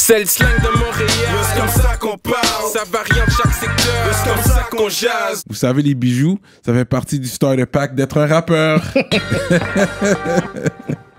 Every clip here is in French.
C'est le slang de Montréal. C'est comme ça qu'on parle. Ça varie en chaque secteur. C'est comme ça qu'on jase. Vous savez, les bijoux, ça fait partie du starter pack d'être un rappeur.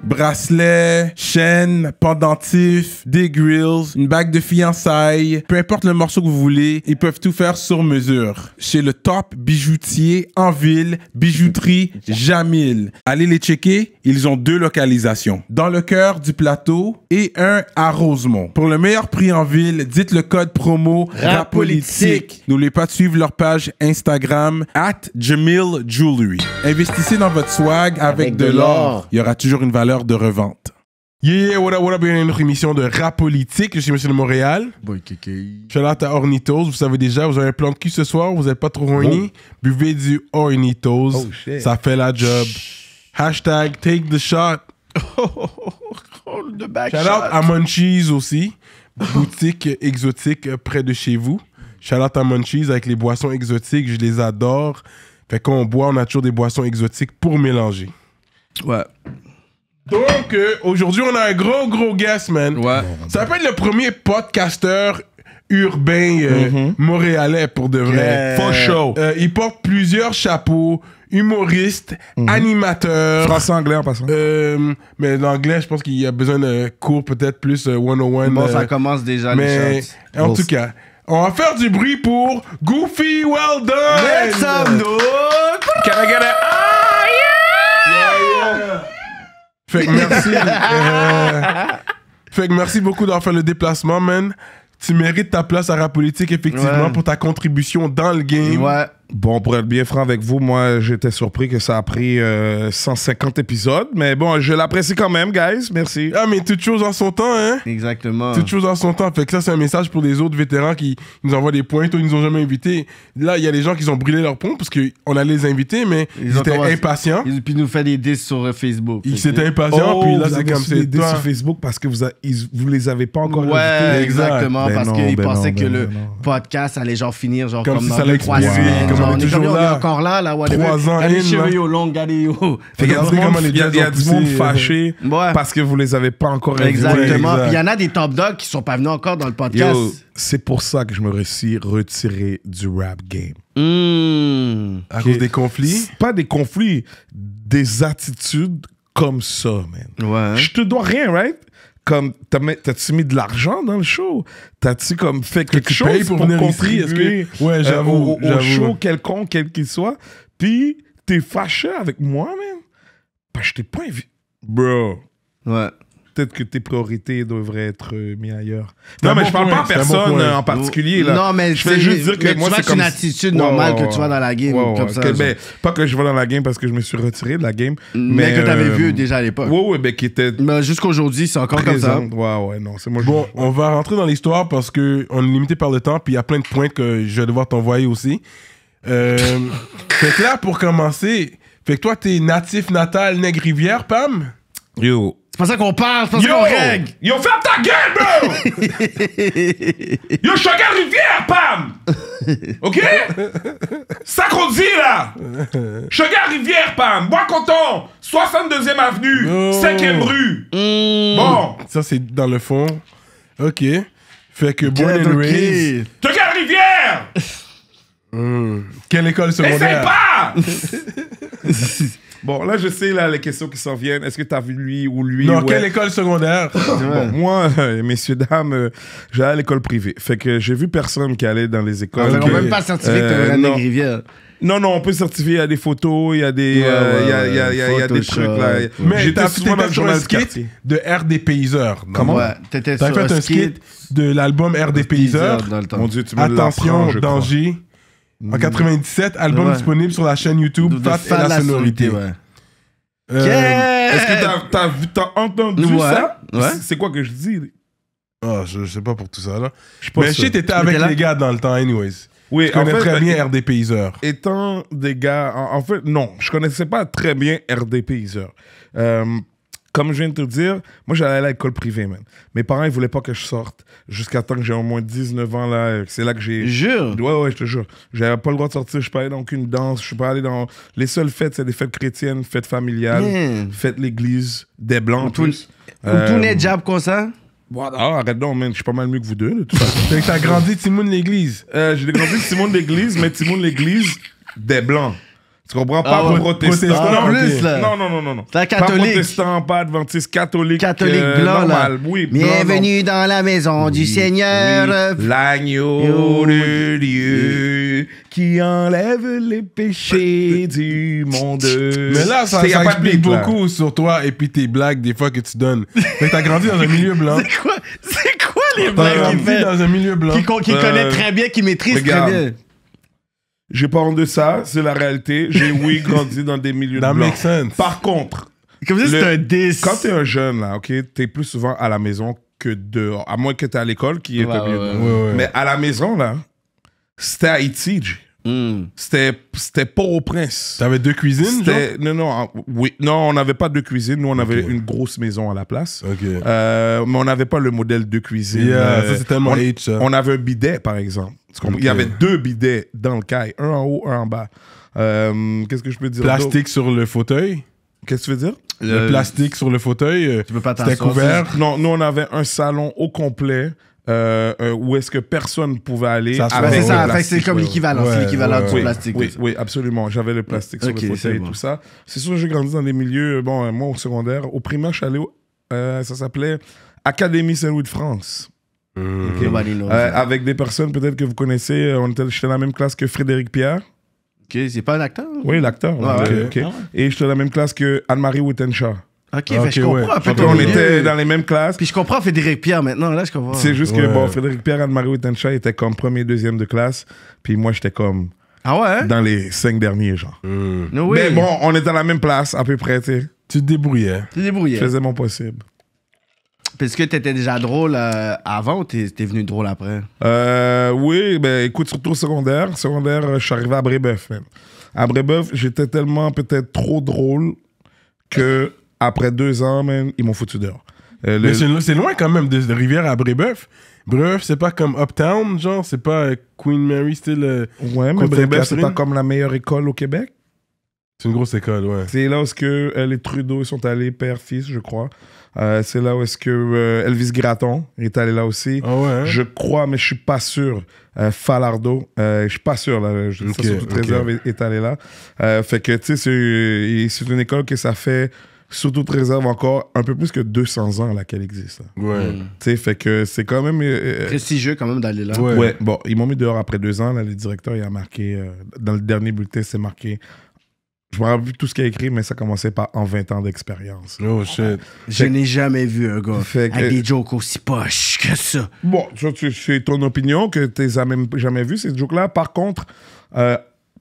Bracelets, chaînes, pendentifs, des grills, une bague de fiançailles, peu importe le morceau que vous voulez, ils peuvent tout faire sur mesure. Chez le top bijoutier en ville, bijouterie Jamil. Allez les checker, ils ont 2 localisations, dans le cœur du plateau et un à Rosemont. Pour le meilleur prix en ville, dites le code promo Rapolitique. N'oubliez pas de suivre leur page Instagram @JamilJewelry. Investissez dans votre swag avec de l'or. Il y aura toujours une valeur de revente. Yeah, what up, bienvenue à notre émission de Rapolitique. Je suis Monsieur de Montréal. Boy, kéké. Je suis là à Ornitos. Vous savez déjà, vous avez un plan de cul ce soir, vous n'êtes pas trop horny. Buvez du Ornitos. Oh, shit. Ça fait la job. Shh. Hashtag take the shot. Hold the back shot. Shout out à Munchies aussi. Boutique exotique près de chez vous. Shout out à Munchies avec les boissons exotiques. Je les adore. Fait qu'on boit, on a toujours des boissons exotiques pour mélanger. Ouais. Donc, aujourd'hui, on a un gros guest, man. Ouais. Ça peut être le premier podcasteur urbain montréalais, pour de vrai. For show. Il porte plusieurs chapeaux, humoriste, animateur. Français, anglais, en passant. Mais l'anglais, je pense qu'il y a besoin de cours peut-être plus 101. Bon, ça commence déjà, mais les en tout cas, on va faire du bruit pour Goofy Welldone. Make some noise. Can I get it? Oh, yeah! Yeah, yeah. Fait que merci. Fait que merci beaucoup d'avoir fait le déplacement, man. Tu mérites ta place à Rapolitique, effectivement, pour ta contribution dans le game. Ouais. Bon, pour être bien franc avec vous, moi, j'étais surpris que ça a pris 150 épisodes. Mais bon, je l'apprécie quand même, guys. Merci. Ah, mais toute chose en son temps, hein? Exactement. Toute chose en son temps. Fait que ça, c'est un message pour les autres vétérans qui nous envoient des points. Ils nous ont jamais invités. Là, il y a des gens qui ont brûlé leur pont parce qu'on allait les inviter, mais ils étaient impatients. Et puis, ils nous faisaient des disques sur Facebook. Ils étaient impatients, puis là, c'est comme c'est des sur Facebook parce que vous les avez pas encore invités. Ouais, exactement. Ben parce qu'ils pensaient que le podcast allait genre finir, genre comme si ça allait exploser. On est encore là, là, whatever. 3 ans, il y a du monde fâché parce que vous les avez pas encore invités. Exactement. Puis il y en a des top dogs qui sont pas venus encore dans le podcast. C'est pour ça que je me suis retiré du rap game. À cause des conflits? Pas des conflits, des attitudes comme ça, man. Je te dois rien, right? Comme, t'as-tu mis de l'argent dans le show? T'as-tu comme fait quelque chose pour contribuer au show quelconque, quel qu'il soit? Puis, t'es fâché avec moi, man? Parce que je t'ai pas invité. Bro. Ouais. Peut-être que tes priorités devraient être mises ailleurs. Non, mais je parle pas à personne en particulier. Là. Non, mais je fais juste dire que moi, c'est comme une attitude normale que tu vois dans la game. Comme ça, ben, pas que je vois dans la game parce que je me suis retiré de la game. Mais que tu avais vu déjà à l'époque. Oui, oui, ben, qui était. Mais jusqu'aujourd'hui, c'est encore comme ça. Ouais, non, c'est moi. Bon, on va rentrer dans l'histoire parce qu'on est limité par le temps, puis il y a plein de points que je vais devoir t'envoyer aussi. Fait que là, pour commencer, fait que toi, t'es natif natal, Nègre-Rivière, Pam? Yo. C'est pas ça qu'on parle, c'est pas ça qu'on règle. Yo, ferme ta gueule, bro! Yo, je suis un gars Rivière, Pam! OK? Ça qu'on dit, là! Je suis un gars Rivière, Pam! Bois Coton! 62e avenue, 5e rue! Bon! Ça, c'est dans le fond. OK. Fait que born and raised. Je suis un gars Rivière! Quelle école secondaire? Essaye pas! Bon, là, je sais, là, les questions qui s'en viennent. Est-ce que t'as vu lui ou lui? Non, quelle école secondaire? Bon, moi, messieurs, dames, j'allais à l'école privée. Fait que j'ai vu personne qui allait dans les écoles. On n'a même pas certifié que t'es Nègre-Rivière. Non, non, on peut certifier, il y a des photos, il y a des trucs, là. Mais j'étais souvent dans le journal skit de RD Payser. Comment? Ouais, t'étais sur un skit de l'album RD Payser. Mon Dieu, tu me l'as. Attention, danger. En 97, album disponible sur la chaîne YouTube Fat et la sonorité. Ouais. Est-ce que t'as entendu ça? C'est quoi que je dis? Ah, je sais pas pour tout ça là. Mais je sais t'étais avec les gars dans le temps anyways. Oui, je connais très bien RD Payser. Étant des gars... En fait, non, je connaissais pas très bien RD Payser. Comme je viens de te dire, moi, j'allais à l'école privée, man. Mes parents, ils voulaient pas que je sorte jusqu'à temps que j'ai au moins 19 ans, là. C'est là que j'ai... Jure? Ouais, je te jure. J'avais pas le droit de sortir. Je suis pas allé dans aucune danse. Je suis pas allé dans... Les seules fêtes, c'est des fêtes chrétiennes, fêtes familiales, fêtes l'église, des blancs, tous. Tout n'est diable comme ça? Ah, arrête donc, man. Je suis pas mal mieux que vous deux, là, tout ça. Fait que t'as grandi Timon de l'Église. J'ai grandi Timon de l'Église, mais Timon de l'Église des Blancs. Tu comprends? Pas protestant. Non. Pas protestant, pas adventiste, catholique. Catholique blanc, normal. Là. Oui, blanc, bienvenue dans la maison du Seigneur. Oui. L'agneau de Dieu qui enlève les péchés du monde. Mais là, ça explique beaucoup sur toi et puis tes blagues des fois que tu donnes. Mais t'as grandi dans un milieu blanc. C'est quoi les blagues qu'il fait? Dans un milieu blanc. Qui connaît très bien, qui maîtrise très bien. J'ai pas honte de ça, c'est la réalité. J'ai, oui, grandi dans des milieux blancs. That makes sense. Par contre... Comme ça, c'est un 10. Quand t'es un jeune, là, OK, t'es plus souvent à la maison que dehors. À moins que t'es à l'école, qui est au milieu de... Mais à la maison, là, c'était Haïti, c'était Port-au-Prince. T'avais deux cuisines, genre? Non, on n'avait pas deux cuisines. Nous, on avait une grosse maison à la place. Okay. Mais on n'avait pas le modèle de cuisine. Ça, c'est tellement H. On avait un bidet, par exemple. Okay. Il y avait deux bidets dans le caille. Un en haut, un en bas. Qu'est-ce que je peux dire? Plastique sur le fauteuil? Qu'est-ce que tu veux dire? Le plastique sur le fauteuil, c'était couvert. Non, nous, on avait un salon au complet. Où est-ce que personne pouvait aller. C'est ça, c'est comme l'équivalent, c'est l'équivalent du plastique. Oui, oui, absolument. J'avais le plastique sur le fauteuil et tout ça. C'est sûr que j'ai grandi dans des milieux, bon, moi au secondaire, au primaire, je suis allé, ça s'appelait Académie Saint-Louis de France. Okay. Avec des personnes peut-être que vous connaissez, j'étais dans la même classe que Frédéric Pierre. Ok, c'est pas un acteur? Oui, l'acteur. Ah, ouais, okay. Et j'étais dans la même classe que Anne-Marie Wittenshaw. Ok, ben je comprends. Ouais. Après, on était dans les mêmes classes. Puis je comprends Frédéric Pierre maintenant, là je comprends. C'est juste que bon, Frédéric Pierre, Anne-Marie Wittenshaw étaient comme premier, deuxième de classe. Puis moi j'étais comme dans les 5 derniers, genre. No mais bon, on était à la même place à peu près, tu sais. Tu te débrouillais. Je faisais mon possible. Parce que t'étais déjà drôle avant ou t'es venu drôle après? Oui, ben écoute, surtout au secondaire. Je suis arrivé à Brébeuf, même. À Brébeuf, j'étais tellement peut-être trop drôle que... Après 2 ans, man, ils m'ont foutu dehors. C'est loin quand même de Rivière à Brébeuf. Brébeuf, c'est pas comme Uptown, genre, c'est pas Queen Mary, style. Ouais, mais Brébeuf, c'est pas comme la meilleure école au Québec. C'est une grosse école, ouais. C'est là où est-ce que les Trudeau sont allés, père-fils, je crois. C'est là où est-ce que Elvis Gratton est allé là aussi. Oh ouais. Je crois, mais je suis pas sûr. Falardeau, je suis pas sûr. Là, je sais pas si Trésor est allé là. Fait que, tu sais, c'est une école que ça fait. Surtout Trésor encore un peu plus que 200 ans là qu'elle existe. Là. Ouais. Tu sais, fait que c'est quand même... prestigieux quand même d'aller là. Ouais. Bon, ils m'ont mis dehors après 2 ans. Là, le directeur, il a marqué... dans le dernier bulletin, c'est marqué... Je me rappelle plus tout ce qu'il a écrit, mais ça commençait par « En 20 ans d'expérience ». Oh shit. Je n'ai jamais vu un gars avec des jokes aussi poches que ça. Bon, c'est ton opinion que tu n'as jamais vu ces jokes-là. Par contre...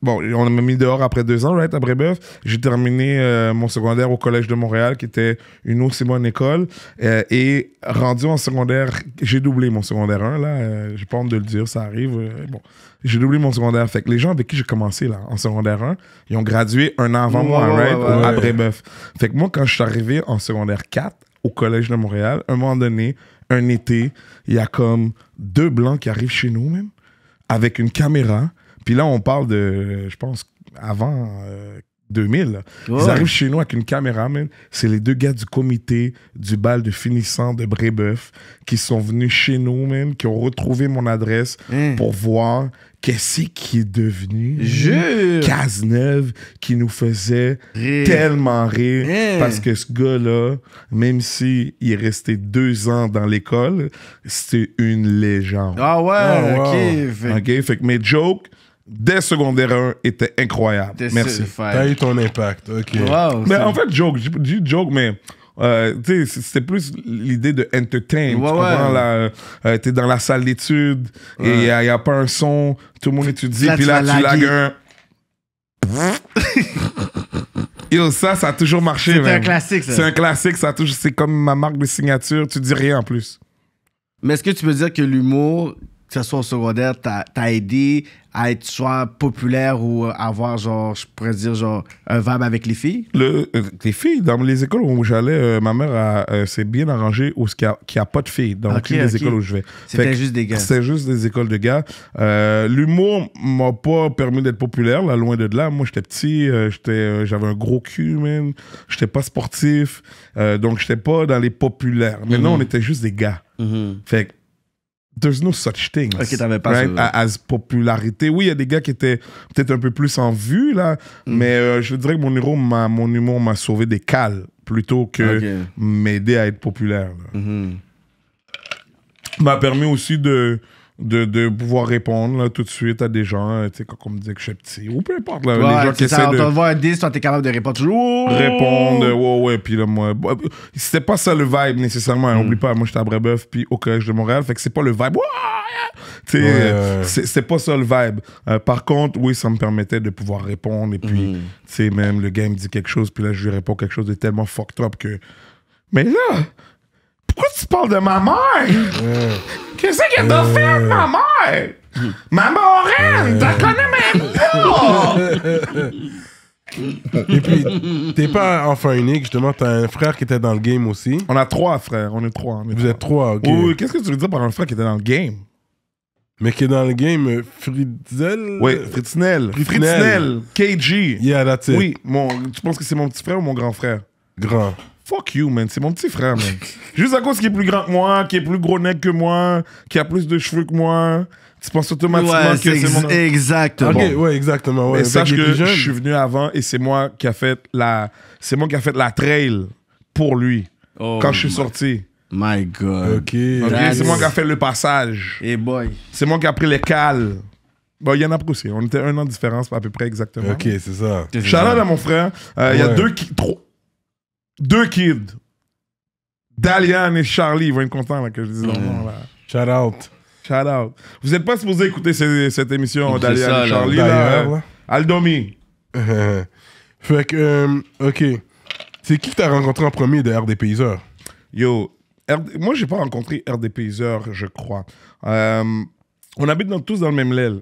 bon, on m'a mis dehors après 2 ans, right, à Brébeuf. J'ai terminé mon secondaire au Collège de Montréal, qui était une aussi bonne école. Et rendu en secondaire, j'ai doublé mon secondaire 1, là. J'ai pas honte de le dire, ça arrive. Bon, j'ai doublé mon secondaire. Fait que les gens avec qui j'ai commencé, là, en secondaire 1, ils ont gradué 1 an avant moi, right, à Brébeuf. Fait que moi, quand je suis arrivé en secondaire 4, au Collège de Montréal, à un moment donné, un été, il y a comme 2 Blancs qui arrivent chez nous, même, avec une caméra. Puis là, on parle de, je pense, avant 2000. Oh. Ils arrivent chez nous avec une caméra, man. C'est les 2 gars du comité du bal de finissant de Brébeuf qui sont venus chez nous, man, qui ont retrouvé mon adresse pour voir qu'est-ce qui est devenu. Cazeneuve qui nous faisait tellement rire. Parce que ce gars-là, même s'il est resté 2 ans dans l'école, c'était une légende. Ah ouais, oh, wow. OK, fait que mes jokes... Dès secondaire 1 était incroyable. Merci. T'as eu ton impact. OK. Wow, mais en fait, joke, mais c'était plus l'idée de entertain. T'es dans la salle d'études et il n'y a pas un son, tout le monde étudie, puis là, tu lagues un. Yo, ça a toujours marché. C'est un classique, ça. C'est un classique, c'est comme ma marque de signature, tu dis rien en plus. Mais est-ce que tu peux dire que l'humour, que ce soit au secondaire, t'as aidé à être soit populaire ou avoir, genre, je pourrais dire, genre, un vibe avec les filles? Les filles, dans les écoles où j'allais, ma mère s'est bien arrangée où qu'il n'y a pas de filles dans toutes les écoles où je vais. C'était juste des gars. C'était juste des écoles de gars. L'humour m'a pas permis d'être populaire, là, loin de là. Moi, j'étais petit, j'avais un gros cul, même. J'étais pas sportif, donc j'étais pas dans les populaires. Mais non, on était juste des gars. Mm-hmm. Fait que, there's no such thing. Ok, t'avais pas right? As popularité. Oui, il y a des gars qui étaient peut-être un peu plus en vue, là, mais je dirais que mon humour m'a sauvé des cales plutôt que m'aider à être populaire. M'a permis aussi de pouvoir répondre là, tout de suite à des gens, tu sais, quand on me disait que je suis petit, ou peu importe, là, les gens qui essaient de... On te voit un 10, toi, t'es capable de répondre toujours. Répondre, ouais, puis là, moi... C'était pas ça le vibe, nécessairement, oublie pas, moi, j'étais à Brébeuf, puis au Collège de Montréal, fait que c'est pas le vibe, tu sais, c'est pas ça le vibe. Par contre, oui, ça me permettait de pouvoir répondre, et puis, tu sais, même, le gars me dit quelque chose, puis là, je lui réponds quelque chose de tellement fucked up que... Mais là... Pourquoi tu parles de ma mère? Qu'est-ce qu'elle doit faire, ma mère? Ma moraine, t'en connais même pas! Et puis, t'es pas un enfant unique, justement, t'as un frère qui était dans le game aussi. On a trois frères, on est trois. Vous êtes trois, ok. Oui, qu'est-ce que tu veux dire par un frère qui était dans le game? Mais qui est dans le game, Fritzel? Oui, Fritznel. Fritznel, KG. Yeah, that's it. Oui, tu penses que c'est mon petit frère ou mon grand frère? Grand. Fuck you, man. C'est mon petit frère, man. Juste à cause qu'il est plus grand que moi, qui est plus gros nec que moi, qui a plus de cheveux que moi. Tu penses automatiquement que c'est mon... Exactement. Okay, ouais, exactement. Ouais. Mais sache que je suis venu avant et c'est moi qui a fait la... C'est moi qui a fait la trail pour lui quand je suis sorti. My God. OK. C'est moi qui a fait le passage. Hey boy. C'est moi qui a pris les cales. Bon, il y en a pris aussi. On était un an de différence à peu près exactement. OK, c'est ça. Shout-out à mon frère. Il y a deux kids, Dalian et Charlie, ils vont être contents là, que je dise leur nom. Là. Shout out. Shout out. Vous n'êtes pas supposé écouter cette émission, Dalian ça, et Charlie. Là. Aldomi. Fait que, ok. C'est qui que t'as rencontré en premier de RD Payser? Yo, moi, j'ai pas rencontré RD Payser, je crois. On habite tous dans le même l'aile.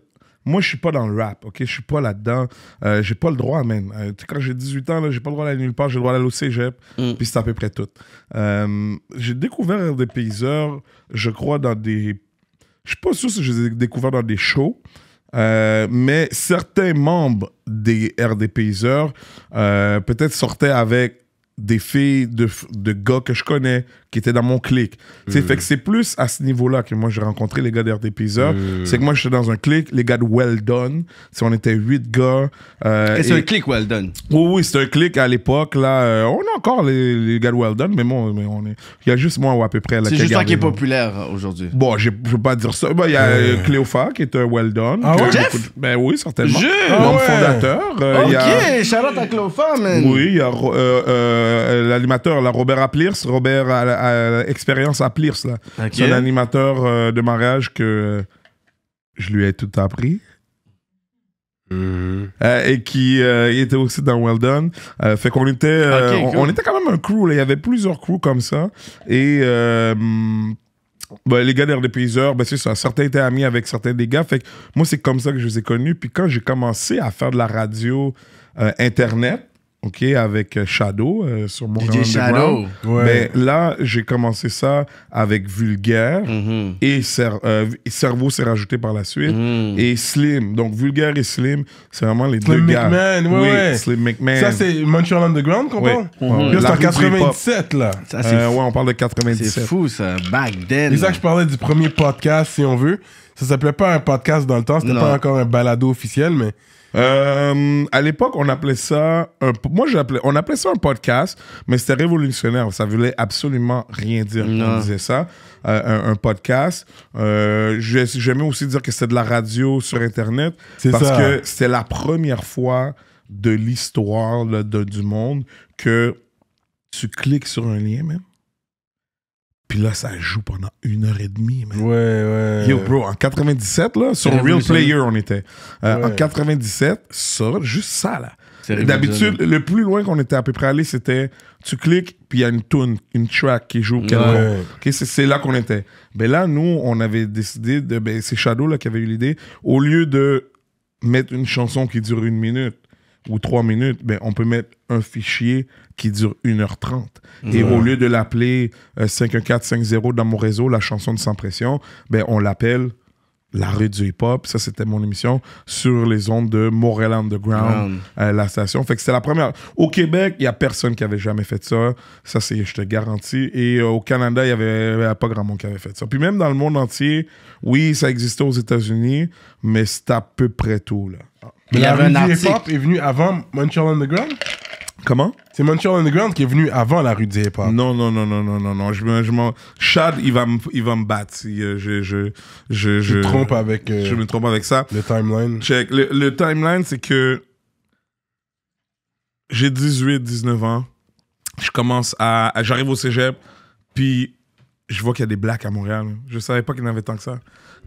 Moi, je suis pas dans le rap, ok? Je suis pas là-dedans. J'ai pas le droit, man. Quand j'ai 18 ans, j'ai pas le droit d'aller nulle part. J'ai le droit d'aller au cégep, puis c'est à peu près tout. J'ai découvert des Payseurs, je crois, dans des... Je suis pas sûr si je les ai découverts dans des shows, mais certains membres des RD Payseurs peut-être sortaient avec des filles de gars que je connais qui étaient dans mon clique. Fait que c'est plus à ce niveau-là que moi j'ai rencontré les gars d'RD Payser. C'est que moi j'étais dans un clique, les gars de Welldone. On était 8 gars. Et c'est un clique Welldone? Oui, oui, c'est un clique à l'époque. On a encore les gars de Welldone, mais bon, il y a juste moi ou à peu près. C'est juste toi qui est populaire aujourd'hui. Bon, je ne veux pas dire ça. Il y a Cléophas qui est un Welldone. Ah ouais? Jeff? Ben oui, certainement. Membre fondateur. Ok, shout-out à Cléophas, man. Oui, il y a... l'animateur, Robert Aplirce, Robert à Expérience Aplirce, là. Okay. C'est un animateur de mariage que je lui ai tout appris. Et qui était aussi dans Welldone. Fait qu'on était, on était quand même un crew, là. Il y avait plusieurs crews comme ça. Et les gars d'RD Payser, c'est ça. Certains étaient amis avec certains des gars. Fait que moi, c'est comme ça que je les ai connus. Puis quand j'ai commencé à faire de la radio Internet, avec Shadow sur Montreal Underground. Ouais. Mais là, j'ai commencé ça avec Vulgaire et Cerveau s'est rajouté par la suite et Slim. Donc Vulgaire et Slim, c'est vraiment les deux gars. Slim McMahon. Ça, c'est Montreal Underground qu'on parle? C'est en 97, là. Ça, ouais, on parle de 97. C'est fou, ça. Back then. C'est ça que je parlais du premier podcast, si on veut. Ça s'appelait pas un podcast dans le temps, c'était pas encore un balado officiel, mais... à l'époque, on appelait ça... on appelait ça un podcast, mais c'était révolutionnaire. Ça voulait absolument rien dire qu'on disait ça. Un podcast. J'aimais aussi dire que c'était de la radio sur Internet. Parce que c'était la première fois de l'histoire du monde que tu cliques sur un lien, même. Puis là, ça joue pendant 1h30, man. Yo, bro, en 97, là, sur Real Player, on était. En 97, sur juste ça, là. D'habitude, le plus loin qu'on était à peu près allé, c'était tu cliques, puis il y a une tune, une track qui joue. C'est là qu'on était. Ben là, nous, on avait décidé, c'est Shadow là, qui avait eu l'idée, au lieu de mettre une chanson qui dure 1 minute, ou 3 minutes, ben, on peut mettre un fichier qui dure 1h30. Et au lieu de l'appeler 51450 dans mon réseau, la chanson de Sans Pression, ben, on l'appelle La Rue du Hip-Hop. Ça, c'était mon émission sur les ondes de Montreal Underground, la station. Fait que c'était la première. Au Québec, il n'y a personne qui avait jamais fait ça. Ça, c'est, je te garantis. Et au Canada, il n'y avait pas grand monde qui avait fait ça. Puis même dans le monde entier, oui, ça existait aux États-Unis, mais c'est à peu près tout, là. Mais la Rue du Hip-Hop est venue avant Montreal Underground? Comment? C'est Montreal Underground qui est venu avant la Rue du Hip-Hop. Non, non, non, non, non, non, non. Chad, il va me battre. Je me trompe avec ça. Le timeline. Check. Le timeline, c'est que j'ai 18, 19 ans. Je commence à... J'arrive au cégep, puis je vois qu'il y a des blacks à Montréal. Je savais pas qu'il y en avait tant que ça.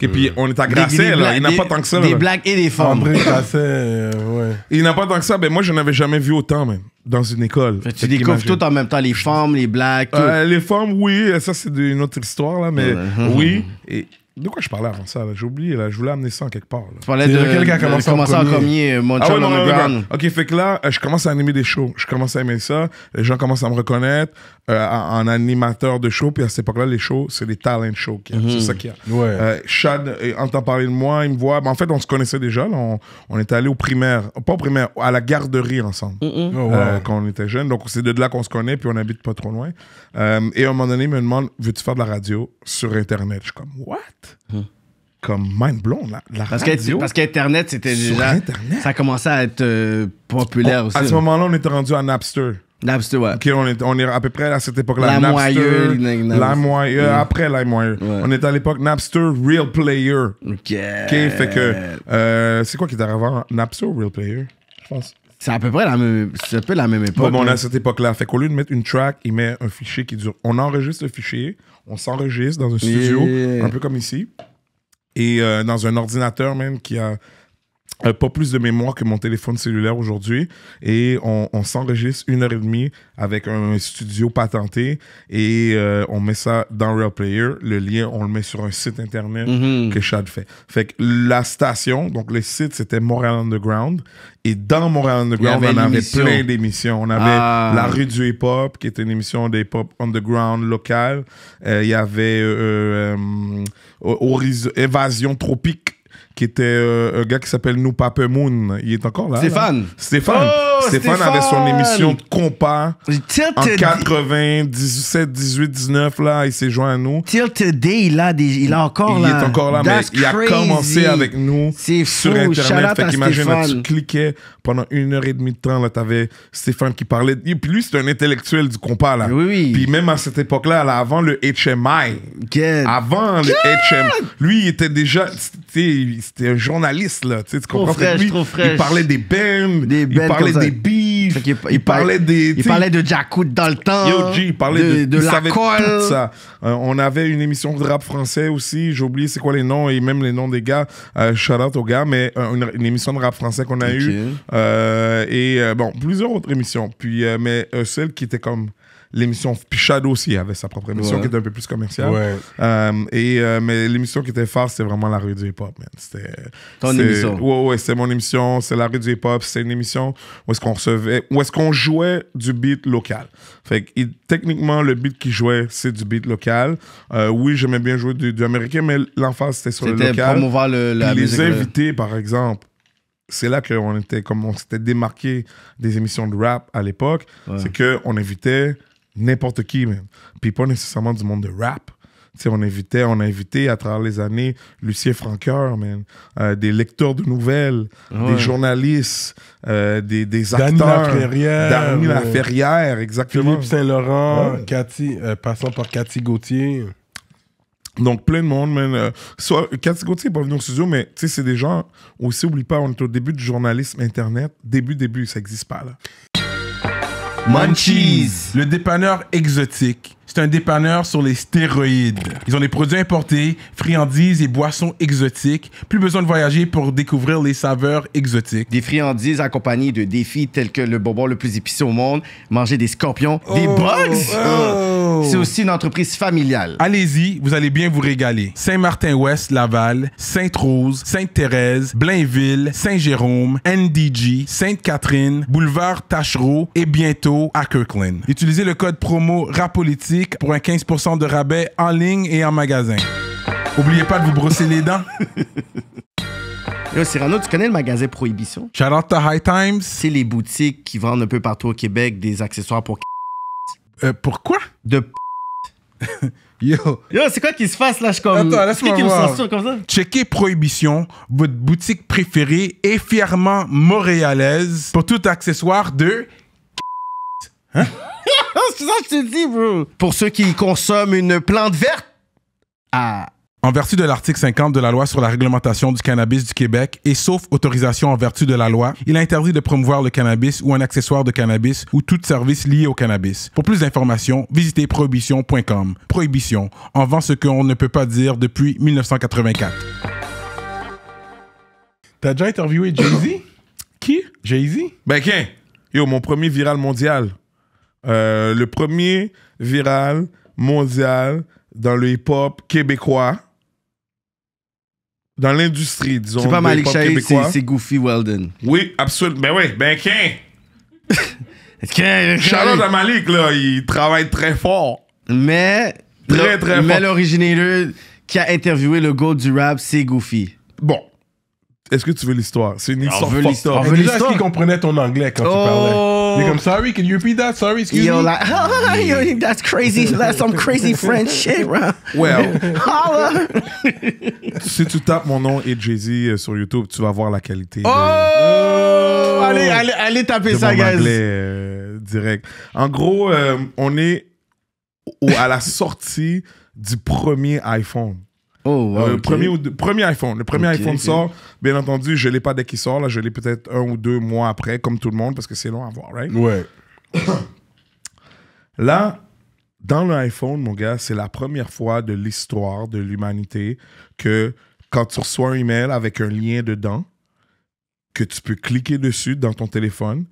Et puis, on est à Grasset, là. Il n'y en a pas tant que ça. Des blacks et des femmes. André Grasset, ouais. Il n'y en a pas tant que ça. Ben, moi, je n'avais jamais vu autant, même, dans une école. Fait, tu découvres tout en même temps, les femmes, les blacks. Les femmes, oui. Ça, c'est une autre histoire, là. Mais oui. Et de quoi je parlais avant ça? J'ai oublié, là. Je voulais amener ça en quelque part. Tu parlais de quelqu'un qui a commencé en premier, Montreal Underground. OK, fait que là, je commence à animer des shows. Je commence à aimer ça. Les gens commencent à me reconnaître en animateur de shows. Puis à cette époque-là, les shows, c'est les talent shows. C'est ça qu'il y a. Chad entend parler de moi, il me voit. Ben, en fait, on se connaissait déjà. Là, on était allés au primaire. Pas au primaire, à la garderie ensemble. Quand on était jeunes. Donc, c'est de là qu'on se connaît. Puis on n'habite pas trop loin. Et à un moment donné, il me demande, veux-tu faire de la radio sur Internet? Je suis comme, what? Comme mind blown, la radio. Parce qu'Internet, c'était déjà... Internet. Ça commençait à être populaire aussi. À ce moment-là, on était rendu à Napster. Napster, ouais. Okay, on est à peu près à cette époque-là. Napster, LimeWire. Après LimeWire. Ouais. On était à l'époque Napster, Real Player. OK. OK, fait que... c'est quoi qui est arrivé avant Napster ou Real Player? Je pense. C'est à peu près la même époque. Bon, on est à cette époque-là. Fait qu'au lieu de mettre une track, il met un fichier qui dure. On enregistre le fichier, on s'enregistre dans un studio, un peu comme ici, et dans un ordinateur même qui a pas plus de mémoire que mon téléphone cellulaire aujourd'hui. Et on s'enregistre 1h30 avec un studio patenté et on met ça dans Real Player. Le lien, on le met sur un site internet que Chad fait. Fait que la station, donc le site, c'était Montreal Underground. Et dans Montréal Underground, on avait plein d'émissions. On avait La Rue du Hip-Hop, qui était une émission de hip-hop underground locale. Il y avait Évasion Tropique, qui était un gars qui s'appelle Nous Pape Moon. Il est encore là. Stéphane. Stéphane avait son émission de compas en 80, 17, 18, 19. Là, il s'est joint à nous. Till Today, il est encore là, mais il a commencé avec nous sur Internet. Fait qu'imagine, tu cliquais pendant 1h30 de temps, là, t'avais Stéphane qui parlait. Et puis lui, c'est un intellectuel du compas, là. Oui, oui. Puis même à cette époque-là, là, avant le HMI. Avant le HMI. Lui, il était déjà... C'était un journaliste, là. Tu comprends? Il parlait des bands, il parlait des beefs, il parlait des... Il parlait de Jacoute dans le temps. Il parlait de la colle. Ça. On avait une émission de rap français aussi. J'ai oublié c'est quoi les noms et même les noms des gars. Shout out aux gars, mais une émission de rap français qu'on a eue. Bon, plusieurs autres émissions. Puis, celle qui était comme... L'émission, puis Shadow aussi avait sa propre émission qui était un peu plus commerciale. Mais l'émission qui était phare, c'était vraiment La Rue du Hip-Hop, man. C'était ton émission. Ouais, c'était mon émission, c'est La Rue du Hip-Hop, c'est une émission où est-ce qu'on recevait, où est-ce qu'on jouait du beat local. Fait que techniquement, le beat qu'il jouait, c'est du beat local. Oui, j'aimais bien jouer du américain, mais l'emphase, c'était sur le local. C'était promouvoir la musique. Les invités, par exemple. C'est là qu'on était, comme on s'était démarqué des émissions de rap à l'époque. C'est qu'on invitait n'importe qui, man. Puis pas nécessairement du monde de rap. T'sais, on a invité à travers les années Lucien Franqueur, man. Des lecteurs de nouvelles, des journalistes, des acteurs. Dany Laferrière, exactement. Philippe Saint-Laurent, passant par Cathy Gauthier. Donc, plein de monde, man. Cathy Gauthier n'est pas venu au studio, mais c'est des gens aussi, oublie pas, on est au début du journalisme Internet. Début, ça n'existe pas, là. Munchies, le dépanneur exotique. C'est un dépanneur sur les stéroïdes. Ils ont des produits importés, friandises et boissons exotiques. Plus besoin de voyager pour découvrir les saveurs exotiques. Des friandises accompagnées de défis tels que le bonbon le plus épicé au monde, manger des scorpions, des bugs. C'est aussi une entreprise familiale. Allez-y, vous allez bien vous régaler. Saint-Martin-Ouest, Laval, Sainte-Rose, Sainte-Thérèse, Blainville, Saint-Jérôme, NDG, Sainte-Catherine, Boulevard Tachereau et bientôt à Kirkland. Utilisez le code promo Rapolitique pour un 15% de rabais en ligne et en magasin. Oubliez pas de vous brosser les dents. Yo, Cyrano, tu connais le magasin Prohibition? Shout out to High Times. C'est les boutiques qui vendent un peu partout au Québec des accessoires pour... Pourquoi? De... Yo. Yo, c'est quoi qui se passe là? Je comme... Attends, laisse-moi voir. Checkez Prohibition, votre boutique préférée et fièrement montréalaise pour tout accessoire de... Hein? C'est ça que je te dis, bro. Pour ceux qui consomment une plante verte. Ah. En vertu de l'article 50 de la loi sur la réglementation du cannabis du Québec et sauf autorisation en vertu de la loi, il est interdit de promouvoir le cannabis ou un accessoire de cannabis ou tout service lié au cannabis. Pour plus d'informations, visitez prohibition.com. Prohibition, en vend ce qu'on ne peut pas dire depuis 1984. T'as déjà interviewé Jay-Z? Qui? Jay-Z? Ben, qui? Yo, mon premier viral mondial. Le premier viral mondial dans le hip-hop québécois. Dans l'industrie, disons. C'est pas Malik Shahid, c'est Goofy Welldone. Oui, absolument. Ben oui, ben qu'un. Shadow de Malik, là, il travaille très fort. Mais. Très, très fort. Mais l'originaire qui a interviewé le GOAT du rap, c'est Goofy. Bon. Est-ce que tu veux l'histoire? C'est une histoire fucked up. Est-ce qu'il comprenait ton anglais quand tu parlais? Il est comme, sorry, can you repeat that? Sorry, excuse me. Like, oh, yo, that's crazy. That's some crazy French shit, bro. Well. Holla. Si tu tapes mon nom et Jay-Z sur YouTube, tu vas voir la qualité. Oh! Allez taper ça, guys. Direct. En gros, on est à la sortie du premier iPhone. Oh, wow, okay. premier iPhone. Le premier iPhone sort. Bien entendu, je ne l'ai pas dès qu'il sort. Là, je l'ai peut-être 1 ou 2 mois après, comme tout le monde, parce que c'est long à voir, right? Ouais. Là, dans le iPhone, mon gars, c'est la première fois de l'histoire de l'humanité que quand tu reçois un email avec un lien dedans, que tu peux cliquer dessus dans ton téléphone,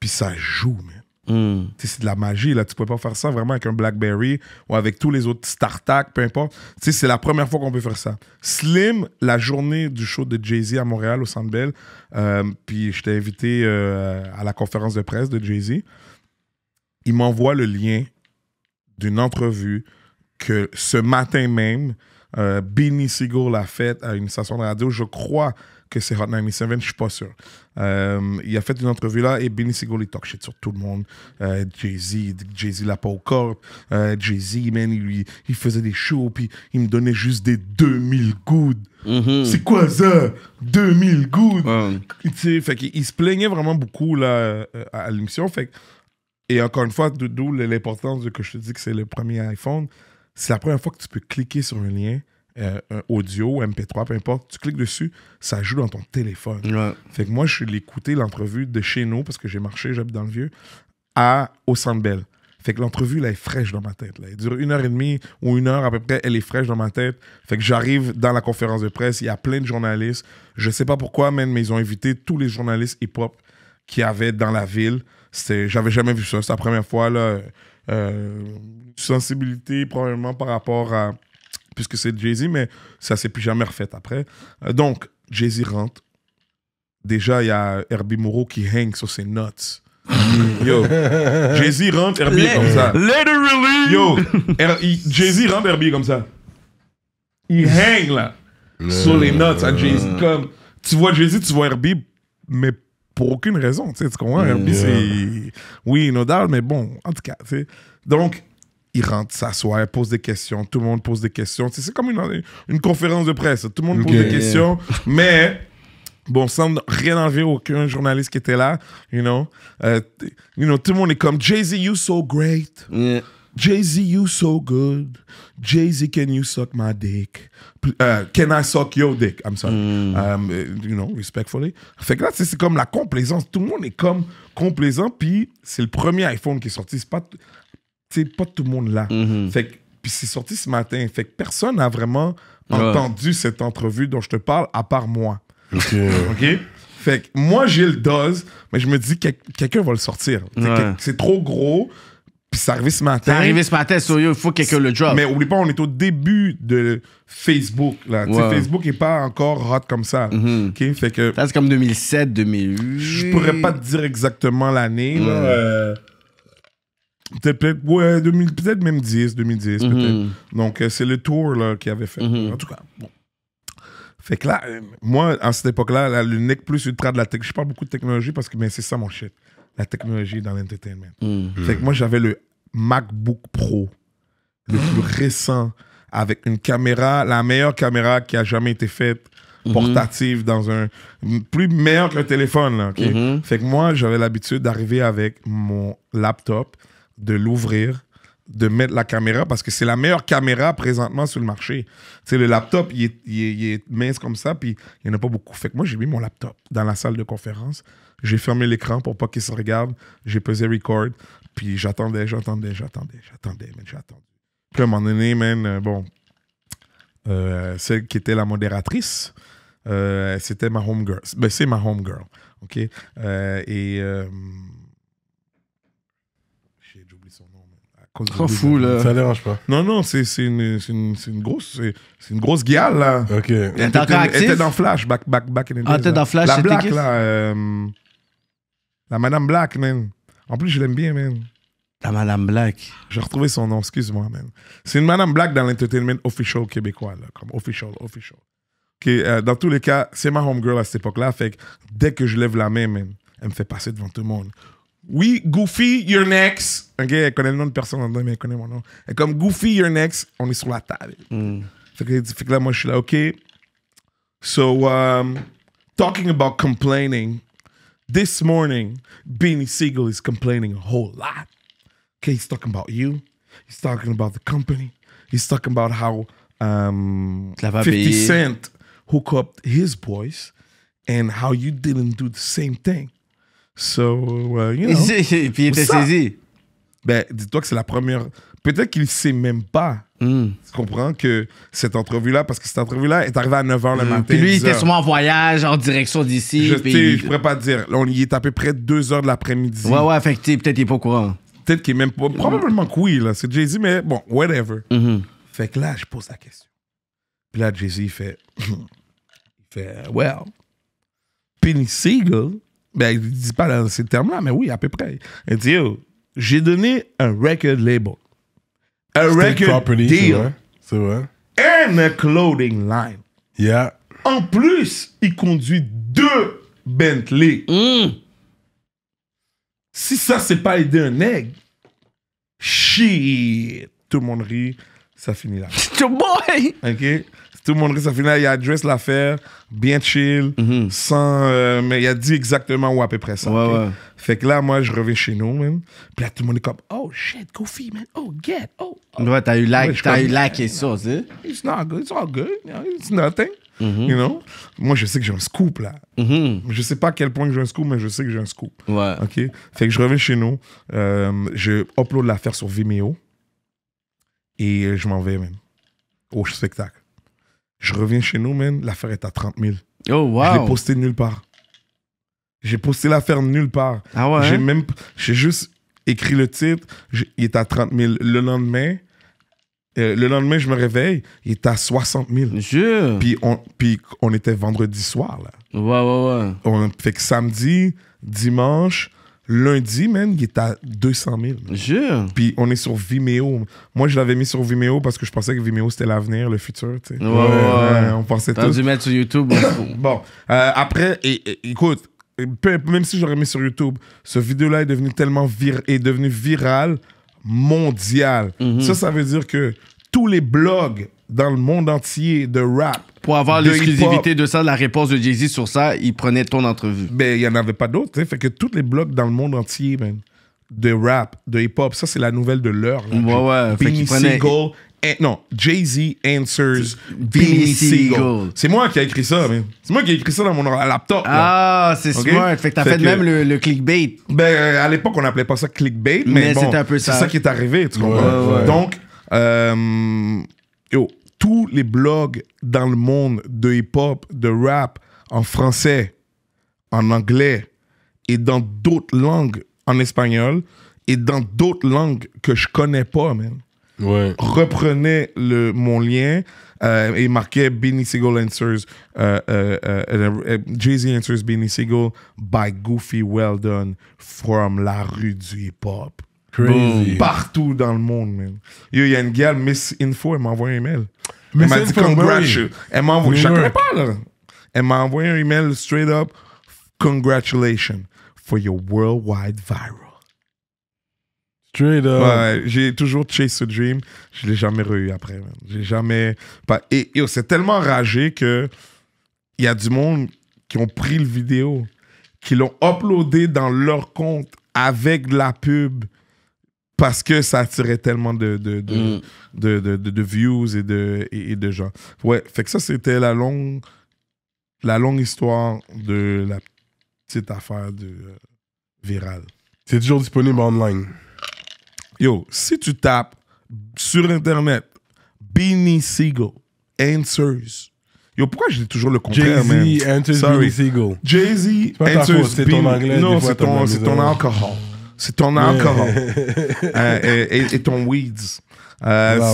puis ça joue, man. Mm. C'est de la magie, là. Tu pouvais pas faire ça vraiment avec un Blackberry ou avec tous les autres StarTAC, peu importe. C'est la première fois qu'on peut faire ça. Slim, la journée du show de Jay-Z à Montréal, au Centre Bell, puis je t'ai invité à la conférence de presse de Jay-Z, il m'envoie le lien d'une entrevue que ce matin même, Beanie Sigel a faite à une station de radio, je crois que c'est Hot 97, je ne suis pas sûr. Il a fait une entrevue là et Beanie Sigel, il talk shit sur tout le monde. Jay-Z l'a pas au corps. Jay-Z, man, il faisait des shows puis il me donnait juste des 2000 goudes. Mm-hmm. C'est quoi ça? 2000 goudes? Mm. Fait qu'il se plaignait vraiment beaucoup là, à l'émission. Et encore une fois, d'où l'importance de que je te dis que c'est le premier iPhone. C'est la première fois que tu peux cliquer sur un lien audio, MP3, peu importe, tu cliques dessus, ça joue dans ton téléphone. Ouais. Fait que moi, je suis allé écouter l'entrevue de chez nous, parce que j'ai marché, j'habite dans le vieux, au Centre Bell. Fait que l'entrevue, là, est fraîche dans ma tête. Là. Elle dure 1h30 ou 1h à peu près, elle est fraîche dans ma tête. Fait que j'arrive dans la conférence de presse, il y a plein de journalistes. Je sais pas pourquoi, même, mais ils ont invité tous les journalistes hip-hop qu'il y avait dans la ville. J'avais jamais vu ça, c'est la première fois, là. Sensibilité, probablement par rapport à... puisque c'est Jay-Z, mais ça s'est plus jamais refait après. Donc, Jay-Z rentre. Déjà, il y a Herbie Moreau qui hang sur ses notes. Yo, Jay-Z rentre, Herbie comme ça. Literally! Yo, Jay-Z rentre, Herbie comme ça. Il hang, là, sur les notes à Jay-Z. Comme, tu vois Jay-Z, tu vois Herbie, mais pour aucune raison. Tu comprends? Herbie, c'est... Oui, no doubt, mais bon, en tout cas. T'sais. Donc... il rentre, s'assoit, pose des questions. Tout le monde pose des questions. C'est comme une conférence de presse. Tout le monde pose des questions. Mais, bon, sans rien enlever aucun journaliste qui était là, tout le monde est comme, Jay-Z, you so great. Yeah. Jay-Z, you so good. Jay-Z, can you suck my dick? Can I suck your dick? I'm sorry. Mm. Respectfully. Fait que là, c'est comme la complaisance. Tout le monde est comme complaisant. Puis, c'est le premier iPhone qui est sorti. C'est pas... pas tout le monde là. Mm-hmm. Fait que, puis c'est sorti ce matin. Fait que personne n'a vraiment entendu cette entrevue dont je te parle, à part moi. OK? Fait que moi, j'ai le dose, mais je me dis que quelqu'un va le sortir. Ouais. C'est trop gros, puis c'est arrivé ce matin. C'est arrivé ce matin, sérieux, il faut que quelqu'un le drop. Mais oublie pas, on est au début de Facebook. Là. Ouais. Facebook n'est pas encore hot comme ça. Mm-hmm. Okay? Fait que... c'est comme 2007, 2008. Je pourrais pas te dire exactement l'année. Mm. Peut-être, ouais, peut-être même 2010, mm-hmm. peut-être. Donc, c'est le tour qu'il avait fait. Mm-hmm. En tout cas, bon. Fait que là, moi, à cette époque-là, le nec plus ultra de la tech, je parle beaucoup de technologie parce que c'est ça mon shit. La technologie dans l'entertainment. Mm-hmm. Fait que moi, j'avais le MacBook Pro, le plus récent, avec une caméra, la meilleure caméra qui a jamais été faite, portative, dans un... plus meilleur que le téléphone, là, okay? Fait que moi, j'avais l'habitude d'arriver avec mon laptop, de l'ouvrir, de mettre la caméra, parce que c'est la meilleure caméra présentement sur le marché. T'sais, le laptop, il est mince comme ça, puis il n'y en a pas beaucoup. Fait que moi, j'ai mis mon laptop dans la salle de conférence, j'ai fermé l'écran pour pas qu'il se regarde, j'ai pesé record, puis j'attendais. Puis à un moment donné, man, bon, celle qui était la modératrice, c'était ma homegirl. Ben, c'est ma homegirl, OK? J'ai oublié son nom. T'en fous, là. Ça ne dérange pas. Non, non, c'est une grosse guiale, là. OK. Elle était encore active? Elle était dans Flash, back in the days. Ah, elle était dans Flash, c'était qui? La Black, là. La Madame Black, man. En plus, je l'aime bien, man. La Madame Black. J'ai retrouvé son nom, excuse-moi, man. C'est une Madame Black dans l'entertainment official québécois, là, comme official. Okay, dans tous les cas, c'est ma homegirl à cette époque-là, fait que dès que je lève la main, man, elle me fait passer devant tout le monde. Oui, Goofy, you're next. OK, elle connaît le nom de personne en dedans, mais elle connaît mon nom. Elle est comme Goofy, you're next, on est sur la table. Fait que là, moi, je suis là, OK. So, talking about complaining, this morning, Beanie Sigel is complaining a whole lot. Okay, he's talking about you. He's talking about the company. He's talking about how 50 Cent hooked up his boys and how you didn't do the same thing. So, you know. Puis il était saisi. Ben, dis-toi que c'est la première... Peut-être qu'il ne sait même pas. Tu comprends que cette entrevue-là, parce que cette entrevue-là est arrivée à 9h le matin. Puis lui, il était sûrement en voyage, en direction d'ici. Je pourrais pas te dire. Là, on y est à peu près 2h de l'après-midi. Ouais, fait que peut-être qu'il n'est pas au courant. Peut-être qu'il est même pas... Probablement que oui, là. C'est Jay-Z, mais bon, whatever. Fait que là, je pose la question. Puis là, Jay-Z, il fait, well, Beanie Sigel, ben, il dit pas dans ces termes-là, mais oui, à peu près. Il dit, oh, j'ai donné un record label, un record property, deal, c'est vrai, and a clothing line. Yeah. En plus, il conduit 2 Bentley. Si ça, c'est pas aider un nègre, shit! Tout le monde rit, ça finit là. OK? Tout le monde rit, ça finit là. Il adresse l'affaire, bien chill, sans... mais il a dit exactement où à peu près ça. Ouais, okay? Ouais. Fait que là, moi, je reviens chez nous, même. Puis là, tout le monde est comme, oh shit, Goofy, man. Oh, get, oh. Ouais, t'as eu lac, et ça, tu sais. It's not good, it's all good. It's nothing. You know? Moi, je sais que j'ai un scoop, là. Je sais pas à quel point j'ai un scoop, mais je sais que j'ai un scoop. Ouais. OK? Fait que je reviens chez nous, je upload l'affaire sur Vimeo et je m'en vais, man, au spectacle. Je reviens chez nous, man, l'affaire est à 30 000. Oh, wow! Je l'ai posté nulle part. J'ai posté l'affaire nulle part. Ah ouais? J'ai juste écrit le titre, il est à 30 000. Le lendemain, je me réveille, il est à 60 000. Monsieur. Puis on était vendredi soir, là. Ouais. Fait que samedi, dimanche, lundi, man, il est à 200 000. Monsieur. Puis on est sur Vimeo. Moi, je l'avais mis sur Vimeo parce que je pensais que Vimeo, c'était l'avenir, le futur, tu sais. Ouais. On pensait tout. T'as dû mettre sur YouTube. Bon, après, écoute, même si j'aurais mis sur YouTube, ce vidéo-là est devenu tellement virale, mondial. Ça veut dire que tous les blogs dans le monde entier de rap... Pour avoir l'exclusivité de ça, la réponse de Jay-Z sur ça, ils prenaient ton entrevue. Ben, il n'y en avait pas d'autres. Fait que tous les blogs dans le monde entier, man, de rap, de hip-hop, ça, c'est la nouvelle de l'heure. Ouais. Beanie Sigel... Non, Jay-Z Answers Beanie Sigel. C'est moi qui ai écrit ça, man. C'est moi qui ai écrit ça dans mon laptop. Ah, c'est smart. Fait que t'as fait même le clickbait. Ben, à l'époque, on n'appelait pas ça clickbait, mais bon, c'est ça qui est arrivé, tu comprends? Ouais. Donc, tous les blogs dans le monde de hip-hop, de rap, en français, en anglais et dans d'autres langues, en espagnol et dans d'autres langues que je connais pas, man. Ouais. Reprenait mon lien et marquait Beanie Sigel Answers, Jay-Z Answers Beanie Sigel by Goofy Welldone from La Rue du Hip-Hop. Crazy. Partout dans le monde, man. Il y a une gale, Miss Info, elle m'a envoyé un email. Elle m'a dit congratulations. Elle m'a envoyé, chacun parle. Elle m'a envoyé un email straight up. Congratulations for your worldwide viral. Straight up. Ouais, j'ai toujours chase ce dream. Je l'ai jamais reçu après, man. J'ai jamais. Et c'est tellement enragé que il y a du monde qui ont pris le vidéo, qui l'ont uploadé dans leur compte avec de la pub. Parce que ça attirait tellement de views et de gens. Ouais, fait que ça, c'était la longue histoire de la petite affaire de virale. C'est toujours disponible online. Yo, si tu tapes sur Internet, Beanie Sigel, Answers. Yo, pourquoi je dis toujours le contraire, man? Jay-Z, Answers, Beanie Sigel. Jay-Z, Answers, c'est ton anglais. Non, c'est ton alcool. C'est ton alcool et ton weeds.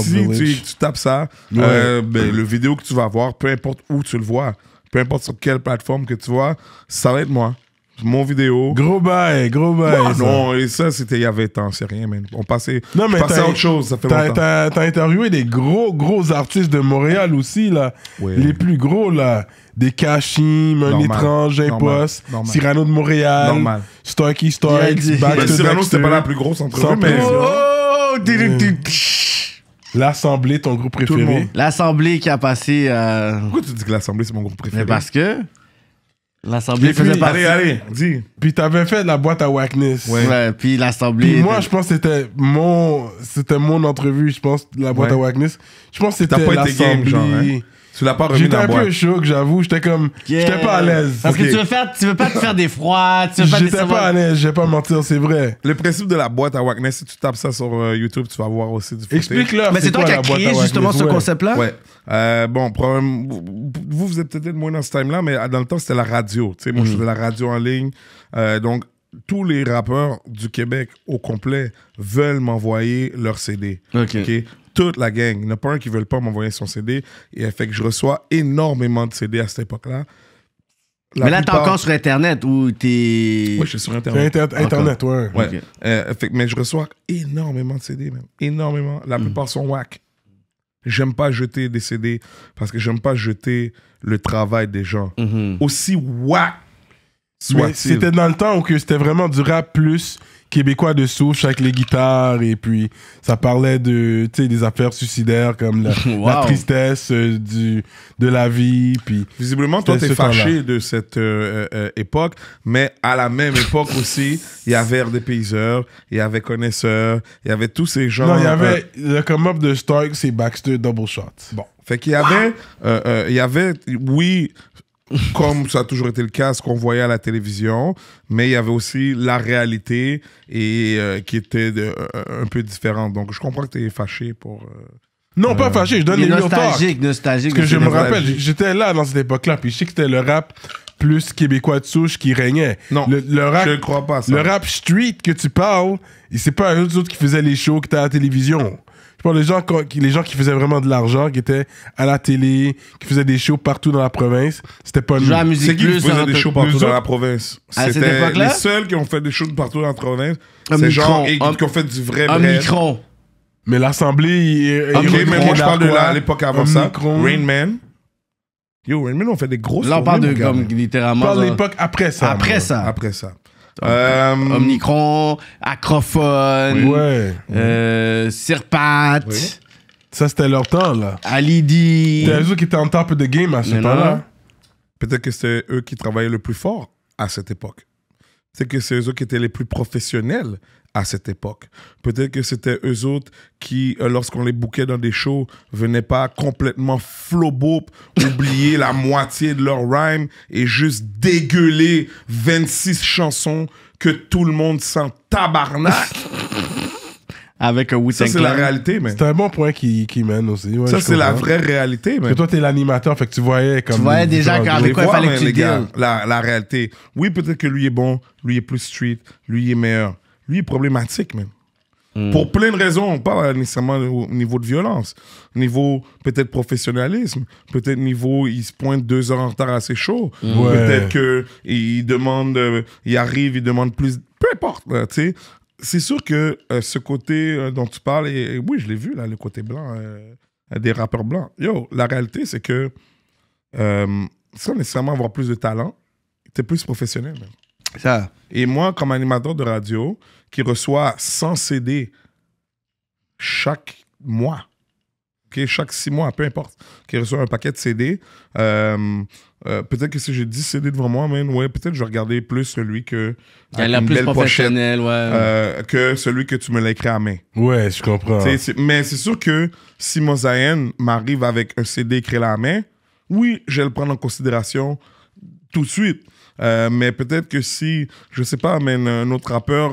Si tu tapes ça, le vidéo que tu vas voir, peu importe où tu le vois, peu importe sur quelle plateforme que tu vois, ça va être moi. Mon vidéo. Gros bail. Ouais, non, et ça, c'était il y a 20 ans, c'est rien, man. On passait, non, mais passais à autre chose, ça fait longtemps. T'as interviewé des gros artistes de Montréal aussi, là. Ouais. Les plus gros, là. Des Cachim, Un Étrange, Impost, Cyrano de Montréal, Starky Stark, Back to Cyrano, c'était pas la plus grosse entrevue, mais... L'Assemblée, ton groupe préféré. L'Assemblée qui a passé... Pourquoi tu dis que l'Assemblée, c'est mon groupe préféré? Mais parce que... L'Assemblée faisait partie. Allez, dis. Puis t'avais fait de la boîte à Wackness. Ouais, puis l'Assemblée. Puis moi, je pense que c'était mon entrevue, je pense, de la boîte à Wackness. Je pense que c'était l'Assemblée. Tu l'as pas remis dans la boîte. J'étais un peu choc, j'avoue. J'étais comme... J'étais pas à l'aise. Parce que tu veux pas te faire des froids, tu veux pas te faire... J'étais pas à l'aise, je vais pas mentir, c'est vrai. Le principe de la boîte à Wackness, si tu tapes ça sur YouTube, tu vas voir aussi du footage. Explique-leur. Mais c'est toi qui as créé justement ce concept-là? Ouais. Bon, problème, vous êtes peut-être moins dans ce time-là, mais dans le temps, c'était la radio. Tu sais, moi, je faisais la radio en ligne. Donc, tous les rappeurs du Québec au complet veulent m'envoyer leur CD. OK? Toute la gang. Il n'y en a pas un qui ne veut pas m'envoyer son CD. Et fait que je reçois énormément de CD à cette époque-là. Mais là, t'es encore sur Internet ou t'es... Oui, je suis sur Internet. Internet, ouais. Okay. Fait, mais je reçois énormément de CD, même. Énormément. La plupart sont whack. J'aime pas jeter des CD parce que j'aime pas jeter le travail des gens. Aussi whack soit-il. C'était dans le temps où c'était vraiment du rap plus québécois de souche avec les guitares et puis ça parlait de, tu sais, des affaires suicidaires comme la tristesse de la vie. Puis visiblement, toi, t'es fâché de cette époque, mais à la même époque aussi, il y avait RD Payser, il y avait Connaisseurs, il y avait tous ces gens... Non, il y avait le come-up de Stark, c'est Baxter, Double Shot. Bon. Fait qu'il y avait... comme ça a toujours été le cas, ce qu'on voyait à la télévision, mais il y avait aussi la réalité et qui était un peu différente. Donc, je comprends que tu es fâché pour... non, pas fâché, je donne les real talk. Nostalgique. Parce que je me rappelle, j'étais là dans cette époque-là, puis je sais que c'était le rap plus québécois de souche qui régnait. Non, le rap, je ne crois pas ça. Le rap street que tu parles, c'est pas eux autres qui faisaient les shows qui étaient à la télévision. Je parle les gens qui faisaient vraiment de l'argent, qui étaient à la télé, qui faisaient des shows partout dans la province. C'était pas nous. C'est qui faisait des shows partout dans la province? C'était les seuls qui ont fait des shows partout dans la province. C'est genre qui ont fait du vrai micron. Mais l'Assemblée... OK, mais moi, je parle de l'époque avant ça. Rain Man. Yo, Rain Man, on fait des grosses... Là, on parle de comme littéralement... On parle de l'époque après ça. Après ça. Omnicron, Acrophone, Sirpat. Oui. Ça, c'était leur temps, là. Alidi. C'était eux qui étaient en top of the game à ce temps-là. Peut-être que c'était eux qui travaillaient le plus fort à cette époque. Peut-être que c'est eux autres qui étaient les plus professionnels à cette époque. Peut-être que c'était eux autres qui, lorsqu'on les bookait dans des shows, venaient pas complètement flobo, oublier la moitié de leur rhyme et juste dégueuler 26 chansons que tout le monde sent tabarnak. Avec un ça, c'est la réalité, man. C'est un bon point qui mène aussi. Ouais, ça, c'est la vraie réalité, man. Parce que toi, t'es l'animateur, fait que tu voyais comme... Tu voyais déjà quand avec quoi il fallait que tu deals. La réalité. Oui, peut-être que lui est bon, lui est plus street, lui est meilleur. Lui est problématique, man. Pour plein de raisons, on parle nécessairement au niveau de violence, niveau peut-être professionnalisme, peut-être niveau il se pointe 2 heures en retard à ses shows, peut-être qu'il demande, il arrive, il demande plus... Peu importe, tu sais. c'est sûr que ce côté dont tu parles, et oui, je l'ai vu, là, le côté blanc, des rappeurs blancs. Yo, la réalité, c'est que sans nécessairement avoir plus de talent, t'es plus professionnel. Même. Ça. Et moi, comme animateur de radio, qui reçoit 100 CD chaque mois, okay, chaque 6 mois, peu importe, qui reçoit un paquet de CD, peut-être que si j'ai 10 CD devant moi, man, ouais, peut-être que je vais regarder plus celui que... Il a l'air plus professionnel, ouais. Que celui que tu me l'as écrit à main. Ouais, je comprends. Mais c'est sûr que si Mosaïen m'arrive avec un CD écrit à la main, oui, je vais le prendre en considération tout de suite. Mais peut-être que si, je sais pas, man, un autre rappeur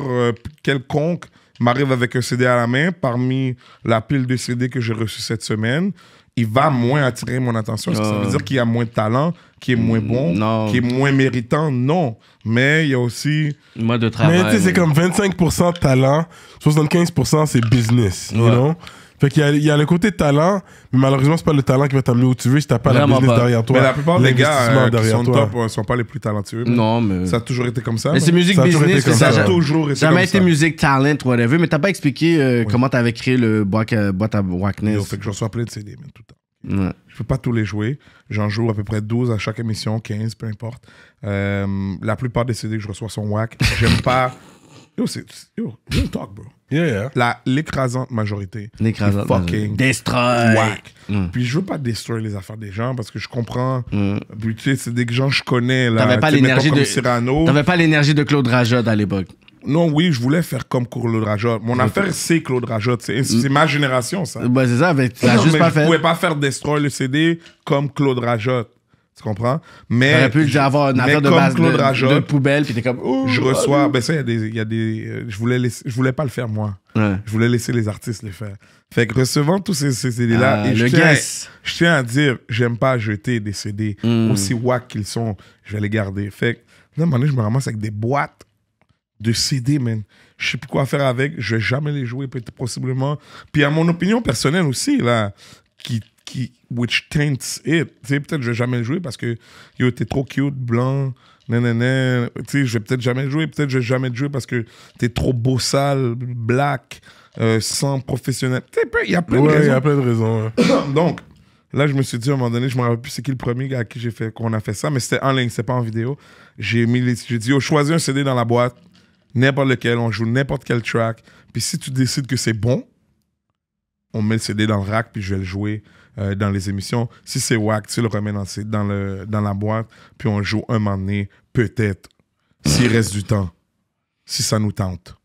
quelconque m'arrive avec un CD à la main, parmi la pile de CD que j'ai reçu cette semaine, il va moins attirer mon attention. Est-ce que ça veut dire qu'il y a moins de talent, qu'il est moins bon, qu'il est moins méritant? Non. Mais il y a aussi... Moi, de travail. Mais tu sais, c'est comme 25% de talent, 75% c'est business, you know? Fait qu'il y a le côté talent, mais malheureusement, c'est pas le talent qui va t'amener où tu veux si t'as pas la business derrière toi. Mais la plupart des gars qui sont top sont pas les plus talentueux. Non, mais... Ça a toujours été comme ça. Mais c'est musique business. Ça a toujours été comme ça. Ça a jamais été musique talent, whatever, mais t'as pas expliqué comment t'avais créé le Boîte à Wackness. Fait que je reçois plein de CD, tout le temps. Je peux pas tous les jouer. J'en joue à peu près 12 à chaque émission, 15, peu importe. La plupart des CD que je reçois sont wack. J'aime pas... Yo, real talk, bro. Yeah, yeah. L'écrasante majorité. L'écrasante fucking destroy. Whack. Mm. Puis je veux pas destroy les affaires des gens parce que je comprends. Mm. Puis tu sais, c'est des gens que je connais. T'avais pas l'énergie de Cyrano. T'avais pas l'énergie de Claude Rajot à l'époque. Non, oui, je voulais faire comme Claude Rajot. Mon affaire, c'est Claude Rajot. C'est ma génération, ça. Bah, c'est ça, mais tu l'as juste pas fait. Je pouvais pas faire destroy le CD comme Claude Rajot. Tu comprends? Mais t'aurais pu déjà avoir une affaire de base de poubelle, puis t'es comme... Je reçois... Ben ça, il y a des... Je voulais pas le faire, moi. Ouais. Je voulais laisser les artistes les faire. Fait que recevant tous ces CD-là... je tiens à dire, j'aime pas jeter des CD. Aussi wack qu'ils sont, je vais les garder. Fait que, d'un moment donné, je me ramasse avec des boîtes de CD, man. Je sais plus quoi faire avec. Je vais jamais les jouer, peut-être, possiblement. Puis à mon opinion personnelle aussi, là, which taints it. Tu sais, peut-être je vais jamais le jouer parce que yo, t'es trop cute, blanc, nanana. Tu sais, je vais peut-être jamais le jouer. Peut-être je vais jamais le jouer parce que t'es trop beau, sale, black, sans professionnel. Tu sais, il y a plein de raisons. Il y a plein de raisons. Ouais. Donc, là, je me suis dit à un moment donné, je me rappelle plus c'est qui le premier gars à qui qu'on a fait ça, mais c'était en ligne, c'était pas en vidéo. J'ai dit, yo, choisis un CD dans la boîte, n'importe lequel, on joue n'importe quel track. Puis si tu décides que c'est bon, on met le CD dans le rack, puis je vais le jouer dans les émissions. Si c'est wack, tu le remets dans la boîte, puis on joue un moment donné, peut-être, s'il reste du temps, si ça nous tente.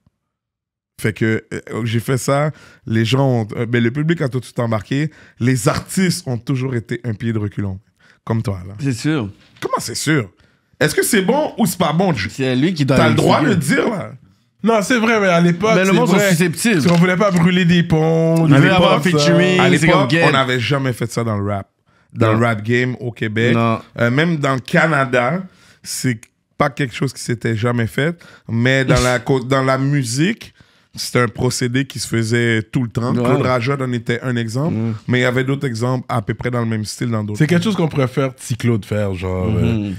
Fait que j'ai fait ça, les gens ont... mais le public a tout de suite embarqué. Les artistes ont toujours été un pied de reculon, comme toi, là. C'est sûr. Comment c'est sûr? Est-ce que c'est bon ou c'est pas bon? C'est lui qui doit... T'as le droit de le dire, là. Non, c'est vrai, mais à l'époque, c'est vrai. Parce qu'on voulait pas brûler des ponts, des featuring. À l'époque, on n'avait jamais fait ça dans le rap. Dans le rap game au Québec. Même dans le Canada, c'est pas quelque chose qui s'était jamais fait. Mais dans la musique, c'était un procédé qui se faisait tout le temps. Ouais. Claude Rajot en était un exemple, mais il y avait d'autres exemples à peu près dans le même style dans d'autres. C'est quelque chose qu'on préfère si Claude faire, genre...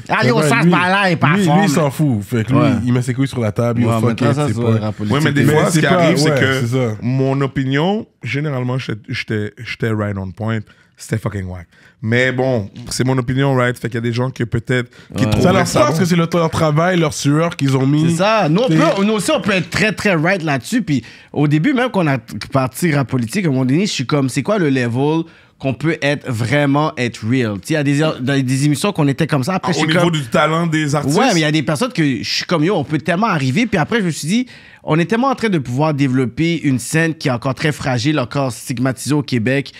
Allez, on s'en là et pas lui, il s'en fout. Fait que lui, il met ses couilles sur la table, il fuck it, c'est pas... Oui, mais des fois, ce qui arrive, c'est que mon opinion, généralement, j'étais right on point. C'était fucking whack. Mais bon, c'est mon opinion, right? Fait qu'il y a des gens qui peut-être... Ça leur sens parce que c'est leur travail, leur sueur qu'ils ont mis. C'est ça. Nous aussi, on peut être très, très right là-dessus. Puis au début, même qu'on a parti Rapolitique, à un moment donné, je suis comme, c'est quoi le level qu'on peut être vraiment real? Il y a des émissions qu'on était comme ça. Après, au niveau du talent des artistes? Ouais, mais il y a des personnes que je suis comme, yo, on peut tellement arriver. Puis après, je me suis dit... On est tellement en train de pouvoir développer une scène qui est encore très fragile, encore stigmatisée au Québec,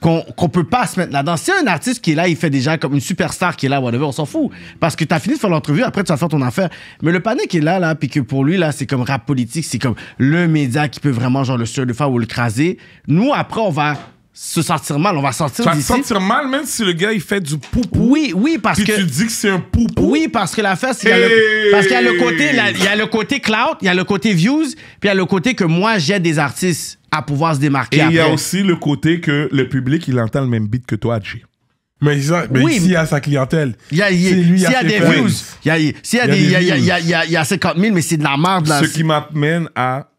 qu'on peut pas se mettre là-dedans. Si un artiste qui est là, il fait déjà comme une superstar qui est là, whatever, on s'en fout. Parce que t'as fini de faire l'entrevue, après tu vas faire ton affaire. Mais le panier qui est là, là, puis que pour lui, là, c'est comme rap politique, c'est comme le média qui peut vraiment, genre, le surfer ou le craser. Nous, après, on va se sentir mal, on va sortir d'ici. Tu vas te sentir mal même si le gars, il fait du poupou. Oui, oui, parce que... tu dis que c'est un poupou. Oui, parce que l'affaire, c'est parce qu'il y a le côté, il y a le côté clout, il y a le côté views, puis il y a le côté que moi, j'aide des artistes à pouvoir se démarquer. Et il y a aussi le côté que le public, il entend le même beat que toi, Jay. Mais s'il y a sa clientèle, s'il y a des views, s'il y a 50 000, mais c'est de la merde. Ce qui m'amène à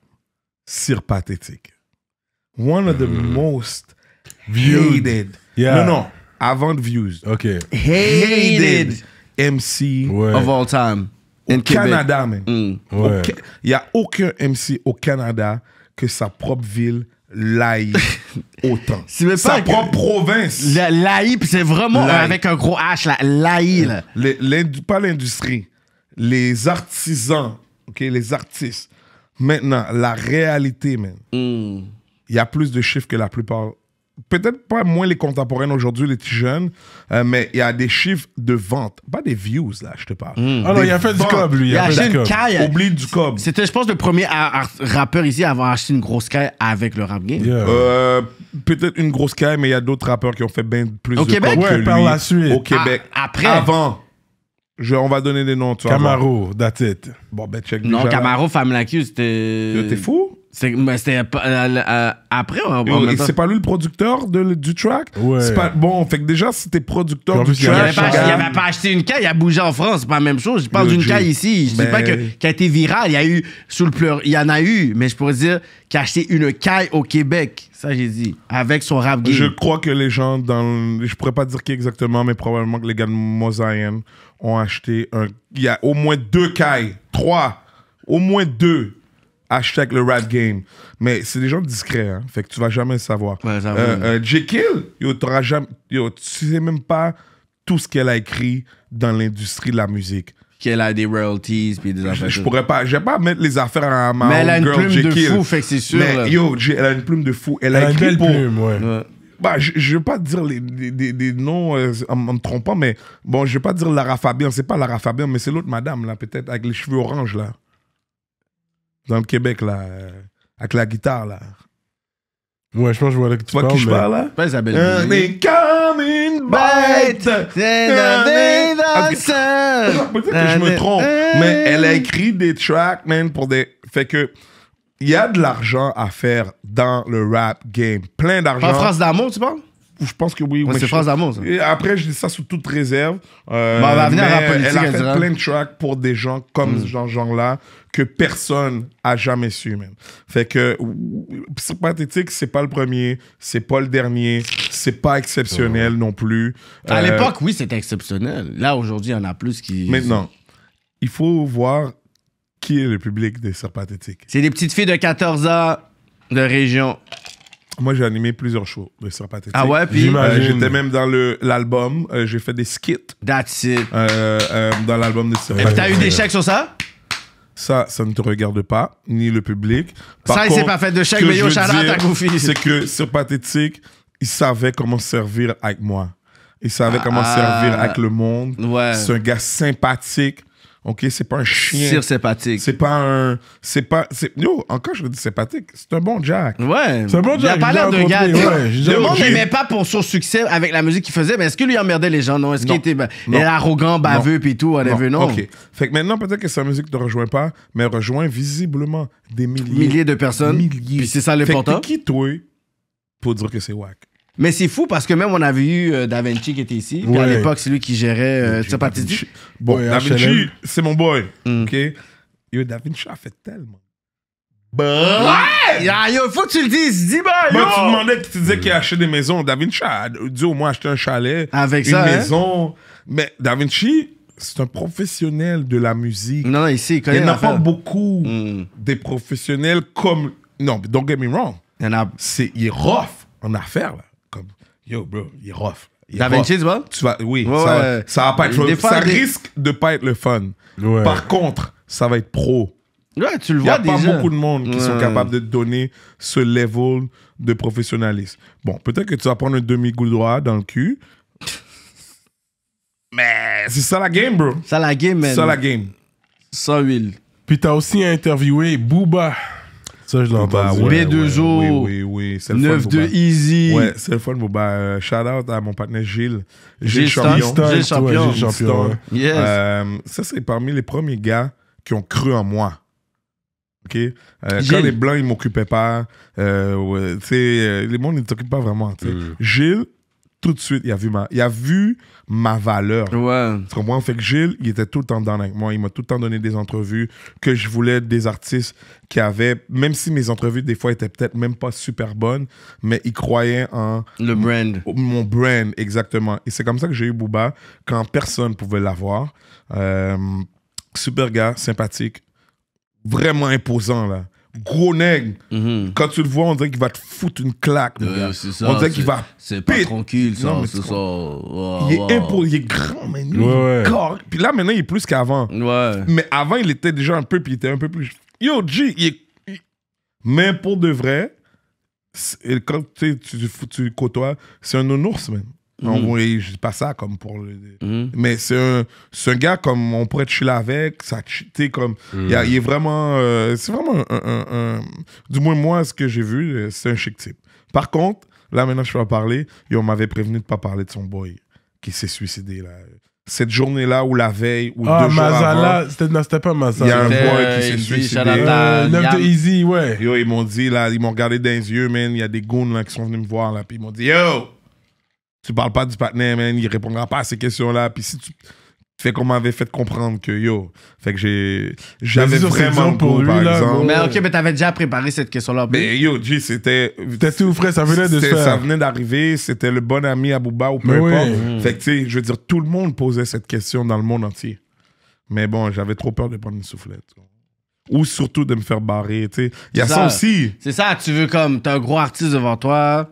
Sœurs Pathétiques. One of the most viewed. Hated. Yeah. Non, non. Avant de views. OK. Hated MC of all time. Au Canada, même. Il n'y a aucun MC au Canada que sa propre ville l'aille autant. Sa propre province. L'aille, c'est vraiment avec un gros H, l'aille. Pas l'industrie. Les artisans, okay, les artistes. Maintenant, la réalité, man. Il y a plus de chiffres que la plupart. Peut-être pas moins les contemporains aujourd'hui, les petits jeunes, mais il y a des chiffres de vente. Pas des views, là, je te parle. Ah non, il a fait du cob, lui. Il a acheté une caille. Oublie du cob. C'était, je pense, le premier rappeur ici à avoir acheté une grosse caille avec le rap game. Yeah. Peut-être une grosse caille, mais il y a d'autres rappeurs qui ont fait bien plus de cob que lui. Par la suite. Au Québec. Après. Avant. On va donner des noms, tu vois. Camaro, that's it. Bon, ben, check. Non, Camaro, Femme Lacuse, c'était. T'es fou? C'était après. C'est pas lui le producteur du track? Ouais. Pas, bon, fait que déjà, si t'es producteur du track. Il avait pas acheté une caille, il a bougé en France, c'est pas la même chose. Je parle d'une caille ici. Je dis pas qu'elle a été virale. Il y a eu, sous le pleur, il y en a eu, mais je pourrais dire qu'il a acheté une caille au Québec. Ça, j'ai dit. Avec son rap game. Je crois que les gens dans. Je pourrais pas dire qui exactement, mais probablement que les gars de Mosaïen ont acheté un. Il y a au moins 2 cailles. 3. Au moins 2. Hashtag le rap game. Mais c'est des gens discrets, hein. Fait que tu vas jamais le savoir. Ouais, Jekyll, t'auras jamais. Yo, tu sais même pas tout ce qu'elle a écrit dans l'industrie de la musique. Qu'elle a des royalties puis des affaires. Je pourrais pas. Je vais pas mettre les affaires à ma. Mais elle a une plume Jekyll. De fou, fait que c'est sûr. Mais, yo, elle a une plume de fou. Elle a écrit une belle plume, ouais. Bah, je vais pas dire des noms en me trompant, mais bon, je vais pas dire Lara Fabian. C'est pas Lara Fabian, mais c'est l'autre madame, là, peut-être, avec les cheveux orange, là. Dans le Québec, là, avec la guitare, là. Ouais, je pense que je vois là que tu parles. Tu vois qui je parle, là? Pas Isabelle. They come in bite! Peut-être que je me trompe, mais elle a écrit des tracks, man, pour des... Fait que, il y a de l'argent à faire dans le rap game. Plein d'argent. En France d'amour, tu parles? Je pense que oui. Ouais, c'est France d'amour, ça. Et après, je dis ça sous toute réserve. Bah, on va venir à la politique, elle a fait plein de tracks pour des gens comme ce genre-là que personne a jamais su, même. Fait que, c'est pathétique, c'est pas le premier, c'est pas le dernier, c'est pas exceptionnel non plus. À l'époque, oui, c'était exceptionnel. Là, aujourd'hui, il y en a plus qui... Maintenant, il faut voir qui est le public des Sœurs Pathétiques. C'est des petites filles de 14 ans de région... Moi, j'ai animé plusieurs shows de Sœurs Pathétiques. Ah ouais, puis j'étais même dans l'album. J'ai fait des skits. That's it. Dans l'album de Sœurs Pathétiques. Et t'as eu des chèques sur ça? Ça ne te regarde pas, ni le public. Par contre, il s'est pas fait de chèques, mais yo, shout-out à Goofy. C'est que Sœurs Pathétiques, ils savaient comment servir avec moi. Ils savaient comment servir avec le monde. Ouais. C'est un gars sympathique. OK, c'est pas un chien. Sœurs Sympathique. C'est pas un... C'est pas... Yo, encore, je dis sympathique. C'est un bon Jack. Ouais. C'est un bon Jack. Il a pas l'air d'un gars... Le monde n'aimait pas pour son succès avec la musique qu'il faisait, mais est-ce que lui emmerdait les gens? Non. Est-ce qu'il était arrogant, baveux, puis tout? Non. OK. Fait que maintenant, peut-être que sa musique ne rejoint pas, mais rejoint visiblement des milliers... Milliers de personnes. Milliers. Puis c'est ça l'important. Fait que t'es qui, toi, pour dire que c'est whack? Mais c'est fou parce que même on avait eu Da Vinci qui était ici. Puis à l'époque, c'est lui qui gérait Sœurs Pathétiques. Bon, Da Vinci, c'est mon boy. OK? Yo, Da Vinci a fait tellement. Ouais! Yo, faut que tu le dises. Dis-moi, yo! Moi, tu demandais, tu disais qu'il a acheté des maisons. Da Vinci a dû au moins acheter un chalet. Avec ça, une maison. Mais Da Vinci... C'est un professionnel de la musique. Non, ici, il n'y en a pas beaucoup des professionnels comme... Non, mais don't get me wrong. Il est rough en affaires, là. Yo, bro, il est rough. Da Vinci, tu vois? Oui, ouais, ça va pas être... Ça risque de pas être le fun. Ouais. Par contre, ça va être pro. Ouais, tu le vois déjà. Il n'y a pas beaucoup de monde qui sont capables de donner ce level de professionnalisme. Bon, peut-être que tu vas prendre un demi-gouloir dans le cul. Mais c'est ça la game, bro. Ça la game, man. Ça la game. Ça, Will. Puis t'as aussi interviewé Booba. Ça, je l'entends. B2O. Oui. 9-2 Easy. Ouais, c'est le fun, Booba. Shout out à mon partenaire Gilles. Gilles Champion. Gilles Champion. Gilles Champion. Ça, c'est parmi les premiers gars qui ont cru en moi. OK? Quand les Blancs, ils m'occupaient pas. Tu sais, les mondes, ils ne t'occupent pas vraiment. Gilles, tout de suite, il a vu ma valeur. Ouais. Parce que moi, en fait, Gilles, il était tout le temps down avec moi. Il m'a tout le temps donné des entrevues que je voulais, des artistes qui avaient, même si mes entrevues, des fois, étaient peut-être même pas super bonnes, mais ils croyaient en... Le brand. Mon brand, exactement. Et c'est comme ça que j'ai eu Booba, quand personne pouvait l'avoir. Super gars, sympathique, vraiment imposant, là. Gros nègre. Mm-hmm. Quand tu le vois, on dirait qu'il va te foutre une claque. Ouais, ça, on dirait qu'il va... C'est pas tranquille, ça. Non, mais ça. Wow, il est imposant, il est grand, man. Ouais. Puis là, maintenant, il est plus qu'avant. Ouais. Mais avant, il était déjà un peu, puis il était un peu plus... Yo, G, il est... Mais pour de vrai, quand tu côtoies, c'est un nounours, man. Mm-hmm. Je dis pas ça comme pour le... Mm-hmm. Mais c'est un gars comme on pourrait chiller avec, ça t'es comme... Mm-hmm. Il est vraiment... c'est vraiment un... Du moins, moi, ce que j'ai vu, c'est un chic type. Par contre, là, maintenant, je peux en parler, et on m'avait prévenu de pas parler de son boy qui s'est suicidé, là. Cette journée-là ou la veille ou deux jours avant, c'était pas Mazala. Il y a un boy qui s'est suicidé. Neuf de Easy, ouais. Yo, ils m'ont dit, là, ils m'ont regardé dans les yeux, man. Il y a des goons, là, qui sont venus me voir, là, puis ils m'ont dit, yo! Tu parles pas du partenaire, man, il répondra pas à ces questions-là. Puis si tu fais qu'on m'avait fait comprendre que yo, fait que j'avais vraiment pour lui, par là, exemple. Mais ok, mais t'avais déjà préparé cette question-là. Mais yo, G, c'était. T'es tout frais, ça venait de se faire. Ça venait d'arriver, c'était le bon ami à Booba ou peu importe. Oui. Fait que tu sais, je veux dire, tout le monde posait cette question dans le monde entier. Mais bon, j'avais trop peur de prendre une soufflette. Ou surtout de me faire barrer, tu sais. Il y a ça aussi. C'est ça, tu veux comme, t'es un gros artiste devant toi.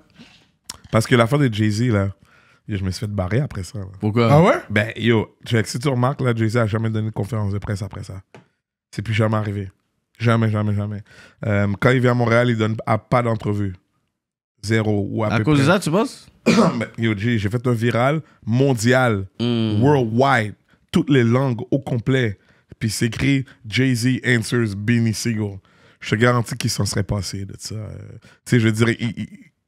Parce que l'affaire de Jay-Z, là. Je me suis fait barrer après ça. Là. Pourquoi? Ah ouais? Ben, yo, si tu remarques, là, Jay-Z a jamais donné de conférence de presse après ça. C'est plus jamais arrivé. Jamais, jamais, jamais. Quand il vient à Montréal, il donne pas d'entrevue. Zéro. Ou à peu cause près. De ça, tu penses? Ben, yo, j'ai fait un viral mondial, worldwide, toutes les langues au complet. Puis c'est écrit Jay-Z answers Beanie Sigel. Je te garantis qu'il s'en serait passé de ça. Tu sais, je dirais...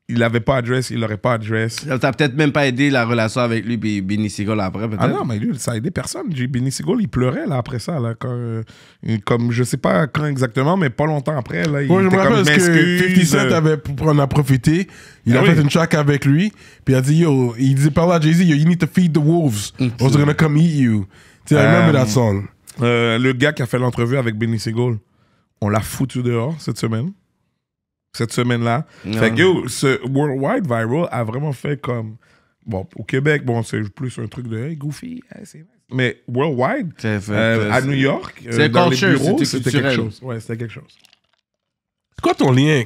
Il n'avait pas adresse, il n'aurait pas adresse. Ça t'a peut-être même pas aidé la relation avec lui et Beanie Sigel après, peut-être? Ah non, mais lui, ça a aidé personne. Beanie Sigel, il pleurait là, après ça. Là, quand, comme, je sais pas quand exactement, mais pas longtemps après. Là, il était comme parce que 50 Cent avait, pour en profiter, il a fait une track avec lui, puis il a dit, yo, il disait par là à Jay-Z, yo, you need to feed the wolves, or they're gonna come eat you. Tu sais, I remember that song. Le gars qui a fait l'entrevue avec Beanie Sigel, on l'a foutu dehors cette semaine. Fait que yo, ce worldwide viral a vraiment fait comme... Bon, au Québec, bon, c'est plus un truc de hey, Goofy, c'est... Mais worldwide, à New York, dans les bureaux, c'était quelque chose. Ouais, c'était quelque chose. C'est quoi ton lien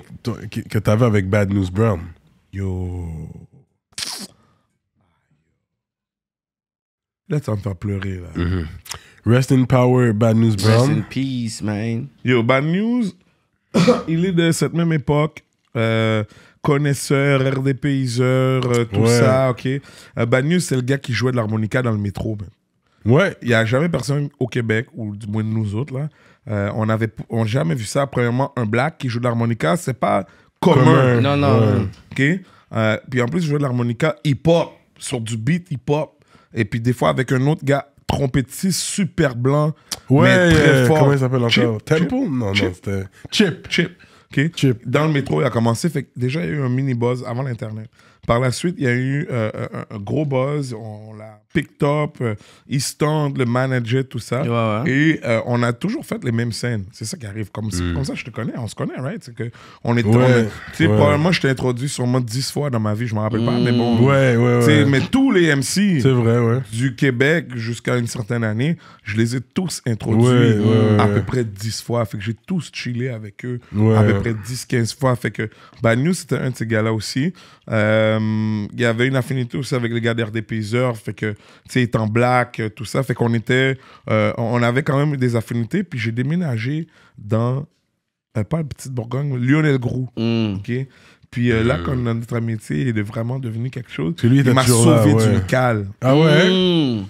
que t'avais avec Bad News Brown? Yo... Là, tu vas me faire pleurer, là. Mm-hmm. Rest in power, Bad News Brown. Rest in peace, man. Yo, Bad News... Il est de cette même époque, connaisseur, RD Payser, tout ça, ok. Bad News, c'est le gars qui jouait de l'harmonica dans le métro. Même. Ouais. Il n'y a jamais personne au Québec, ou du moins nous autres, là. On n'a jamais vu ça. Premièrement, un black qui joue de l'harmonica, c'est pas commun. Non, non. Ok. Puis en plus, il jouait de l'harmonica hip-hop, sur du beat hip-hop. Et puis des fois, avec un autre gars, trompettiste super blanc, mais très fort. Comment il s'appelle encore? Tempo? Non, non, c'était... Chip. Okay. Chip. Dans le métro, il a commencé. Fait que déjà, il y a eu un mini-buzz avant l'Internet. Par la suite, il y a eu un gros buzz. On l'a picked up, Eastland, le manager, tout ça. Ouais. Et on a toujours fait les mêmes scènes. C'est ça qui arrive. Comme ça, je te connais. On se connaît, right? C'est que on est... Tu sais, probablement, je t'ai introduit sûrement 10 fois dans ma vie. Je m'en rappelle pas, mais bon. Ouais. Mais tous les MC du Québec jusqu'à une certaine année, je les ai tous introduits à peu près 10 fois. Fait que j'ai tous chillé avec eux à peu près 10-15 fois. Fait que Bad News, c'était un de ces gars-là aussi. Il y avait une affinité aussi avec les gars d'RD Payser, fait que, tu sais, étant black, tout ça, fait qu'on était, on avait quand même des affinités, puis j'ai déménagé dans, pas Petite Bourgogne, Lionel Groux, ok? Puis là, quand notre amitié est vraiment devenue quelque chose, il m'a sauvé du cal. Ah ouais?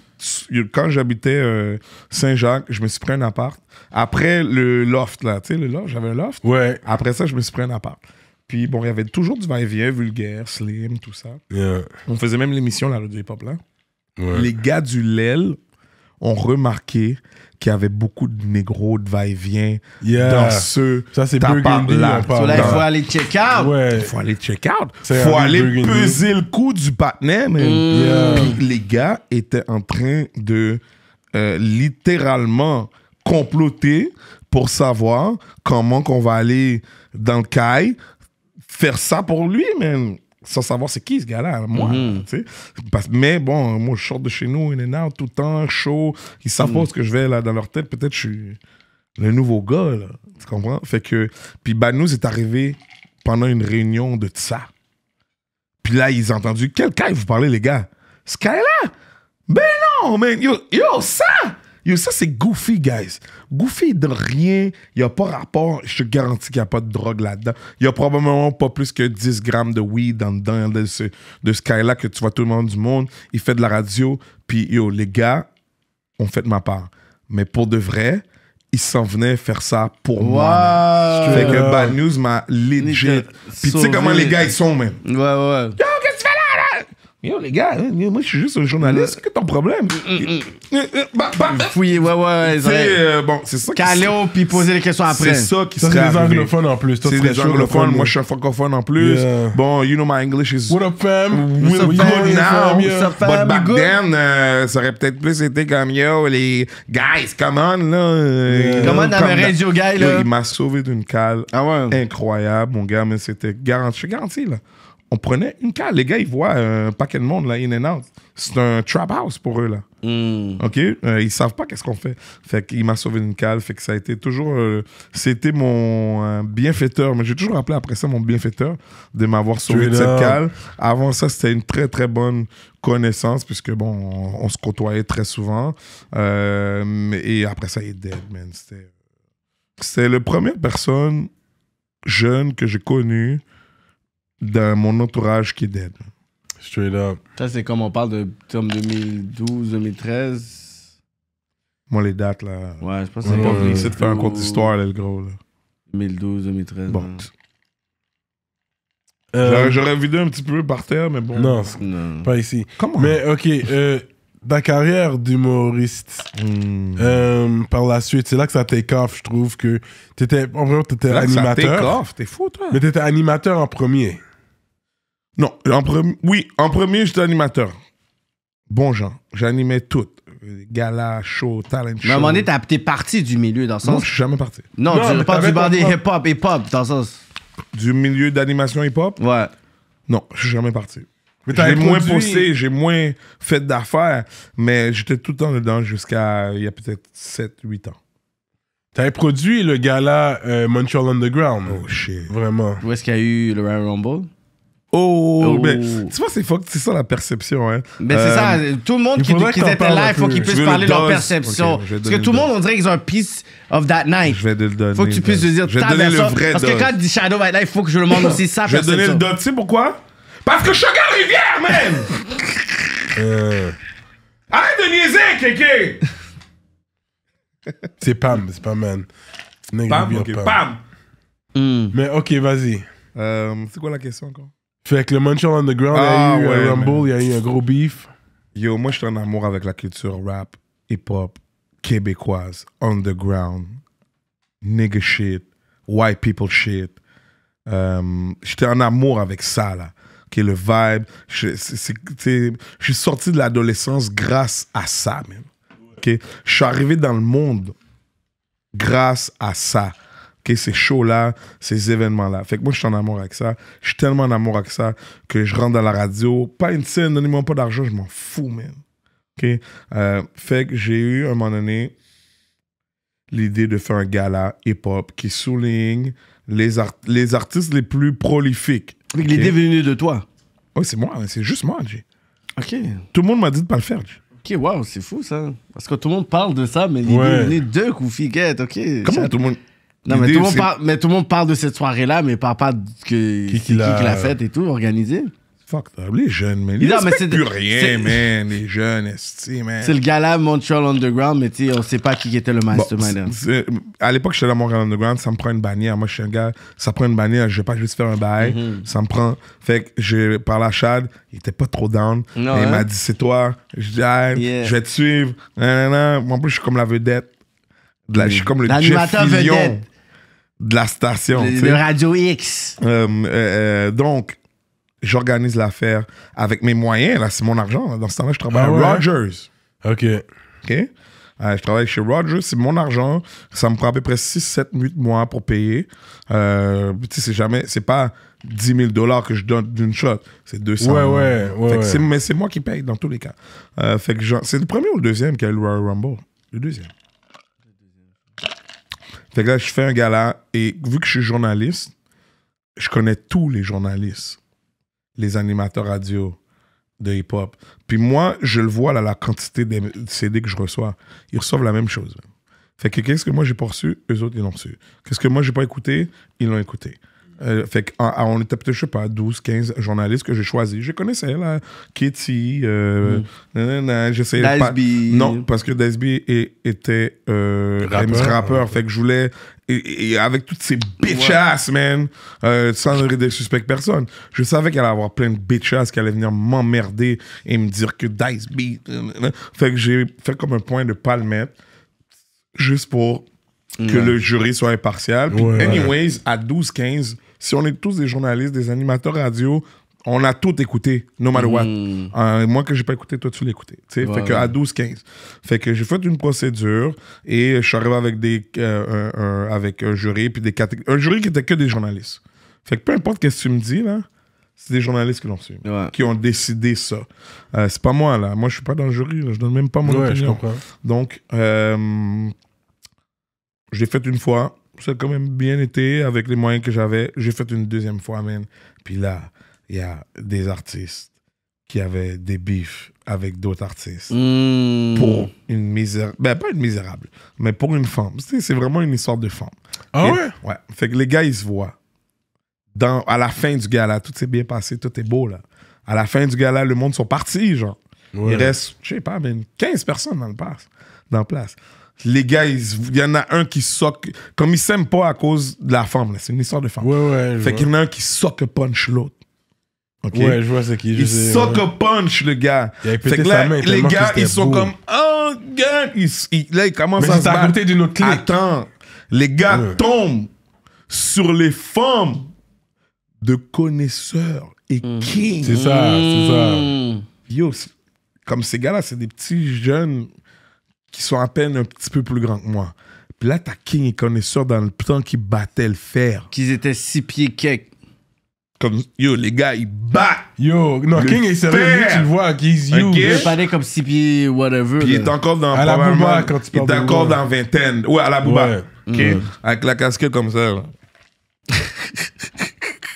Quand j'habitais Saint-Jacques, je me suis pris un appart. Après le loft, là, tu sais, le loft, j'avais un loft. Ouais. Après ça, je me suis pris un appart. Puis bon, il y avait toujours du va-et-vient, Vulgaire, Slim, tout ça. On faisait même l'émission La Rue du Hip-Hop, là. Les gars du LEL ont remarqué qu'il y avait beaucoup de négros, de va-et-vient dans ce tabac-là. Il faut aller check-out. Il faut aller check-out. Il faut aller peser le coup du partenaire. Puis les gars étaient en train de littéralement comploter pour savoir comment qu'on va aller dans le caille faire ça pour lui, man. Sans savoir c'est qui ce gars-là, moi. Tu sais. Mais bon, moi je sors de chez nous, in and out, tout le temps, chaud. Ils savent pas ce que je vais là dans leur tête. Peut-être je suis le nouveau gars, là. Tu comprends? Fait que. Puis Banous est arrivé pendant une réunion de ça. Puis là, ils ont entendu quel caille vous parlez, les gars? Ce caille-là? Ben non, man! Yo, ça! Yo, ça, c'est Goofy, guys. Goofy de rien. Il n'y a pas rapport. Je te garantis qu'il n'y a pas de drogue là-dedans. Il n'y a probablement pas plus que 10 grammes de weed en dedans de ce gars-là que tu vois tout le monde du monde. Il fait de la radio. Puis, yo, les gars, ont fait ma part. Mais pour de vrai, ils s'en venaient faire ça pour moi. Fait que Bad News m'a legit. Puis, tu sais comment les gars, ils sont, même. Ouais, ouais. Yo, qu'est-ce que tu fais là? Yo, les gars, moi, je suis juste un journaliste. Qu'est-ce que ton problème? Fouiller, ouais. Bon, c'est ça. Caléon, puis poser les questions après. C'est ça qui serait arrivé. C'est des anglophones en plus. C'est des anglophones. Moi, je suis un francophone en plus. Bon, you know my English is... What up, fam? What's up, fam? What's up, fam? But back then, ça aurait peut-être plus été comme, yo, les guys, come on, là. Come on, la radio, guy, là. Il m'a sauvé d'une cale incroyable, mon gars. Mais c'était garanti. Je suis garanti, là. On prenait une cale. Les gars, ils voient un paquet de monde, là, in and out. C'est un trap house pour eux, là. OK? Ils savent pas qu'est-ce qu'on fait. Fait qu'il m'a sauvé d'une cale. Fait que ça a été toujours... c'était mon bienfaiteur. Mais j'ai toujours appelé après ça mon bienfaiteur de m'avoir sauvé de cette cale. Avant ça, c'était une très, très bonne connaissance puisque, bon, on se côtoyait très souvent. Et après ça, il est dead, man. C'était la première personne jeune que j'ai connue dans mon entourage qui est dead. Straight up. Ça, c'est comme on parle de 2012, 2013. Moi, les dates, là. Ouais, je pense que c'est pas obligé de faire un cours d'histoire, là, le gros, là. 2012, 2013. Bon. J'aurais vidé un petit peu par terre, mais bon. Non, pas ici. Comment? Mais, OK, ta carrière d'humoriste, par la suite, c'est là que ça take off, je trouve, que t'étais... En vrai, t'étais animateur. Ça take off, t'es fou, toi. Mais t'étais animateur en premier. Non, en premier, j'étais animateur. Bon genre, j'animais tout. Gala, show, talent show. Mais à un moment donné, t'es parti du milieu, dans le sens... Non, je suis jamais parti. Non, pas du bandit hip-hop, dans le sens... Du milieu d'animation hip-hop? Ouais. Non, je suis jamais parti. J'ai moins posté, j'ai moins fait d'affaires, mais j'étais tout le temps dedans jusqu'à il y a peut-être 7-8 ans. T'avais produit le gala Montreal Underground. Oh shit. Vraiment. Où est-ce qu'il y a eu le Royal Rumble? Oh, mais tu vois, c'est ça la perception, hein. Mais c'est ça, tout le monde qui était là, il faut qu'ils puissent parler de leur perception. Parce que tout le monde, on dirait qu'ils ont un piece of that night. Je vais te le donner. Faut que tu puisses te dire, je vais donner le vrai. Parce que quand Shadow va être là, il faut que je le montre aussi sa perception. Je vais donner le dot, tu sais pourquoi? Parce que je suis un gars de rivière, man! Arrête de niaiser, Kéké! C'est pas man. Pam, okay. Pam! Mais ok, vas-y. C'est quoi la question encore? Fait que le Montreal Underground, il y a eu un Rumble, il y a eu un gros beef. Yo, moi je suis en amour avec la culture rap, hip-hop, québécoise, underground, nigga shit, white people shit. J'étais en amour avec ça, là. Qui est le vibe. Je suis sorti de l'adolescence grâce à ça, même. Okay? Je suis arrivé dans le monde grâce à ça. Okay? Ces shows-là, ces événements-là. Fait que moi, je suis en amour avec ça. Je suis tellement en amour avec ça que je rentre dans la radio. Pas une scène, donnez-moi pas d'argent, je m'en fous, même. Okay? Fait que j'ai eu, à un moment donné, l'idée de faire un gala hip-hop qui souligne les artistes les plus prolifiques. Okay. L'idée venue de toi. Oui, c'est moi, c'est juste moi, Jay. OK. Tout le monde m'a dit de pas le faire, Jay. OK, wow, c'est fou, ça. Parce que tout le monde parle de ça, mais l'idée venue de Goofy Guette, OK. Comment tout le monde... Non, mais tout le monde parle de cette soirée-là, mais parle pas que qui l'a faite et tout, organisée. Fuck up, les jeunes, man. Ils respectent plus rien, man. Les jeunes, esti, man. C'est le gala Montreal Underground, mais tu sais, on sait pas qui était le mastermind. Bon, à l'époque, j'étais dans Montreal Underground, ça me prend une bannière. Moi, je suis un gars, ça prend une bannière, je vais pas juste faire un bail. Ça me prend. Fait que j'ai parlé à Chad, il était pas trop down. Non, hein? Il m'a dit, c'est toi. Je dis, hey, je vais te suivre. Moi, en plus, je suis comme la vedette. Je suis comme le Jeff Fillion de la station. De Radio X. Donc, j'organise l'affaire avec mes moyens. Là, c'est mon argent. Dans ce temps-là, je travaille à Rogers. OK. OK? Je travaille chez Rogers. C'est mon argent. Ça me prend à peu près 6, 7, 8 mois pour payer. Tu sais, c'est pas 10 000 $ que je donne d'une shot. C'est 200 000. Ouais. Mais c'est moi qui paye dans tous les cas. Fait que c'est le premier ou le deuxième qui a eu le Royal Rumble? Le deuxième. Fait que là, je fais un gala. Et vu que je suis journaliste, je connais tous les journalistes, les animateurs radio de hip-hop. Puis moi, je le vois, là, la quantité de CD que je reçois. Ils reçoivent la même chose. Fait que qu'est-ce que moi, j'ai pas reçu? Eux autres, ils l'ont reçu. Qu'est-ce que moi, j'ai pas écouté? Ils l'ont écouté. Fait qu'on était peut-être, je sais pas, 12, 15 journalistes que j'ai choisis. Je connaissais, là, Kitty, j'essayais pas... Non, parce que Dasby était rappeur. Fait que je voulais... Et avec toutes ces bitch-ass, man, sans suspect personne. Je savais qu'elle allait avoir plein de bitch-ass qui allait venir m'emmerder et me dire que Dasby... Fait que j'ai fait comme un point de pas le mettre, juste pour... que le jury soit impartial. Puis anyways, à 12-15, si on est tous des journalistes, des animateurs radio, on a tout écouté, no matter what. Moi que j'ai pas écouté, toi tu l'as écouté. Fait que à 12-15. Fait que j'ai fait une procédure et je suis arrivé avec, avec un jury, puis des catégories. Un jury qui était que des journalistes. Fait que peu importe qu'est-ce que tu me dis, là, c'est des journalistes qui l'ont suivi, qui ont décidé ça. C'est pas moi, là. Moi, je suis pas dans le jury, là. Je donne même pas mon opinion. Donc... je l'ai fait une fois, ça a quand même bien été avec les moyens que j'avais. J'ai fait une deuxième fois, man. Puis là, il y a des artistes qui avaient des beefs avec d'autres artistes pour une misère. Ben, pas une misérable, mais pour une femme. C'est vraiment une histoire de femme. Ah ouais? Fait que les gars, ils se voient. À la fin du gala, tout s'est bien passé, tout est beau, là. À la fin du gala, le monde sont partis, genre. Il reste, je sais pas, mais 15 personnes dans le place. Les gars, il y en a un qui soque. Comme ils s'aiment pas à cause de la femme, c'est une histoire de femme. Fait qu'il y en a un qui soque punch l'autre. Ouais, je vois ce qu'il dit. Il soque punch le gars. Fait que là, les gars, ils sont comme oh, gars. Là, ils commencent à se battre. Attends, les gars tombent sur les femmes de connaisseurs et kings. C'est ça, c'est ça. Yo, comme ces gars-là, c'est des petits jeunes qui sont à peine un petit peu plus grands que moi. Puis là, t'as King et Connaisseur dans le temps qui battaient le fer. Qu'ils étaient 6 pieds quelques. Comme, yo, les gars, ils battent. Yo, non, King est sérieux, tu le vois, King's you. Il est pas comme 6 pieds, whatever. Puis il est encore dans... À la Booba, quand tu parles de... Il est encore dans vingtaine. Ouais, à la Booba. Avec la casquette comme ça, là.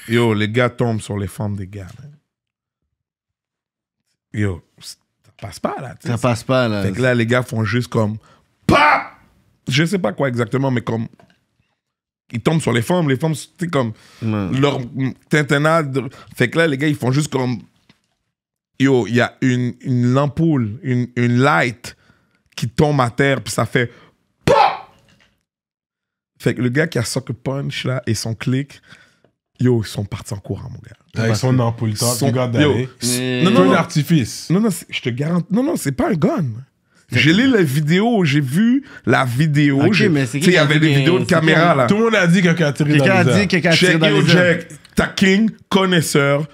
Yo, les gars tombent sur les femmes des gars. Yo, passe pas là. Ça passe pas là. Fait que là, les gars font juste comme PAP! Je sais pas quoi exactement, mais comme. Ils tombent sur les femmes. Les femmes, tu sais, comme. Leur tintinade. Fait que là, les gars, ils font juste comme. Yo, il y a une ampoule, une light qui tombe à terre, puis ça fait PAP! Fait que le gars qui a Sucker Punch là et son clic. Yo, ils sont partis en courant, mon gars. Avec son ampoule, son gars d'aller. Non, un artifice. Non, je te garantis. Non, c'est pas un gun. J'ai lu la vidéo, j'ai vu la vidéo. Tu sais, il y avait des vidéos de caméra, là. Tout le monde a dit qu'il y a tiré dans les airs. Check yo, check. T'as King, Connaisseur,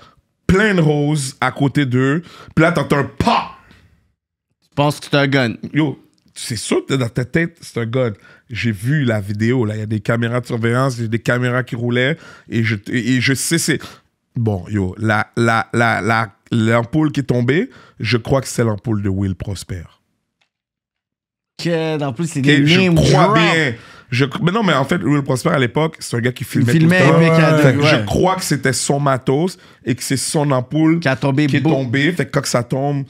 plein de roses à côté d'eux. Puis là, t'entends un pas. Tu penses que c'est un gun. Yo, c'est sûr que dans ta tête, c'est un gun. J'ai vu la vidéo, là. Il y a des caméras de surveillance, il y a des caméras qui roulaient. Et je sais, c'est... Bon, yo, l'ampoule qui est tombée, je crois que c'est l'ampoule de Will Prosper. Que, en plus, c'est des names je crois bien. Mais non, mais en fait, Will Prosper, à l'époque, c'est un gars qui filmait tout le temps. Fait que je crois que c'était son matos et que c'est son ampoule qui est tombée. Fait que quand ça tombe...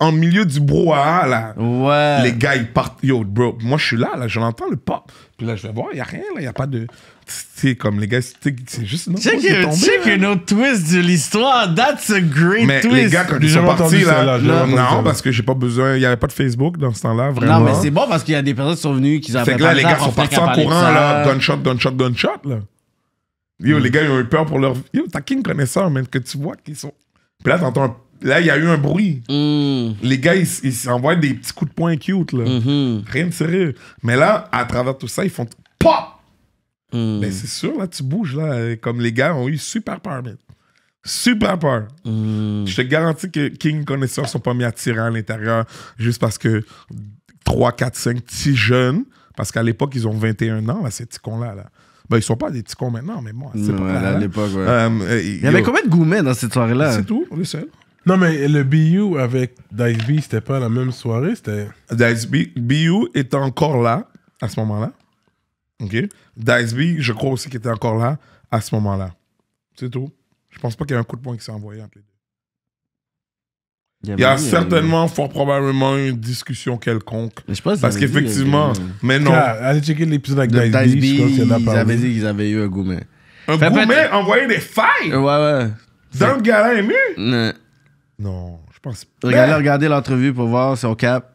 en milieu du brouhaha, là, ouais, les gars, ils partent. Yo, bro, moi, je suis là, là, je l'entends le pop. Puis là, je vais voir, il n'y a rien, là, il n'y a pas de... C'est comme les gars, c'est juste une autre chose qui est tombée. Check une autre twist de l'histoire. That's a great mais twist. Mais les gars, quand ils sont partis, là, non, parce que j'ai pas besoin... Il n'y avait pas de Facebook dans ce temps-là, vraiment. Non, mais c'est bon parce qu'il y a des personnes qui sont venues, qui avaient pas de temps. Fait que là, les gars sont partis en courant, là, gunshot, gunshot, gunshot, là. Yo, les gars, ils ont eu peur pour leur... Yo, t'as qu'une connaisseur, man, que tu vois qu'ils sont... Puis là, t'entends un... Là, il y a eu un bruit. Mm. Les gars, ils s'envoient des petits coups de poing cute, là. Mm-hmm. Rien de sérieux. Mais là, à travers tout ça, ils font... Pop! Mm. Ben, c'est sûr, là, tu bouges, là. Comme les gars ont eu super peur, man. Super peur. Mm. Je te garantis que King connaisseurs sont pas mis à tirer à l'intérieur juste parce que 3, 4, 5 petits jeunes, parce qu'à l'époque, ils ont 21 ans, là, ces petits cons-là, là. Ben, ils sont pas des petits cons maintenant, mais moi, bon, c'est pas là, à l'époque, ouais. Il y avait combien de gourmets dans cette soirée-là? C'est tout, le seul. Non, mais le BU avec Dice B, c'était pas la même soirée, c'était... Dice B, BU était encore là, à ce moment-là. OK? Dice B, je crois aussi qu'il était encore là, à ce moment-là. C'est tout. Je pense pas qu'il y a un coup de poing qui s'est envoyé entre les deux. Il y a certainement, fort probablement, une discussion quelconque. Parce qu'effectivement, mais non... Allez checker l'épisode avec Dice B, je crois qu'ils avaient dit qu'ils avaient eu un gourmet. Un gourmet envoyé des failles? Ouais, ouais. Dans le gars-là ému? Non. Non, je pense pas. Regardez l'entrevue pour voir si on capte.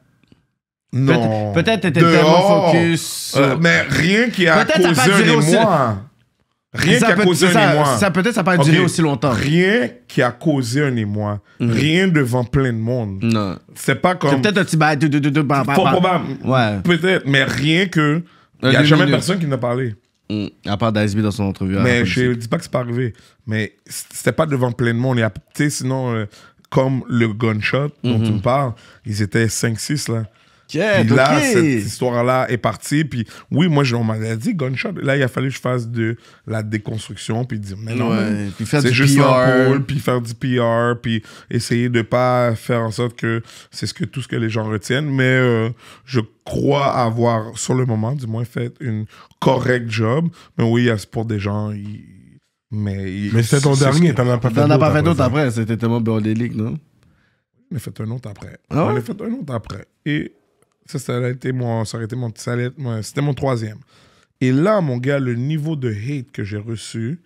Non. Peut-être t'étais tellement focus. Mais rien qui a causé un émoi. Rien qui a causé un émoi. Peut-être ça n'a pas duré aussi longtemps. Rien qui a causé un émoi. Rien devant plein de monde. Non. C'est pas comme... C'est peut-être un petit bail. Fort probable. Ouais. Peut-être, mais rien que... Il n'y a jamais personne qui n'a parlé. À part d'ASB dans son entrevue. Mais je dis pas que c'est pas arrivé. Mais c'était pas devant plein de monde. Tu sais, sinon... Comme le gunshot dont tu me parles, ils étaient 5-6 là. Okay, puis là, okay, cette histoire-là est partie. Puis oui, moi, on m'a dit gunshot. Là, il a fallu que je fasse de la déconstruction. Puis dire, mais non, ouais, c'est juste un pôle. Puis faire du PR. Puis essayer de pas faire en sorte que c'est ce que, tout ce que les gens retiennent. Mais je crois avoir, sur le moment, du moins, fait une correcte job. Mais oui, pour des gens, mais c'était ton dernier, t'en as pas fait d'autres. T'en as pas fait d'autres après, c'était tellement bordélique, non? J'en ai fait un autre après. J'en ai fait un autre après. Et ça aurait été mon c'était mon troisième. Et là, mon gars, le niveau de hate que j'ai reçu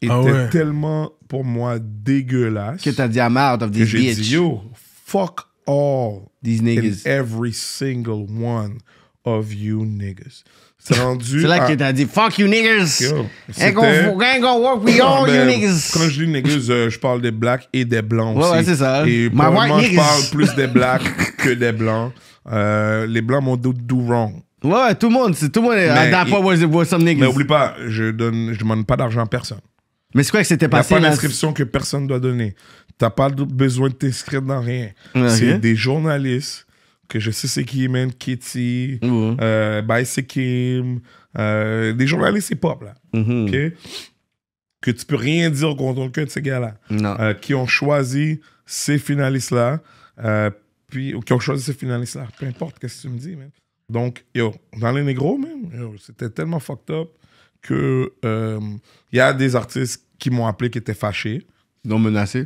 était tellement, pour moi, dégueulasse. Que t'as dit, I'm out of this bitch. J'ai dit, yo, fuck all these niggas. Every single one of you niggas. C'est là que t'as dit fuck you niggas. Ain't gonna work with all you niggas. Quand je dis niggas, je parle des blacks et des blancs aussi. Ouais, c'est ça. Et moi, je parle plus des blacks que des blancs. Les blancs m'ont do wrong. Ouais, tout le monde. Tout le monde. À that point, was some niggas. Mais oublie pas, je demande pas d'argent à personne. Mais c'est quoi que c'était passé? Il n'y a pas d'inscription que personne doit donner. T'as pas besoin de t'inscrire dans rien. C'est des journalistes. Que je sais c'est qui, man, Kitty, c'est Kim, des journalistes hip-hop, là, OK? Que tu peux rien dire contre aucun de ces gars-là, qui ont choisi ces finalistes-là, peu importe qu'est-ce que tu me dis, man. Donc, yo, dans les négros, man, c'était tellement fucked up que y a des artistes qui m'ont appelé qui étaient fâchés. Donc menacés?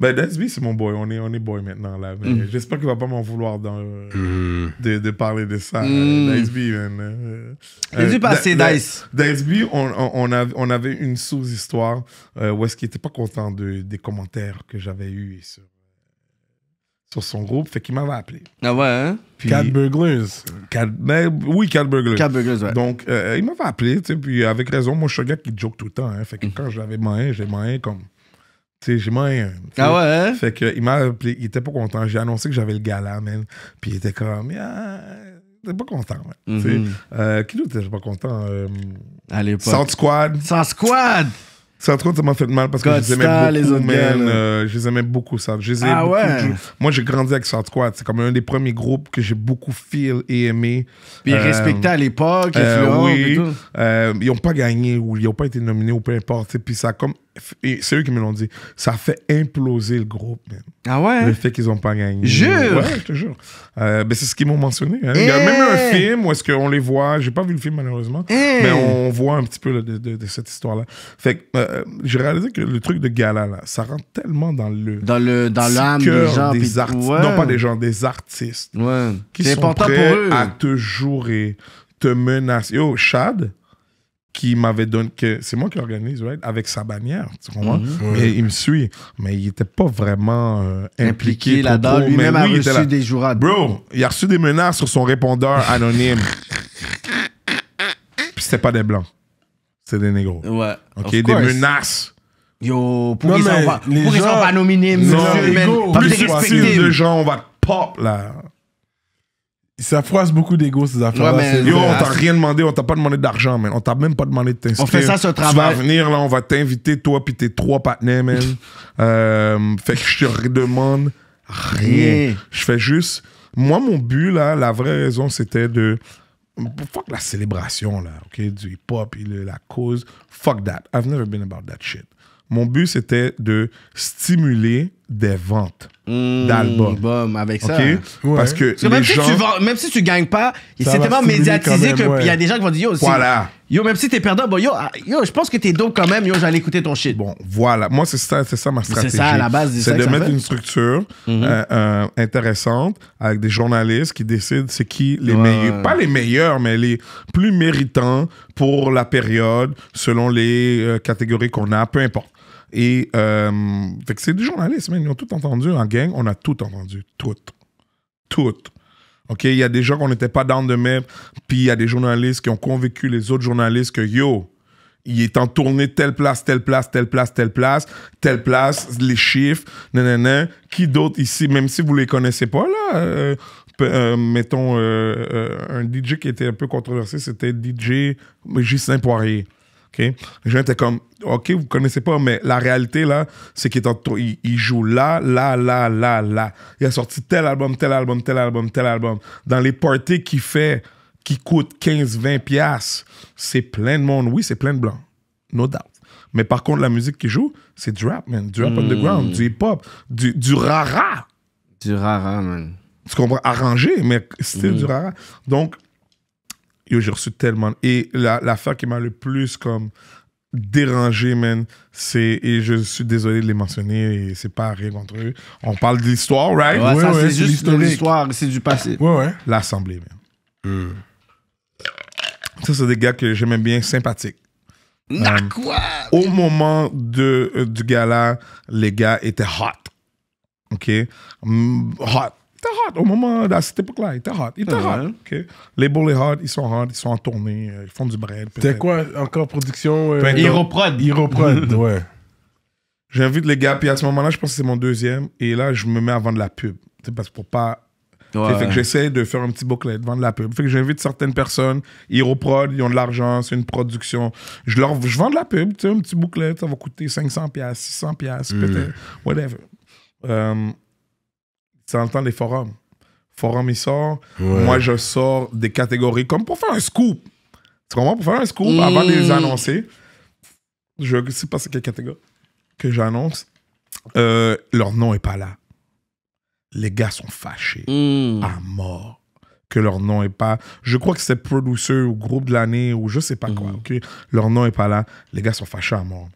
Ben, Dasby, c'est mon boy. On est boy maintenant, là. J'espère qu'il va pas m'en vouloir de parler de ça. Dasby, man. J'ai dû passer Dice. Dasby, on avait une sous-histoire où est-ce qu'il était pas content des commentaires que j'avais eus sur son groupe. Fait qu'il m'avait appelé. Ah ouais, hein? Cat Burglers. Oui, Cat Burglers. Cat Burglers, ouais. Donc, il m'avait appelé, tu sais, puis avec raison, moi, je suis un gars qui joke tout le temps, hein. Fait que quand je l'avais main, j'ai main comme... Tu sais, j'ai moyen. Ah ouais? Hein? Fait qu'il m'a appelé, il était pas content. J'ai annoncé que j'avais le gala, man. Puis il était comme, yeah, t'es pas content, man. Qui d'autre était pas content? À l'époque. South Squad. South Squad! South Squad, ça m'a fait mal parce que je les aimais beaucoup, les autres man. Je les aimais beaucoup, ça. Moi, j'ai grandi avec South Squad. C'est comme un des premiers groupes que j'ai beaucoup feel et aimé. Puis ils respectaient à l'époque. Ils n'ont pas gagné ou ils n'ont pas été nominés ou peu importe. Puis ça a comme et c'est eux qui me l'ont dit, ça fait imploser le groupe, man. Ah ouais? Le fait qu'ils n'ont pas gagné. Jure? Ouais, je te jure. Ben c'est ce qu'ils m'ont mentionné. Hein. Hey! Il y a même un film où est-ce qu'on les voit, j'ai pas vu le film malheureusement, hey! Mais on voit un petit peu là, de cette histoire-là. Fait que j'ai réalisé que le truc de gala, là, ça rentre tellement dans l'âme dans des gens. Des artistes, ouais. Non pas des gens, des artistes. Ouais. Qui sont important prêts pour eux. À te jouer, te menacer. Yo, Chad qui m'avait donné, que c'est moi qui l'organise, right, avec sa bannière, tu comprends? Mm-hmm. Et il me suit, mais il n'était pas vraiment impliqué là-dedans. Lui-même a reçu des jurades. Bro, il a reçu des menaces sur son répondeur anonyme. Puis c'était pas des blancs, c'est des négros. Ouais. OK, des menaces. Yo, pour qu'ils ne soient pas nominés, monsieur, plus respecté. De gens, on va pop, là. Ça froisse beaucoup d'ego, ces affaires-là. Ouais, yo, on t'a rien demandé, on t'a pas demandé d'argent, man. On t'a même pas demandé de t'inscrire. On fait ça, ce travail. Tu vas venir, là, on va t'inviter, toi, puis tes trois partenaires, man. Fait que je te demande rien. Je fais juste... Moi, mon but, là, la vraie raison, c'était de... Fuck la célébration, là, OK, du hip-hop, la cause. Fuck that. I've never been about that shit. Mon but, c'était de stimuler des ventes d'albums. Avec ça. Okay? Ouais. Parce que même, gens, si tu vends, même si tu gagnes pas, c'est tellement médiatisé qu'il y a des gens qui vont dire yo, voilà. Yo même si t'es perdant, bon, yo je pense que t'es dope quand même, yo j'allais écouter ton shit. Bon, voilà. Moi, c'est ça ma stratégie. C'est ça, à la base. C'est de mettre une structure intéressante avec des journalistes qui décident c'est qui les meilleurs, pas les meilleurs, mais les plus méritants pour la période selon les catégories qu'on a, peu importe. Et fait que c'est des journalistes, man. Ils ont tout entendu en gang, on a tout entendu, tout. OK, il y a des gens qu'on n'était pas down de même, puis il y a des journalistes qui ont convaincu les autres journalistes que yo, il est en tournée telle place, les chiffres, nanana. Qui d'autre ici, même si vous les connaissez pas là, mettons un DJ qui était un peu controversé, c'était DJ Ghislain Poirier. Okay. Les gens étaient comme, OK, vous connaissez pas, mais la réalité, là, c'est qu'il joue là. Il a sorti tel album. Dans les parties qu'il fait, qui coûtent 15-20$, c'est plein de monde. Oui, c'est plein de blancs. No doubt. Mais par contre, la musique qu'il joue, c'est du rap, man. Du rap underground, du hip-hop, du rara. Du rara, man. Tu comprends? Arrangé, mais c'était du rara. Donc, j'ai reçu tellement... Et l'affaire qui m'a le plus comme dérangé, man, c'est... Et je suis désolé de les mentionner, et c'est pas rien contre eux. On parle de l'histoire, right? Ouais, ça, c'est juste de l'histoire, c'est du passé. Ouais. L'Assemblée, man. Ça, c'est des gars que j'aimais bien, sympathiques. Quoi? Au moment du gala, les gars étaient hot. OK? Hot. T'es hot au moment, à cette époque-là, il était hot. Okay. Les bulls sont hot, ils sont en tournée, ils font du bread. C'était quoi encore production? Hero Prod, ouais. J'invite les gars, puis à ce moment-là, je pense que c'est mon deuxième, et là, je me mets à vendre la pub. Parce que pour pas... Ouais. Fait que j'essaie de faire un petit bouclet, de vendre la pub. Fait que j'invite certaines personnes, Hero Prod, ils ont de l'argent, c'est une production. Je vends de la pub, tu sais, un petit bouclet, ça va coûter 500$, 600$, peut-être, whatever. C'est dans le temps des forums. Forum, il sort. Ouais. Moi, je sors des catégories comme pour faire un scoop. Tu comprends? Pour faire un scoop, avant de les annoncer, je ne sais pas c'est quelle catégorie que j'annonce. Leur nom n'est pas là. Les gars sont fâchés à mort que leur nom n'est pas... Je crois que c'est producer ou groupe de l'année ou je sais pas quoi. Okay? Leur nom n'est pas là. Les gars sont fâchés à mort.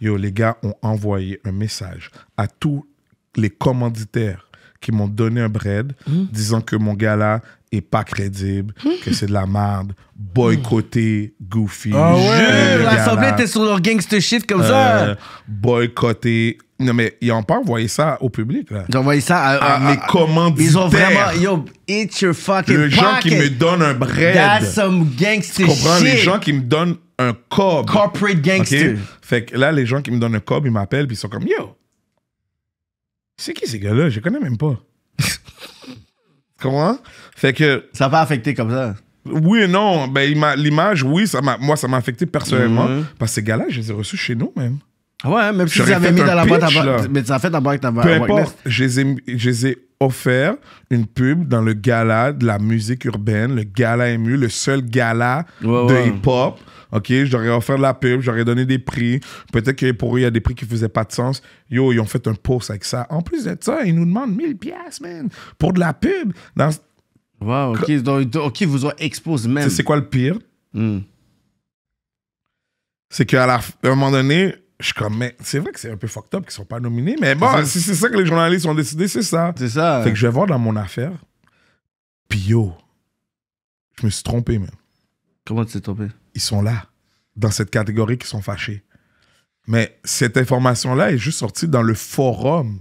Yo, les gars ont envoyé un message à tous les commanditaires qui m'ont donné un bread, disant que mon gars-là est pas crédible, que c'est de la merde, boycotté, Goofy. Ah ouais, l'Assemblée était sur leur gangster shit comme ça. Boycotté. Non, mais ils n'ont pas envoyé ça au public. Là. Ils ont envoyé ça à mes commanditaires. Ils ont vraiment... Yo, it's your fucking pocket. Les gens qui me donnent un bread. That's some gangster shit. Tu comprends? Les gens qui me donnent un cob. Corporate gangster. Okay? Fait que là, les gens qui me donnent un cob, ils m'appellent puis ils sont comme, yo, c'est qui ces gars-là? Je les connais même pas. Comment? Fait que... Ça va affecter comme ça? Oui et non. Ben, l'image, oui, moi, ça m'a affecté personnellement. Parce que ces gars-là, je les ai reçus chez nous, même. Ouais, même si tu les avais mis dans la boîte à Wackness. Mais ça a fait dans la boîte à Wackness. Peu importe. Je les ai offert une pub dans le gala de la musique urbaine, le gala MU, le seul gala de hip-hop. OK, j'aurais offert de la pub, j'aurais donné des prix. Peut-être que pour eux, il y a des prix qui ne faisaient pas de sens. Yo, ils ont fait un post avec ça. En plus de ça, ils nous demandent 1000$, man, pour de la pub. Dans... Wow, OK, donc, vous en exposez même. C'est quoi le pire? Mm. C'est qu'à un moment donné... Je suis comme, mais c'est vrai que c'est un peu fucked up qu'ils sont pas nominés, mais bon, si c'est ça que les journalistes ont décidé, c'est ça. C'est ça. Fait que je vais voir dans mon affaire. Puis yo, je me suis trompé, même. Comment tu t'es trompé? Ils sont là, dans cette catégorie qui sont fâchés. Mais cette information-là est juste sortie dans le forum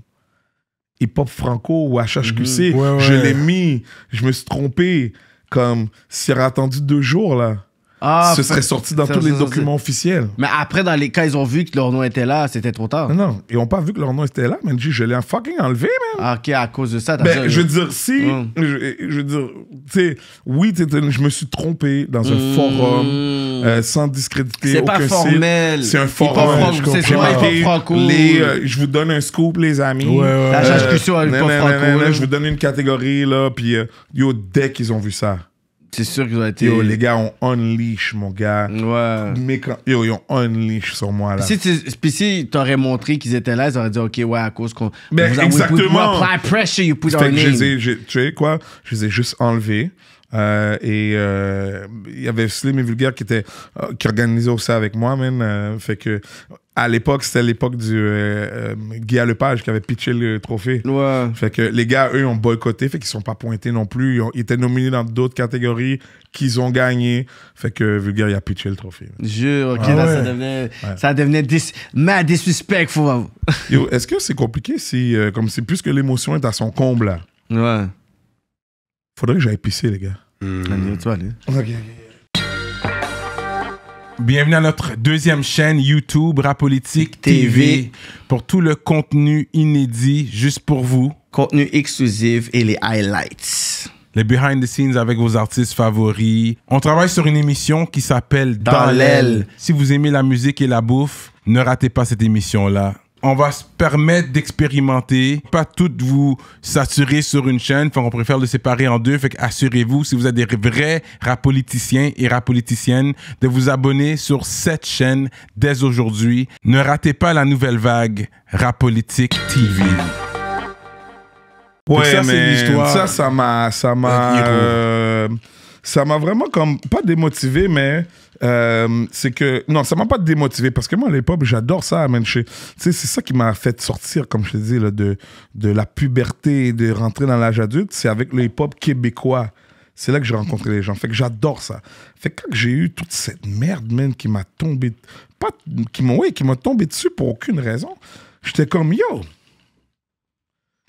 hip-hop franco ou HHQC. Ouais. Je l'ai mis, je me suis trompé. Comme, s'il aurait attendu 2 jours, là. Ah, ce serait sorti dans tous les documents officiels. Mais après, dans les cas, ils ont vu que leur nom était là, c'était trop tard. Non, ils n'ont pas vu que leur nom était là, mais je l'ai fucking enlevé, même. Ah, OK, à cause de ça, t'as dit... Je veux dire, si... Je veux dire, tu sais, oui, je me suis trompé dans un forum sans discréditer aucun site. C'est pas formel. C'est un forum. C'est pas franco. Je vous donne un scoop, les amis. La HHQC a eu pas franco. Je vous donne une catégorie, là, puis yo, dès qu'ils ont vu ça... C'est sûr qu'ils ont été... Yo, les gars ont unleash, mon gars. Ouais. Mais quand... Yo, ils ont unleash sur moi, là. Puis si t'aurais montré qu'ils étaient là, ils auraient dit, OK, ouais, à cause qu'on... Ben, exactement. Apply pressure, you put our name. Tu sais quoi? Je les ai juste enlevés. Il y avait Slim et Vulgaire qui organisaient ça avec moi, man. Fait que... À l'époque, c'était l'époque du Guy Lepage qui avait pitché le trophée. Ouais. Fait que les gars, eux, ont boycotté, fait qu'ils sont pas pointés non plus. Ils étaient nominés dans d'autres catégories qu'ils ont gagné. Fait que Vulgaire, il a pitché le trophée. Jure, OK, ah là, ouais. ça devenait mad disrespectful. Yo, est-ce que c'est compliqué si, comme c'est plus que l'émotion est à son comble, là? Ouais. Faudrait que j'aille pisser, les gars. Allez, toi, allez. OK. Bienvenue à notre deuxième chaîne YouTube, Rapolitique TV, pour tout le contenu inédit, juste pour vous. Contenu exclusif et les highlights. Les behind the scenes avec vos artistes favoris. On travaille sur une émission qui s'appelle Dans l'aile. Si vous aimez la musique et la bouffe, ne ratez pas cette émission-là. On va se permettre d'expérimenter, pas toutes vous saturer sur une chaîne, on préfère le séparer en deux, fait qu'assurez-vous, si vous êtes des vrais rapoliticiens et rapoliticiennes, de vous abonner sur cette chaîne dès aujourd'hui. Ne ratez pas la nouvelle vague Rapolitique TV. Ouais, ça, mais ça m'a vraiment comme, pas démotivé, mais... c'est que non, ça m'a pas démotivé parce que moi, à l'époque, j'adore ça, man. Tu sais, c'est ça qui m'a fait sortir, comme je te dis, là, de la puberté et de rentrer dans l'âge adulte. C'est avec le hip-hop québécois. C'est là que j'ai rencontré les gens. Fait que j'adore ça. Fait que quand j'ai eu toute cette merde, man, qui m'a tombé, qui m'a tombé dessus pour aucune raison, j'étais comme yo,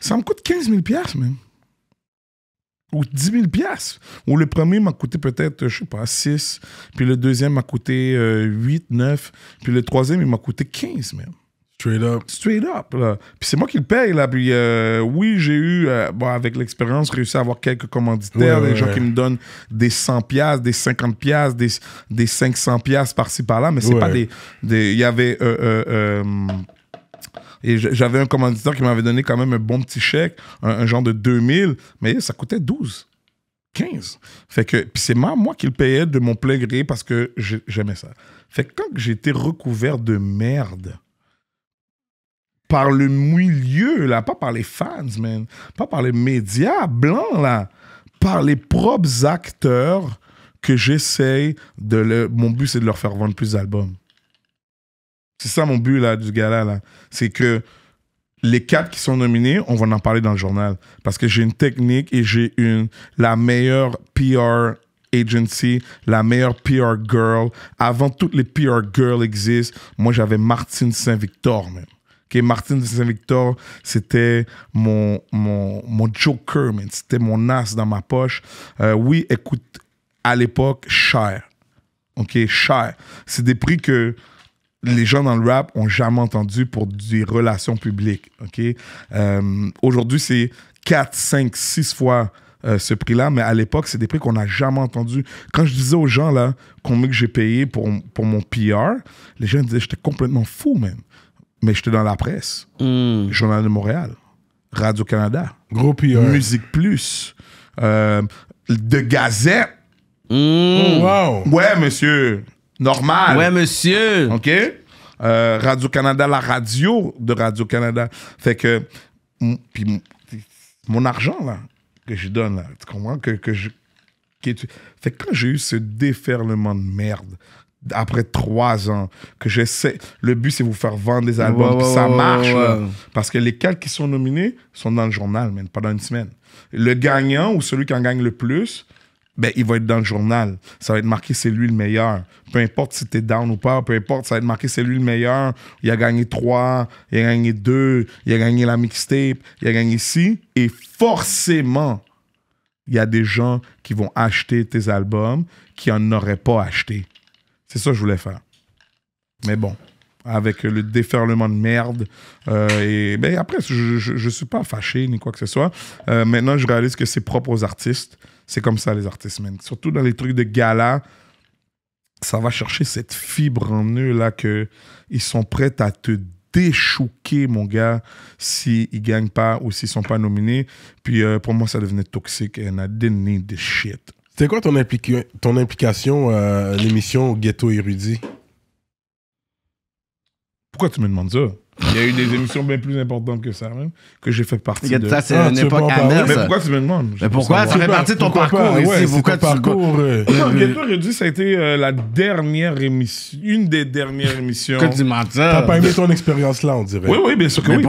ça me coûte 15 000$, man. Ou 10 000$. Ou le premier m'a coûté peut-être, je sais pas, 6. Puis le deuxième m'a coûté 8, 9. Puis le troisième, il m'a coûté 15, même. Straight up. Straight up, là. Puis c'est moi qui le paye, là. Puis oui, j'ai eu, bon, avec l'expérience, réussi à avoir quelques commanditaires, des gens qui me donnent des 100$, des 50$, des 500$ par-ci, par-là. Mais c'est pas des... Il y avait... Et j'avais un commanditaire qui m'avait donné quand même un bon petit chèque, un genre de 2000, mais ça coûtait 12, 15. Fait que, puis c'est moi qui le payais de mon plein gré parce que j'aimais ça. Fait que quand j'ai été recouvert de merde par le milieu, là, pas par les fans, man, pas par les médias blancs, là, par les propres acteurs que j'essaye de... Mon but, c'est de leur faire vendre plus d'albums. C'est ça mon but là, du gala. Là. C'est que les 4 qui sont nominés, on va en parler dans le journal. Parce que j'ai une technique et j'ai la meilleure PR agency, la meilleure PR girl. Avant, toutes les PR girls existent. Moi, j'avais Martine Saint-Victor même. Okay, Martine Saint-Victor, c'était mon joker, man. C'était mon as dans ma poche. Oui, écoute, à l'époque, cher. OK, cher. C'est des prix que... les gens dans le rap n'ont jamais entendu pour des relations publiques. Okay? Aujourd'hui, c'est 4, 5, 6 fois ce prix-là, mais à l'époque, c'est des prix qu'on n'a jamais entendus. Quand je disais aux gens là, combien que j'ai payé pour mon PR, les gens disaient j'étais complètement fou, man. Mais j'étais dans la presse, Journal de Montréal, Radio-Canada. Gros PR. Musique Plus. De Gazette. Mmh. Oh, wow. Ouais, monsieur. Normal. Ouais, monsieur. OK? Radio-Canada, la radio de Radio-Canada. Fait que... Puis mon argent, là, que je donne, là, tu comprends? Fait que quand j'ai eu ce déferlement de merde... Après 3 ans, que j'essaie... Le but, c'est vous faire vendre des albums. Wow, ça marche. Wow, wow. Parce que les 4 qui sont nominés sont dans le journal, man, pendant une semaine. Le gagnant ou celui qui en gagne le plus, ben, il va être dans le journal. Ça va être marqué, c'est lui le meilleur. Peu importe si t'es down ou pas, peu importe, ça va être marqué, c'est lui le meilleur. Il a gagné 3, il a gagné 2, il a gagné la mixtape, il a gagné 6. Et forcément, il y a des gens qui vont acheter tes albums qui en auraient pas acheté. C'est ça que je voulais faire. Mais bon, avec le déferlement de merde. Et ben après, je suis pas fâché ni quoi que ce soit. Maintenant, je réalise que c'est propre aux artistes. C'est comme ça, les artistes, man. Surtout dans les trucs de gala, ça va chercher cette fibre en eux, là, que ils sont prêts à te déchouquer, mon gars, s'ils gagnent pas ou s'ils sont pas nominés. Puis pour moi, ça devenait toxique. And I didn't need this shit. C'est quoi ton, implication à l'émission Ghetto Érudit? Pourquoi tu me demandes ça? Il y a eu des émissions bien plus importantes que ça, même, que j'ai fait partie de. Ça, c'est une époque amère. Mais pourquoi tu me demandes? Mais pourquoi ça fait partie de ton parcours ici? Pourquoi ton parcours? Ghetto Érudit, ça a été la dernière émission, une des dernières émissions. Que tu mentes ça? T'as pas aimé ton expérience là, on dirait. Oui, oui, bien sûr que oui.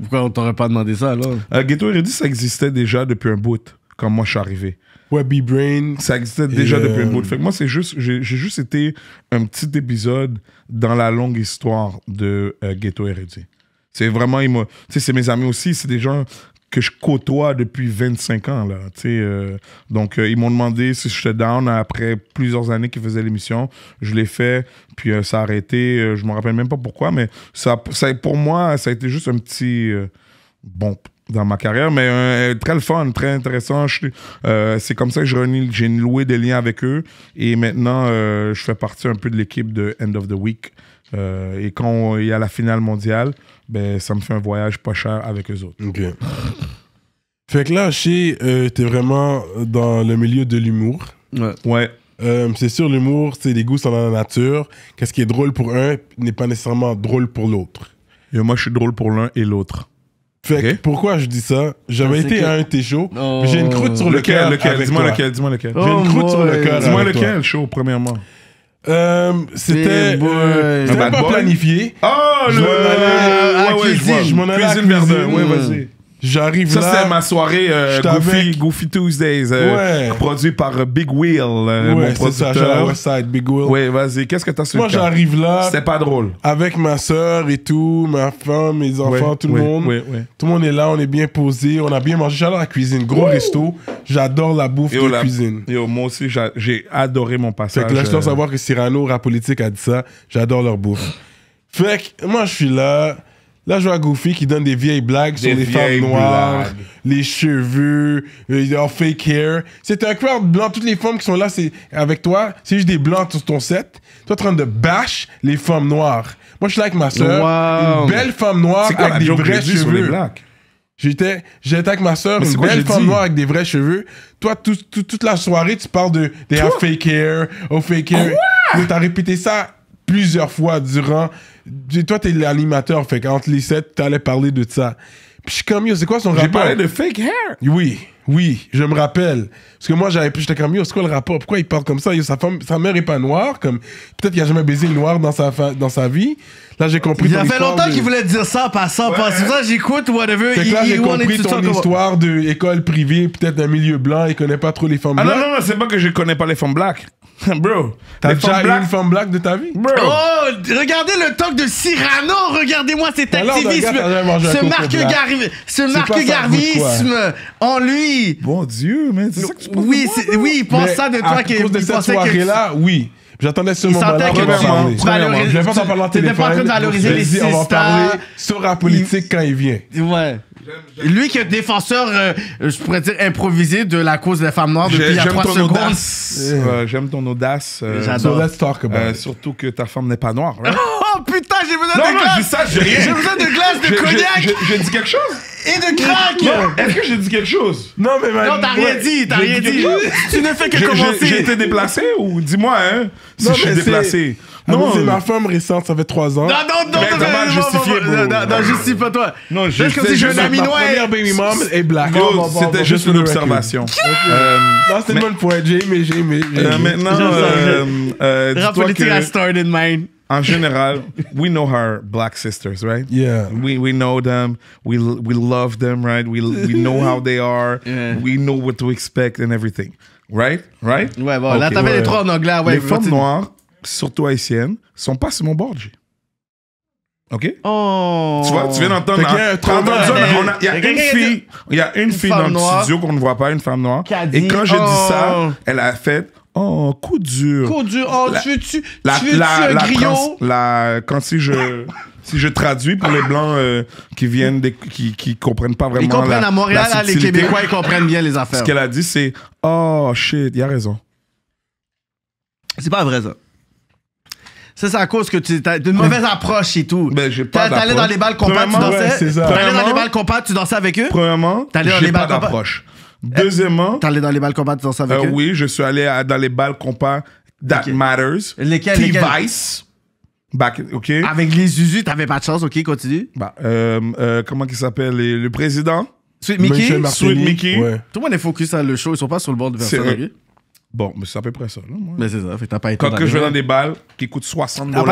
Pourquoi on t'aurait pas demandé ça, là? Ghetto Érudit, ça existait déjà depuis un bout, quand moi je suis arrivé. Webby Brain. Ça existait déjà depuis un bout. Fait que moi, c'est juste, j'ai juste été un petit épisode dans la longue histoire de Ghetto Érudit. C'est vraiment, tu sais, c'est mes amis aussi, c'est des gens que je côtoie depuis 25 ans, là, tu sais. Donc, ils m'ont demandé si j'étais down après plusieurs années qu'ils faisaient l'émission. Je l'ai fait, puis ça a arrêté. Je me rappelle même pas pourquoi, mais ça, pour moi, ça a été juste un petit bon dans ma carrière, mais très le fun, très intéressant. C'est comme ça que j'ai noué des liens avec eux. Et maintenant, je fais partie un peu de l'équipe de End of the Week. Et quand il y a la finale mondiale, ben, ça me fait un voyage pas cher avec eux autres. OK. Fait que là, chez, t'es vraiment dans le milieu de l'humour. Ouais. Ouais. C'est sûr, l'humour, c'est les goûts sont dans la nature. Qu'est-ce qui est drôle pour un n'est pas nécessairement drôle pour l'autre. Moi, je suis drôle pour l'un et l'autre. Fait que pourquoi je dis ça? J'avais été à un de tes shows, j'ai une croûte sur le cœur. Dis-moi lequel, dis-moi lequel. J'ai une croûte sur le cœur. Dis-moi lequel, show, premièrement. C'était pas planifié. Oh, je m'en allais à Cuisine Verdun. Ouais, vas-y. J'arrive là. Ça, c'était ma soirée Goofy Tuesdays, produit par Big Wheel, mon producteur. C'est ça, Westside, Big Wheel. Ouais, vas-y, qu'est-ce que t'as sur le cœur? Moi, j'arrive là. C'était pas drôle. Avec ma soeur et tout, ma femme, mes enfants, tout le monde. Tout le monde est là, on est bien posé, on a bien mangé. J'adore la cuisine, gros resto. J'adore la bouffe de cuisine. Yo, moi aussi, j'ai adoré mon passage. Fait que là, je dois savoir que Cyrano, Rapolitique a dit ça. J'adore leur bouffe. Fait que moi, je suis là. Là, je vois Goofy qui donne des vieilles blagues sur les femmes noires, les cheveux, leur fake hair. C'est un crowd blanc. Toutes les femmes qui sont là avec toi, c'est juste des blancs sur ton set. Toi, en train de bash les femmes noires. Moi, je suis là avec ma soeur, une belle femme noire avec des vrais cheveux. J'étais avec ma soeur, une belle femme noire avec des vrais cheveux. Toi, toute la soirée, tu parles de fake hair, fake hair. T'as répété ça plusieurs fois durant... Toi, t'es l'animateur, fait qu'entre les 7, t'allais parler de ça. Puis je suis comme, yo, c'est quoi son rapport? J'ai parlé de fake hair? Oui, oui, je me rappelle. Parce que moi, j'étais comme, yo, c'est quoi le rapport? Pourquoi il parle comme ça? Yo, sa mère est pas noire, comme... Peut-être qu'il a jamais baisé une noire dans sa vie. Là, j'ai compris ton histoire. Ça fait longtemps qu'il voulait dire ça en passant. Ouais. C'est pour ça que j'écoute, whatever. Fait que là, j'ai compris ton histoire d'école privée, peut-être d'un milieu blanc, il connaît pas trop les femmes blanches. Ah non, non, c'est pas que je connais pas les femmes blanches. Bro, t'as déjà eu une femme black de ta vie? Bro. Oh, regardez le talk de Cyrano, regardez-moi cet activisme, ce marque-garvisme en lui. Bon Dieu, mais c'est ça que tu penses? Oui, il pense ça de toi. À cause de cette soirée-là, oui. J'attendais ce moment-là. Je vais pas t'en parler en téléphone. T'étais pas en train de valoriser les sisters. On va parler sur la politique quand il vient. Ouais. Lui qui est défenseur, je pourrais dire, improvisé de la cause des femmes noires depuis il y a 3 secondes. J'aime ton audace. J'adore. Surtout que ta femme n'est pas noire. Oh putain, j'ai besoin de glace. Non, non, je dis ça, j'ai rien. J'ai besoin de glace, de cognac. J'ai dit quelque chose? et de crack. Est-ce que j'ai dit quelque chose? Non, mais non, t'as rien dit, t'as rien dit. Tu ne fais que commencer. J'ai été déplacé ou dis-moi, hein, si je suis déplacé. Non, c'est ma femme récente, ça fait 3 ans. Non, non, non, non, non, non, justifie-toi. Non, je sais que j'ai un ami noir. Ma première baby mom est black. C'était juste une observation. Non, c'est une bonne pointe, j'ai aimé, j'ai aimé. Maintenant, Rapolitique has started, man. En général, we know our black sisters, right? Yeah. We know them. We love them, right? We know how they are. Yeah. We know what to expect and everything, right? Right? Ouais, bon, okay. Là, t'avais les trois en anglais. Ouais, les femmes noires, surtout haïtiennes, sont pas sur mon bord, G. OK? Oh. Tu vois, tu viens d'entendre... Il y a une fille dans le studio qu'on ne voit pas, une femme noire. Et quand j'ai dit ça, elle a fait... Oh, coup dur. Coup dur. Oh, tu veux-tu un griot? Si je traduis pour les Blancs qui viennent, qui comprennent pas vraiment la subtilité. Ils comprennent à Montréal, là, les Québécois, ils comprennent bien les affaires. Ce qu'elle a dit, c'est « Oh, shit, il a raison. » C'est pas vrai, ça. Ça, c'est à cause que tu as une mauvaise approche et tout. Ben, j'ai pas d'approche. T'allais dans les balles compactes, tu dansais. T'allais dans les balles compactes, tu dansais avec eux? Premièrement, j'ai pas d'approche. Deuxièmement... T'es allé dans les balles compas, tu danses avec eux? Oui, je suis allé dans les balles compas That Matters. Lesquels? T-Vice. OK. Avec les Zuzu, t'avais pas de chance. OK, continue. Bah, comment il s'appelle? Le président? Sweet Mickey? Sweet Mickey. Ouais. Tout le monde est focus sur le show. Ils sont pas sur le bord de personne. Bon, mais c'est à peu près ça. Là, moi. Mais c'est ça. Fait que t'as pas été quand que je vais dans des balles qui coûtent $60.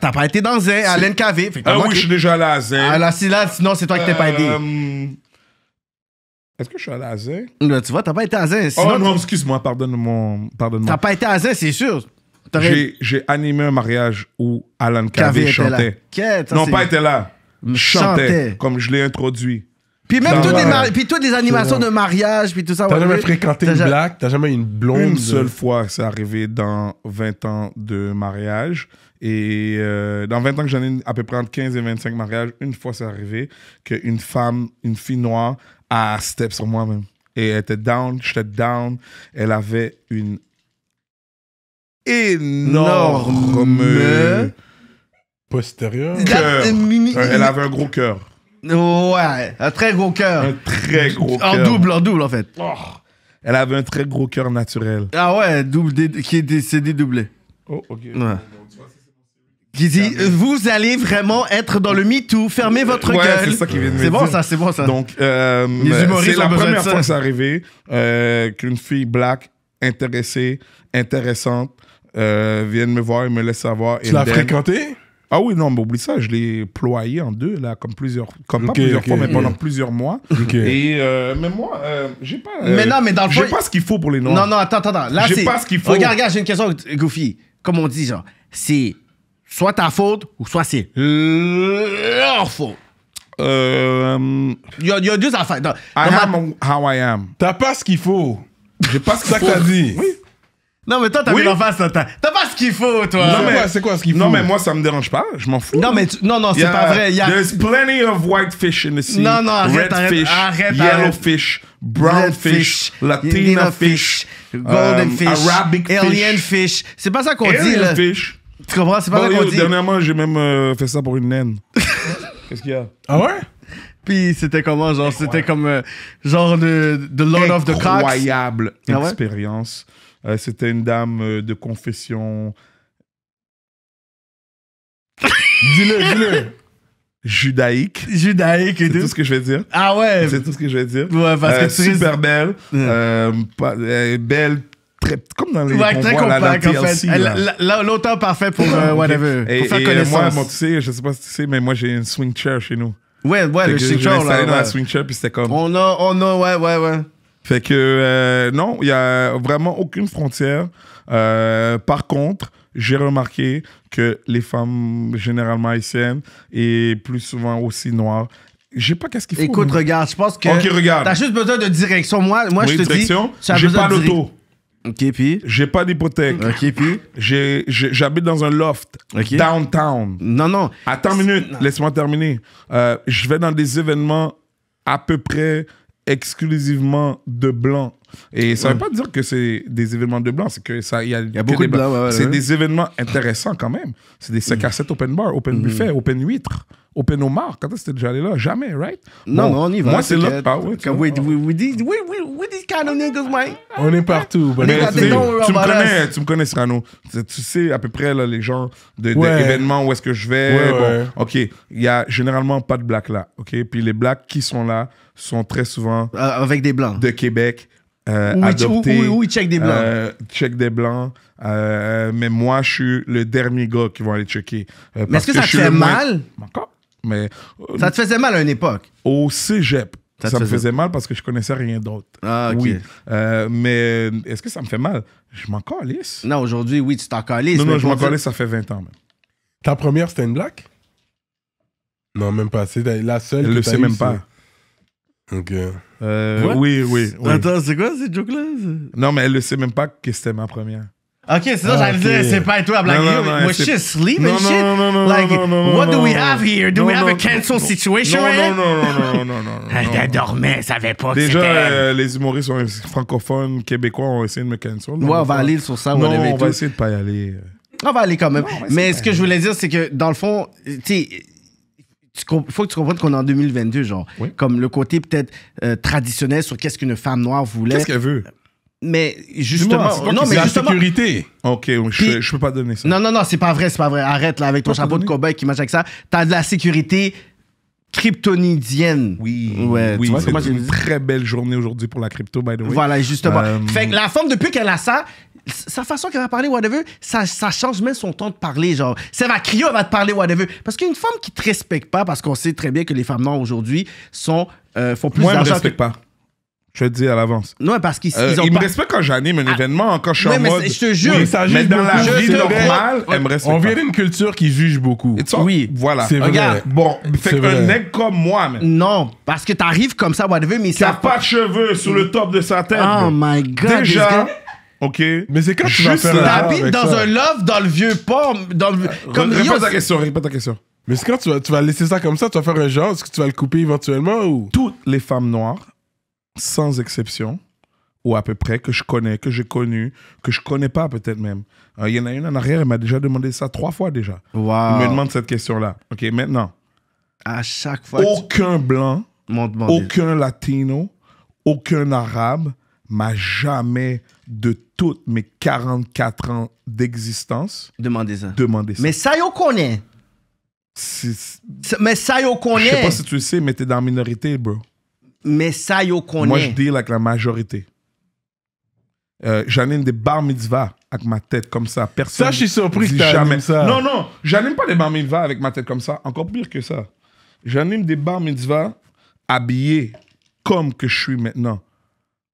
T'as pas été dans Zen, à l'NKV. Ah oui, je suis déjà allé à Zen. Alors si là, sinon, c'est toi qui t'es pas aidé. Est-ce que je suis allé à Zen? Là, tu vois, t'as pas été à Zen. Oh non, excuse-moi, pardonne-moi. T'as pas été à Zen, c'est sûr. J'ai animé un mariage où Alan Cavey chantait. Non, pas était là. Chantait, comme je l'ai introduit. Puis même toutes les animations de mariage, puis tout ça. T'as jamais fréquenté une black, t'as jamais une blonde. Une seule fois, c'est arrivé dans 20 ans de mariage. Et dans 20 ans que j'en ai à peu près entre 15 et 25 mariages, une fois c'est arrivé qu'une femme, une fille noire, à step sur moi-même. Et elle était down, j'étais down. Elle avait une énorme postérieure. Elle avait un gros cœur. Ouais, un très gros cœur. Un très gros cœur. En double, en fait. Oh. Elle avait un très gros cœur naturel. Ah ouais, qui s'est dédoublé. Oh, OK. Ouais. Qui dit, vous allez vraiment être dans le MeToo, fermez votre gueule. C'est ça qui vient de me dire. C'est bon ça. Donc, c'est la première fois que c'est arrivé qu'une fille black intéressée, intéressante, vienne me voir et me laisse savoir. Tu l'as fréquentée? Ah oui, non, mais oublie ça, je l'ai ployé en deux, là, pas plusieurs fois, mais pendant plusieurs mois. Okay. Et mais moi, j'ai pas... j'ai pas ce qu'il faut pour les noirs. Non, attends. Là, j'ai pas ce qu'il faut. Regarde, j'ai une question, Goofy. Comme on dit, genre, c'est... soit ta faute, ou soit c'est leur faute. Il y a deux affaires. How I am. T'as pas ce qu'il faut. J'ai pas ce qu'il faut. C'est ça que t'as dit. Oui. Non, mais toi, t'as mis l'en face. T'as pas ce qu'il faut, toi. Non, mais c'est quoi ce qu'il faut? Non, mais moi, ça me dérange pas. Je m'en fous. Non, mais c'est pas vrai. There's plenty of white fish in the sea. Non, arrête. Red fish, yellow fish, brown fish, Latina fish, golden fish, Arabic fish, alien fish. C'est pas ça qu'on dit, là. Alien fish. Tu comprends? C'est pas ça qu'on dit. Dernièrement, j'ai même fait ça pour une naine. Qu'est-ce qu'il y a? Ah ouais? Puis c'était comment? Genre, c'était comme genre de Lord of the Cocks. Incroyable expérience. Ah ouais? C'était une dame de confession. Dis-le. Judaïque. Judaïque et tout. C'est tout ce que je vais dire. Ah ouais? C'est tout ce que je vais dire. Ouais, parce que tu super belle. Belle. Comme dans les très compact, en fait. L'auteur parfait pour whatever. Et, pour faire connaissance. Moi, tu sais, je sais pas si tu sais, mais moi, j'ai une swing chair chez nous. Ouais, le swing chair, là. J'ai installé dans la swing chair, puis c'était comme... On a, ouais. Fait que, non, il y a vraiment aucune frontière. Par contre, j'ai remarqué que les femmes, généralement haïtiennes, et plus souvent aussi noires, j'ai pas qu'est-ce qu'il faut. Écoute, regarde, je pense que... OK, regarde. T'as juste besoin de direction. Moi je te dis... direction, j'ai pas d'auto. OK, puis? J'ai pas d'hypothèque. OK, puis? J'habite dans un loft. Okay. Downtown. Non. Attends une minute. Laisse-moi terminer. Je vais dans des événements à peu près exclusivement de blancs. Et ça ne veut pas dire que c'est des événements de blanc, c'est que ça, il y a beaucoup de blancs. Ouais, c'est des événements intéressants quand même. C'est des 5 à 7 open bar, open buffet, open huître, open homard. Quand est-ce que t'es déjà allé là? Jamais, right? Non, bon, non, on y va. Moi, c'est là. Ah, oui, we these kind of niggas, man. On est partout. Mais tu me connais, Cyrano. Tu sais à peu près là, les gens des événements où est-ce que je vais. Ouais, bon, ouais. OK, il n'y a généralement pas de blacks là. OK, puis les blacks qui sont là sont très souvent... avec des blancs. De Québec. Où ils checkent des blancs. Check des blancs. Mais moi, je suis le dernier gars qui vont aller checker. Mais est-ce que ça te fait mal? Encore. Mais, ça te faisait mal à une époque? Au cégep. Ça me faisait mal parce que je connaissais rien d'autre. Ah, OK. Oui. Mais est-ce que ça me fait mal? Je m'en calisse. Non, aujourd'hui, oui, tu t'en calisses. Non, je m'en calisse, ça fait 20 ans. Même. Ta première, c'était une black? Non, même pas. C'est la seule. Elle le sait même pas. OK. Oui. Attends, c'est quoi cette joke-là? Non, mais elle le sait même pas que c'était ma première. OK, c'est ça, j'allais dire, c'est pas toi, Black. Was she asleep and shit? Like, what do we have here? Do we have a cancel situation? Non. Elle dormait, savait pas que c'était elle. Déjà, les humoristes francophones québécois ont essayé de me cancel. Ouais, on va aller sur ça. Non, on va essayer de pas y aller. On va aller quand même. Mais ce que je voulais dire, c'est que, dans le fond, tu sais... Il faut que tu comprennes qu'on est en 2022, genre. Oui. Comme le côté peut-être traditionnel sur qu'est-ce qu'une femme noire voulait. Qu'est-ce qu'elle veut? Mais justement... C'est la sécurité. OK, je peux pas donner ça. Non, c'est pas vrai. Arrête là avec ton chapeau de cow-boy qui marche avec ça. T'as de la sécurité kryptonidienne. Oui, c'est une très belle journée aujourd'hui pour la crypto, by the way. Voilà, justement. Fait que la femme, depuis qu'elle a ça... Sa façon qu'elle va parler, whatever, ça change même son temps de parler, genre. Si elle va crier, elle va te parler, whatever. Parce qu'une femme qui te respecte pas, parce qu'on sait très bien que les femmes noires aujourd'hui font plus d'argent. Moi, elle me respecte pas. Je te dis à l'avance. Non, parce qu'ils ont me respectent quand j'anime un événement, quand je suis en mode... Je te jure. Mais dans la vie normale, elle me respecte. On vient d'une culture qui juge beaucoup. Oui. Voilà. C'est vrai. Bon, fait qu'un nègre comme moi, même. Non, parce que t'arrives comme ça, whatever, mais ça... Qui a pas de cheveux sur le top de sa tête. Oh my God. Déjà... OK. Mais c'est quand tu vas faire la vie dans ça. Un love dans le vieux port. Répète ta question. Mais c'est quand tu vas laisser ça comme ça, tu vas faire un genre, est-ce que tu vas le couper éventuellement ou... Toutes les femmes noires, sans exception, ou à peu près, que je connais, que j'ai connu, que je connais pas peut-être même. Il y en a une en arrière, elle m'a déjà demandé ça 3 fois déjà. Wow. Elle me demande cette question-là. OK, maintenant. À chaque fois. Aucun blanc, aucun latino, aucun arabe m'a jamais... de toutes mes 44 ans d'existence. Demandez ça. Mais ça, on connaît. Mais ça, on connaît. Je sais pas si tu le sais, mais t'es dans la minorité, bro. Mais ça, on connaît. Moi, je deal avec la majorité. J'anime des bar mitzvah avec ma tête comme ça. Personne. Ça, je suis surpris que t'animes ça. Non, j'anime pas des bar mitzvah avec ma tête comme ça. Encore pire que ça. J'anime des bar mitzvah habillés comme que je suis maintenant.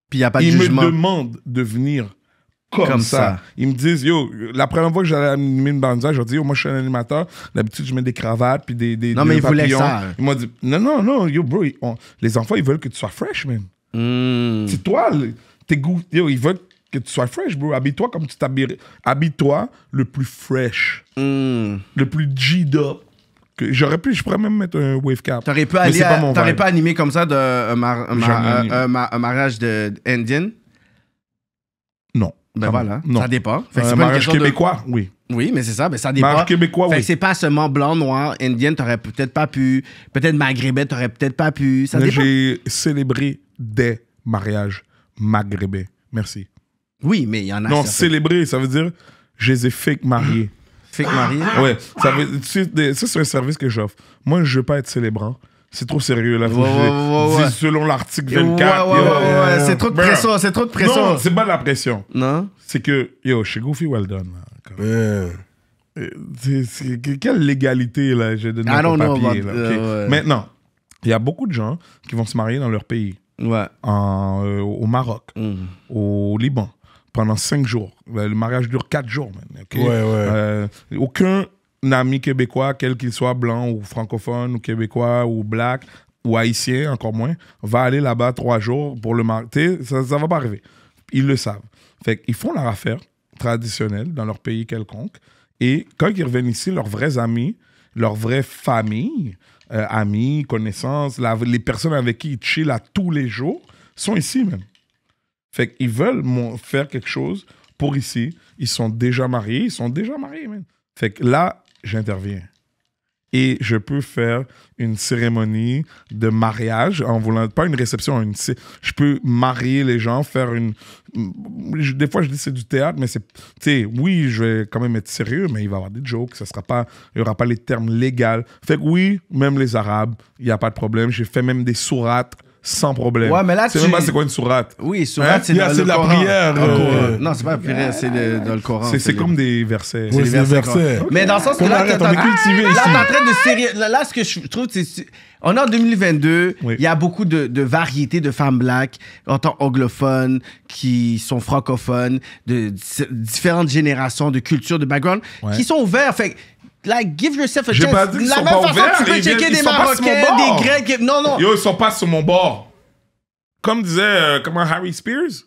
Puis il n'y a pas de jugement. Ils me demandent de venir comme ça. Ils me disent, yo, la première fois que j'allais animer une banza, je leur dis, yo, moi je suis un animateur, d'habitude je mets des cravates, puis des papillons. Ils voulaient ça. Ils m'ont dit, non, yo, bro, les enfants, ils veulent que tu sois fresh, man. C'est toi, tes goûts, yo, ils veulent que tu sois fresh, bro. Habille-toi comme tu t'habillerais. Habille-toi le plus fresh, le plus G'd up. Je pourrais même mettre un wave cap. T'aurais pas animé comme ça un mariage d'Indien? Non. Ben voilà, non. Ça dépend. Un mariage québécois, oui. Oui, mais c'est ça, mais ça dépend. Mariage québécois, oui. C'est pas seulement blanc, noir, Indien, t'aurais peut-être pas pu. Peut-être maghrébin, t'aurais peut-être pas pu. Ça dépend. J'ai célébré des mariages maghrébins. Merci. Oui, mais il y en a. Non, célébrer, ça veut dire je les ai fake mariés. Fake marié. Ouais, ça c'est un service que j'offre. Moi, je veux pas être célébrant. C'est trop sérieux, là. Ouais. Selon l'article 24. Ouais. C'est trop de pression, Non, c'est pas de la pression. Non. C'est que, yo, chez Goofy Welldone, là. Quelle légalité, là, j'ai donné mon papier, là. Okay. Maintenant, il y a beaucoup de gens qui vont se marier dans leur pays. Ouais. Au Maroc, au Liban. Pendant 5 jours. Le mariage dure 4 jours. Man, okay? Aucun ami québécois, quel qu'il soit, blanc ou francophone ou québécois ou black ou haïtien, encore moins, va aller là-bas 3 jours pour le mariage. Ça va pas arriver. Ils le savent. Fait qu'ils font leur affaire traditionnelle dans leur pays quelconque. Et quand ils reviennent ici, leurs vrais amis, leurs vraies familles, amis, connaissances, les personnes avec qui ils chillent à tous les jours sont ici même. Fait qu'ils veulent faire quelque chose pour ici. Ils sont déjà mariés, man. Fait que là, j'interviens. Et je peux faire une cérémonie de mariage, en voulant pas une réception, je peux marier les gens, faire une... Des fois, je dis c'est du théâtre, mais c'est... Tu sais, oui, je vais quand même être sérieux, mais il va y avoir des jokes, ça sera pas... Il n'y aura pas les termes légaux. Fait que oui, même les Arabes, il n'y a pas de problème. J'ai fait même des sourates sans problème. Ouais, mais là, tu sais même pas c'est quoi une sourate. Oui, sourate, hein? C'est dans le Coran. C'est de la prière. Non, c'est pas la prière, c'est dans le Coran. C'est comme des versets. Oui, c'est des versets. Mais dans le sens que là, t'es en train de sérieux. Là, ce que je trouve, c'est... On est en 2022, oui. Il y a beaucoup de variétés de femmes blacks, en tant anglophones, qui sont francophones, de différentes générations, de cultures, de background, ouais. Qui sont ouverts. Fait like, give yourself a chance. La même façon que tu peux checker des Marocains, des Grecs... Non, non. Yo, ils sont pas sur mon bord. Comme disait Harry Spears.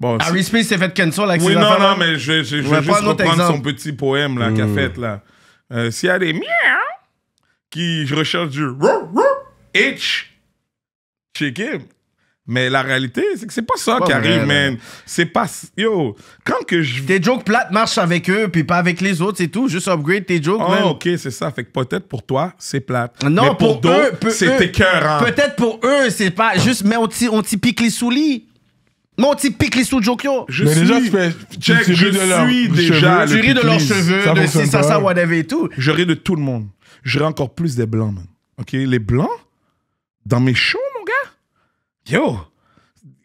Bon, Harry Spears s'est fait cancel avec ses affaires. Oui, non, mais je vais juste reprendre son petit poème là qu'il a fait. S'il y a des miens qui je recherche du itch, check him. Mais la réalité, c'est que c'est pas ça qui arrive, man. C'est pas... Yo, quand que je... Tes jokes plates marchent avec eux, puis pas avec les autres, c'est tout. Juste upgrade tes jokes, man. Ah, OK, c'est ça. Fait que peut-être pour toi, c'est plate. Non, mais pour d'autres, c'est écœurant. Peut-être pour eux, c'est pas... Juste, mais on t'y pique les soulies. Mais on t'y pique les sous jokes, yo. Mais déjà, tu fais... Check, je suis déjà... Tu ris de leurs cheveux, de ci, ça, whatever et tout. Je ris de tout le monde. Je ris encore plus des Blancs, man. OK? Les Blancs, dans mes shows, mon gars... Yo,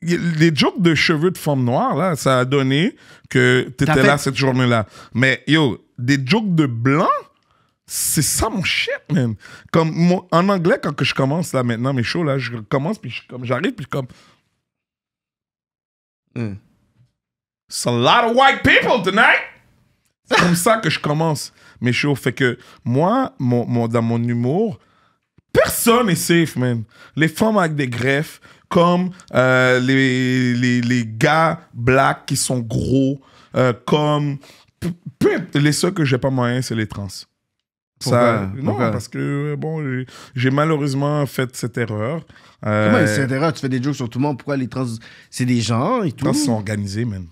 les jokes de cheveux de femme noire, là, ça a donné que t'étais là cette journée-là. Mais yo, des jokes de blanc, c'est ça mon shit, man. Comme moi, en anglais, quand que je commence là maintenant, mes shows, là, je commence, puis j'arrive, puis comme... It's a lot of white people tonight! C'est comme ça que je commence mes shows. Fait que moi, dans mon humour, personne est safe, man. Les femmes avec des greffes, comme les gars blacks qui sont gros, comme... Les seuls que j'ai pas moyen, c'est les trans. Ça, non, parce que, bon, j'ai malheureusement fait cette erreur. Comment cette erreur? Tu fais des jokes sur tout le monde. Pourquoi les trans, c'est des gens et tout? Les trans sont organisés, man.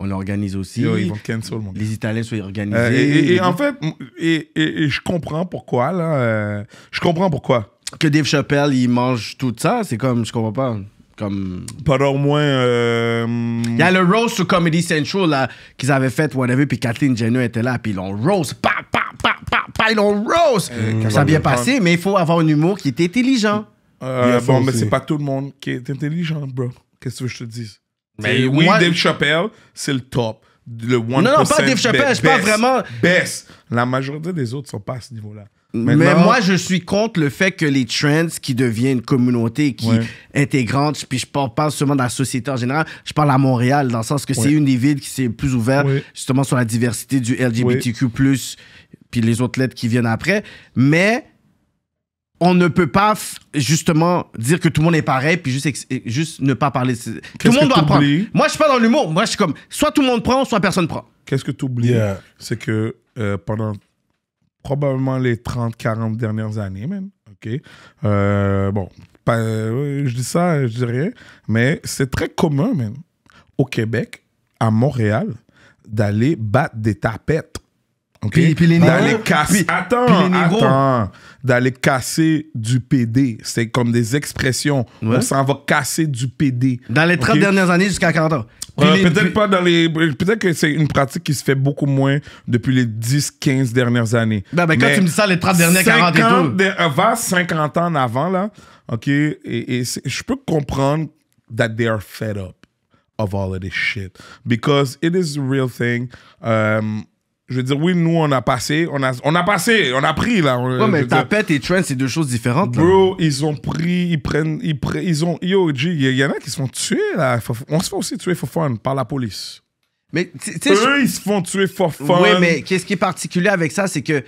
On l'organise aussi. Yo, ils vont cancel, mon gars. Les Italiens sont organisés. Et en fait, je comprends pourquoi, là. Je comprends pourquoi. Que Dave Chappelle, il mange tout ça, c'est comme, je comprends pas. Comme... Pas au moins... Il y a le roast sur Comedy Central, là, qu'ils avaient fait, whatever, puis Kathleen Jenner était là, puis ils l'ont roast, pa, pa, pa, pa, pa, ils l'ont roast. Ça a bien passé, mais il faut avoir un humour qui est intelligent. Bon, mais c'est pas tout le monde qui est intelligent, bro. Qu'est-ce que je te dise? Mais oui, moi, Dave Chappelle, c'est le top. Le 1%. Non, pas Dave Chappelle, je parle vraiment... Baisse. La majorité des autres sont pas à ce niveau-là. Mais moi, je suis contre le fait que les trends qui deviennent une communauté qui est intégrante, puis je parle seulement de la société en général, je parle à Montréal, dans le sens que c'est une des villes qui s'est plus ouverte justement sur la diversité du LGBTQ+, puis les autres lettres qui viennent après. Mais... on ne peut pas, justement, dire que tout le monde est pareil, puis juste ne pas parler. Tout le monde doit prendre. Moi, je suis pas dans l'humour. Moi, je suis comme, soit tout le monde prend, soit personne prend. Qu'est-ce que tu oublies? Yeah. C'est que pendant probablement les 30-40 dernières années, même, OK? Bon, pas, je dis ça, je dis rien, mais c'est très commun, même, au Québec, à Montréal, d'aller battre des tapettes. Okay. Puis les négros, d'aller casser du PD. C'est comme des expressions. Ouais. On s'en va casser du PD. Dans les 30 dernières années jusqu'à 40 ans. Peut-être pas dans les... Peut-être que c'est une pratique qui se fait beaucoup moins depuis les 10-15 dernières années. Non, mais quand tu me dis ça, les 30 dernières, 40 et tout. Va 50 ans en avant, là. OK? Et je peux comprendre that they are fed up of all of this shit. Because it is a real thing. Je veux dire, oui, nous, on a pris, là. Ouais, mais tapette et trend, c'est deux choses différentes, là. Bro, ils ont pris, ils ont... Yo, G, il y en a qui se font tuer, là. On se fait aussi tuer for fun par la police. Mais, ils se font tuer for fun. Oui, mais qu'est-ce qui est particulier avec ça, c'est que...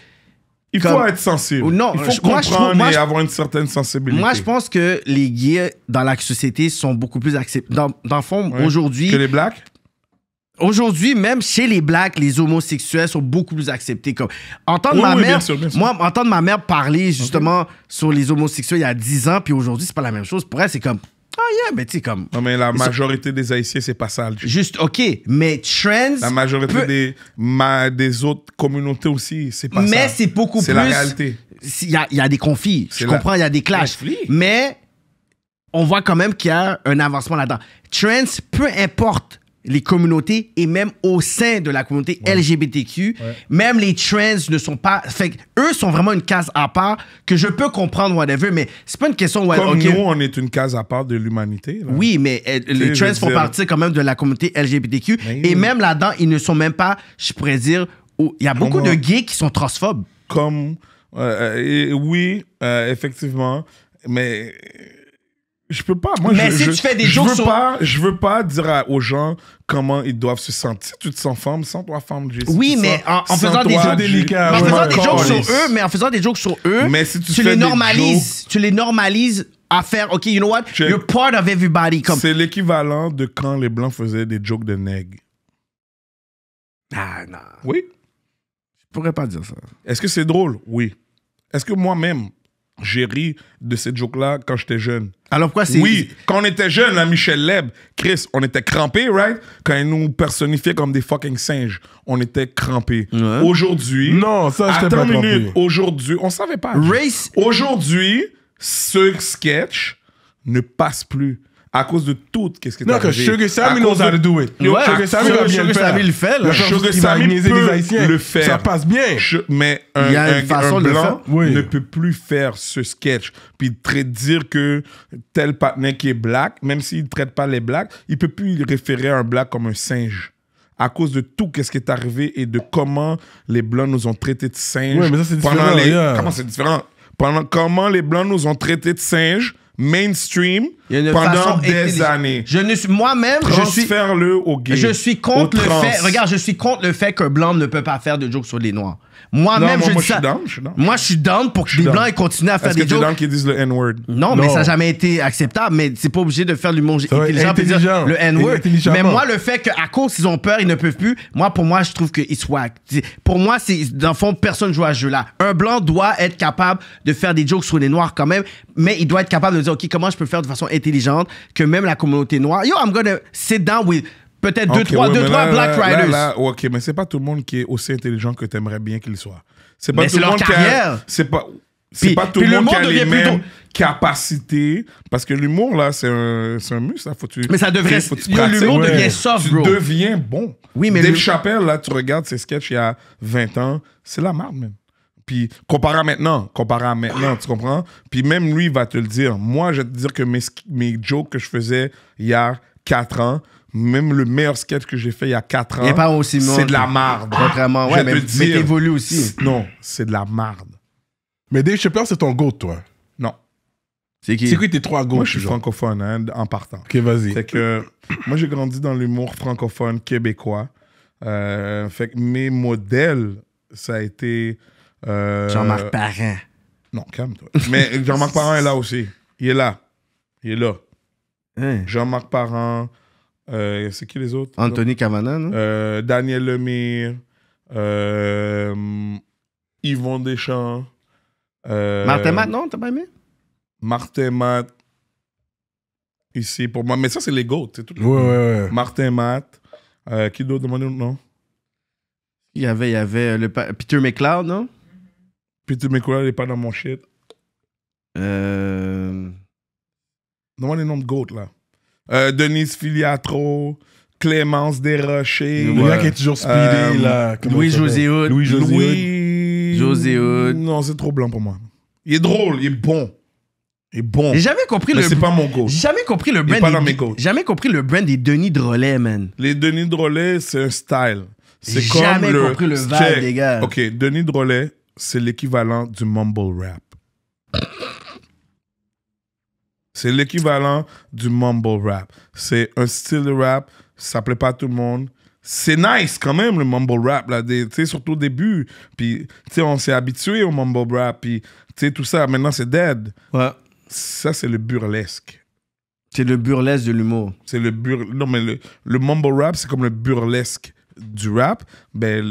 Il faut être sensible. Non, il faut comprendre et avoir une certaine sensibilité. Moi, je pense que les gays dans la société sont beaucoup plus acceptés. Dans le fond, aujourd'hui... Que les blacks? Aujourd'hui, même chez les blacks, les homosexuels sont beaucoup plus acceptés. Comme entendre Moi, entendre ma mère parler justement sur les homosexuels il y a 10 ans, puis aujourd'hui, c'est pas la même chose. Pour elle, c'est comme yeah, mais tu sais, comme... Non, mais la majorité des Haïtiens, c'est pas ça. Juste, OK, mais trends... La majorité des autres communautés aussi, c'est pas ça. Mais c'est beaucoup plus... C'est la réalité. Il y a des conflits, je comprends, il y a des clashs. Mais on voit quand même qu'il y a un avancement là-dedans. Trends, peu importe les communautés et même au sein de la communauté LGBTQ, même les trends ne sont pas... Fait eux sont vraiment une case à part que je peux comprendre, whatever, mais c'est pas une question... Comme nous, on est une case à part de l'humanité. Oui, mais les trends font partie quand même de la communauté LGBTQ et même là-dedans, ils ne sont même pas, je pourrais dire... Il y a beaucoup de gays qui sont transphobes. Comme... oui, effectivement, mais... Je peux pas. Moi, mais si tu fais des jokes sur... Je veux pas dire aux gens comment ils doivent se sentir. Tu te sens femme, sens-toi femme, Jay. Oui, mais en faisant des jokes sur eux, tu les normalises. Tu les normalises à faire, OK, you know what? You're part of everybody. C'est l'équivalent de quand les Blancs faisaient des jokes de nègres. Ah, non. Oui. Je pourrais pas dire ça. Est-ce que c'est drôle? Oui. Est-ce que moi-même... J'ai ri de ces jokes-là quand j'étais jeune. Alors pourquoi c'est... Oui, quand on était jeune, là, Michel Leb, Chris, on était crampés, right? Quand ils nous personnifiaient comme des fucking singes, on était crampés. Ouais. Aujourd'hui... Non, ça, j'étais pas crampé. Aujourd'hui, on savait pas. Race... Aujourd'hui, ce sketch ne passe plus. À cause de tout, qu'est-ce qui est arrivé. Non, que Sugar Sammy knows how to do it. Sugar Sammy le fait. Sugar Sammy peut le faire. Ça passe bien. Mais un blanc ne peut plus faire ce sketch. Puis dire que tel partenaire qui est black, même s'il ne traite pas les blacks, il ne peut plus référer à un black comme un singe. À cause de tout, qu'est-ce qui est arrivé et de comment les blancs nous ont traités de singes. Oui, mais ça, c'est différent. Comment c'est différent? Comment les blancs nous ont traités de singes mainstream pendant des années. Moi-même, je suis... Transfère-le aux gays. Je suis contre le fait... Regarde, je suis contre le fait qu'un blanc ne peut pas faire de jokes sur les noirs. Moi-même, je dis ça. Moi, je suis down pour que les blancs continuent à faire des jokes. Est-ce que des blancs qui disent le N-word? Non, mais ça n'a jamais été acceptable. Mais c'est pas obligé de faire l'humour intelligent et dire le N-word. Mais moi, le fait qu'à cause qu'ils ont peur, ils ne peuvent plus, moi, pour moi, je trouve qu'ils soient... Pour moi, dans le fond, personne joue à ce jeu-là. Un blanc doit être capable de faire des jokes sur les noirs quand même, mais il doit être capable de dire, OK, comment je peux faire de façon intelligente que même la communauté noire... Yo, I'm gonna sit down with... Peut-être deux, trois black riders. OK, mais c'est pas tout le monde qui est aussi intelligent que t'aimerais bien qu'il soit. C'est pas tout le monde qui a... C'est pas tout le monde qui a les mêmes capacités. Parce que l'humour, là, c'est un muscle. Mais ça devrait... L'humour devient soft, bro. Tu deviens bon. Dave Chappelle, là, tu regardes ses sketchs il y a 20 ans, c'est la marde, même. Puis comparé à maintenant, tu comprends? Puis même lui, il va te le dire. Moi, je vais te dire que mes jokes que je faisais il y a 4 ans, même le meilleur sketch que j'ai fait il y a 4 ans, c'est de la marde. Vraiment, ouais, mais t'évolues aussi. Non, c'est de la marde. Mais Dave Chappelle, c'est ton goat, toi? Non. C'est qui? C'est quoi tes 3 goats? Moi, je suis francophone, hein, en partant. OK, vas-y. Fait que moi, j'ai grandi dans l'humour francophone québécois. Fait que mes modèles, ça a été... Jean-Marc Parent. Non, calme-toi. Mais Jean-Marc Parent est là aussi. Il est là. Il est là. Hein? Jean-Marc Parent... c'est qui les autres? Anthony Cavana, non? Daniel Lemire, Yvon Deschamps. Martin Matt, non? T'as pas aimé? Martin Matt, ici pour moi. Mais ça, c'est les GOAT. Ouais, ouais, ouais. Martin Matt. Qui d'autre demandait le nom? Il y avait Peter McLeod, non? Peter McLeod n'est pas dans mon shit. Demande les noms de GOAT, là. Denise Filiatro, Clémence Desrochers. Le gars qui est toujours speedé, là. Louis-José Hood. Louis-José Hood. Non, c'est trop blanc pour moi. Il est drôle, il est bon. Il est bon. J'ai jamais compris mais le... c'est pas mon goat. J'ai jamais compris le brand. Pas dans mes goats. J'ai jamais compris le brand des Denis Drolet, man. Les Denis Drolet, c'est un style. J'ai jamais compris le vibe, les gars. OK, Denis Drolet, c'est l'équivalent du mumble rap. C'est l'équivalent du mumble rap. C'est un style de rap, ça plaît pas à tout le monde. C'est nice quand même le mumble rap, là, surtout au début. Puis, on s'est habitué au mumble rap, puis tout ça, maintenant c'est dead. Ouais. Ça, c'est le burlesque. C'est le burlesque de l'humour. C'est le burlesque. Non, mais le mumble rap, c'est comme le burlesque du rap. Ben,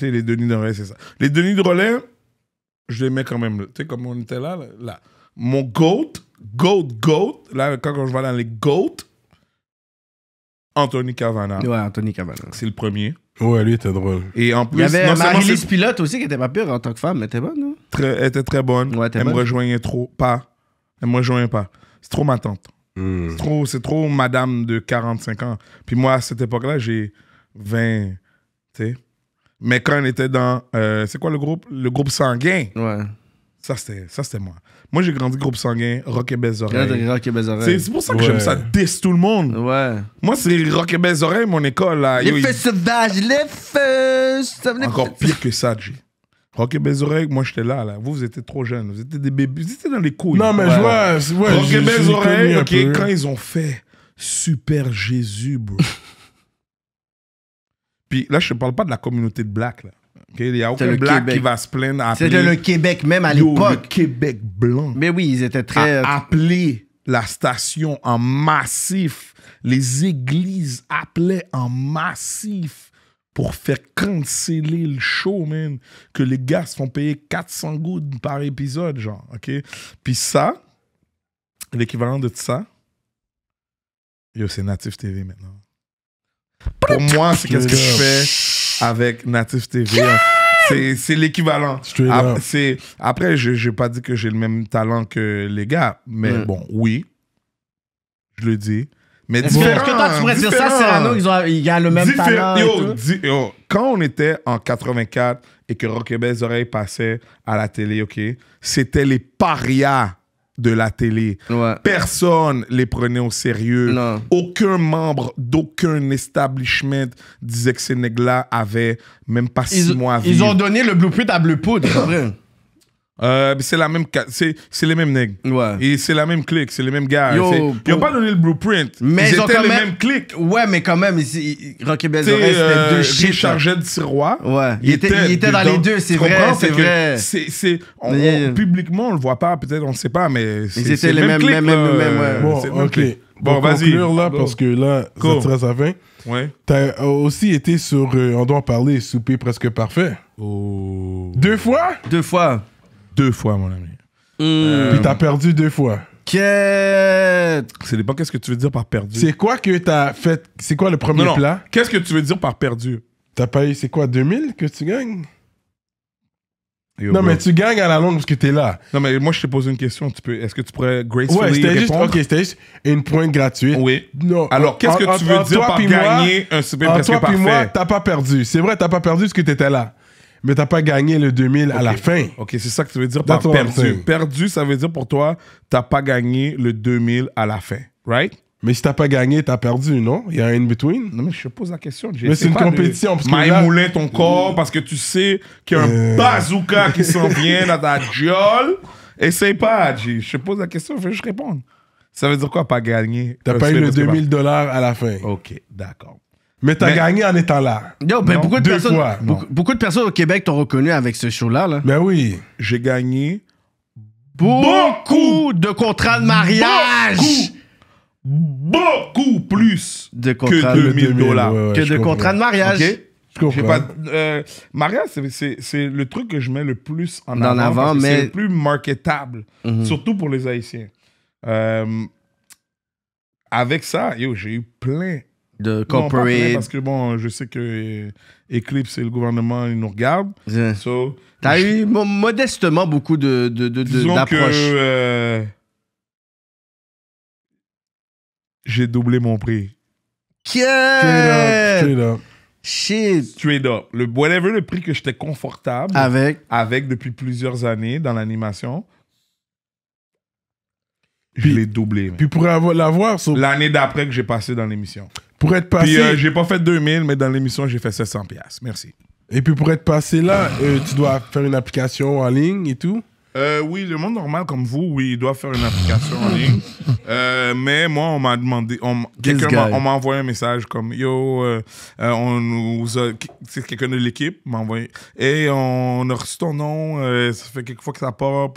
les Denis Drolet, c'est ça. Les Denis Drolet, je les mets quand même. Tu sais, comme on était là. Mon GOAT, GOAT. Là, quand je vais dans les GOAT, Anthony Cavana. Ouais, Anthony Cavana. C'est le premier. Ouais, lui, était drôle. Et en plus, il y avait Marie-Lise Pilote aussi, qui était pas pire en tant que femme, mais était bonne, non? Elle était très bonne. Ouais, elle me rejoignait trop. Pas. Elle me rejoignait pas. C'est trop ma tante. Mm. C'est trop madame de 45 ans. Puis moi, à cette époque-là, j'ai 20, tu sais. Mais quand on était dans... c'est quoi le groupe? Le groupe Sanguin. Ouais. Ça, c'était moi. Moi, j'ai grandi groupe Sanguin, Rock et Belles Oreilles. Rock et Belles Oreilles. C'est pour ça que ouais. J'aime ça, diss tout le monde. Ouais. Moi, c'est Rock et Belles Oreilles, mon école, là. Les feux sauvages, les feux... Encore pire que ça, Jay. Rock et Belles Oreilles, moi, j'étais là. Vous étiez trop jeunes. Vous étiez des bébés. Vous étiez dans les couilles. Non, mais ouais. Je vois... Ouais, Rock et Belles Oreilles, OK, quand ils ont fait Super Jésus, bro. Puis là, je ne parle pas de la communauté de Black, là. Okay, il n'y a aucun Black Québec. Qui va se plaindre à appeler... C'était le Québec même à l'époque. Le Québec blanc. Mais oui, ils étaient très... Appelé la station en massif. Les églises appelaient en massif pour faire canceller le show, man. Que les gars se font payer 400 gouttes par épisode, genre. OK? Puis ça, l'équivalent de ça, yo, c'est Native TV maintenant. Pour moi, c'est qu'est-ce que je fais... Avec Native TV. Yeah! C'est l'équivalent. Après, je n'ai pas dit que j'ai le même talent que les gars, mais bon, oui. Je le dis. Mais est-ce que toi, tu pourrais dire ça, Cyrano, ils ont le même talent? Yo, quand on était en 84 et que Rock et Belles Oreilles passait à la télé, OK, c'était les parias de la télé. Ouais. Personne les prenait au sérieux. Non. Aucun membre d'aucun establishment disait que ces nègres-là avaient même pas 6 mois à vivre. Ils ont donné le blueprint à Bleu Poudre. C'est les mêmes nègres. Ouais. Et c'est la même clique, c'est les mêmes gars. Ils n'ont pas donné le blueprint. Mais ils étaient les mêmes cliques. Ouais, mais quand même, Rock et Belles Oreilles, c'était deux shit. Richard de Sirois. Ouais. Il était dans les deux, c'est vrai. C'est vrai. Publiquement, on le voit pas, peut-être, on ne sait pas, mais c'est les mêmes cliques. Bon, OK. Bon, vas-y. Parce que là, ça tire à sa fin. Ouais. T'as aussi été sur, on doit en parler, Souper presque parfait. Oh. 2 fois? 2 fois. 2 fois, mon ami. Puis t'as perdu 2 fois. Ça dépend qu'est-ce que tu veux dire par perdu. C'est quoi que t'as fait? C'est quoi le premier plat? Qu'est-ce que tu veux dire par perdu? T'as payé, c'est quoi, 2000 que tu gagnes? Yo, non, bro. Mais tu gagnes à la longue parce que t'es là. Non, mais moi, je t'ai posé une question. Est-ce que tu pourrais gracefully répondre? C'était juste une pointe gratuite. Oui. Non, alors, qu'est-ce que tu veux dire par gagner un Souper presque parfait? Toi puis moi, t'as pas perdu. C'est vrai, t'as pas perdu parce que t'étais là. Mais t'as pas gagné le 2000 à la fin. OK, c'est ça que tu veux dire par perdu. Perdu, ça veut dire pour toi, t'as pas gagné le 2000 à la fin, right? Mais si t'as pas gagné, t'as perdu, non? Il y a un in-between? Non, mais je te pose la question. Mais c'est une compétition. Maïmoulin ton corps parce que tu sais qu'il y a un bazooka qui s'en vient dans ta gueule. Essaye pas, G. Je te pose la question, je vais juste répondre. Ça veut dire quoi, pas gagner? T'as pas eu le 2000 $ à la fin. OK, d'accord. Mais t'as gagné en étant là. Yo, ben beaucoup de personnes au Québec t'ont reconnu avec ce show-là. Là. Ben oui. J'ai gagné beaucoup de contrats de mariage. Beaucoup plus de contrats que 2000 $. Ouais, que de contrats de mariage. Okay. Je comprends. Mariage, c'est le truc que je mets le plus en avant mais... C'est le plus marketable. Surtout pour les Haïtiens. Avec ça, j'ai eu plein... de corporate. Parce que bon, je sais que Eclipse et le gouvernement, ils nous regardent. Yeah. So, t'as eu modestement beaucoup d'approches. J'ai doublé mon prix. Straight up. Shit. Straight up. Whatever le prix que j'étais confortable avec depuis plusieurs années dans l'animation. Je l'ai doublé. Puis pour l'avoir... L'année d'après que j'ai passé dans l'émission. Pour être passé... Puis j'ai pas fait 2000, mais dans l'émission, j'ai fait 700 $. Merci. Et puis pour être passé là, tu dois faire une application en ligne et tout? Oui, le monde normal comme vous, oui, il doit faire une application en ligne. Mais moi, on m'a demandé... Quelqu'un m'a envoyé un message comme... Yo, c'est quelqu'un de l'équipe m'a envoyé... Et on a reçu ton nom, ça fait quelques fois que ça pop.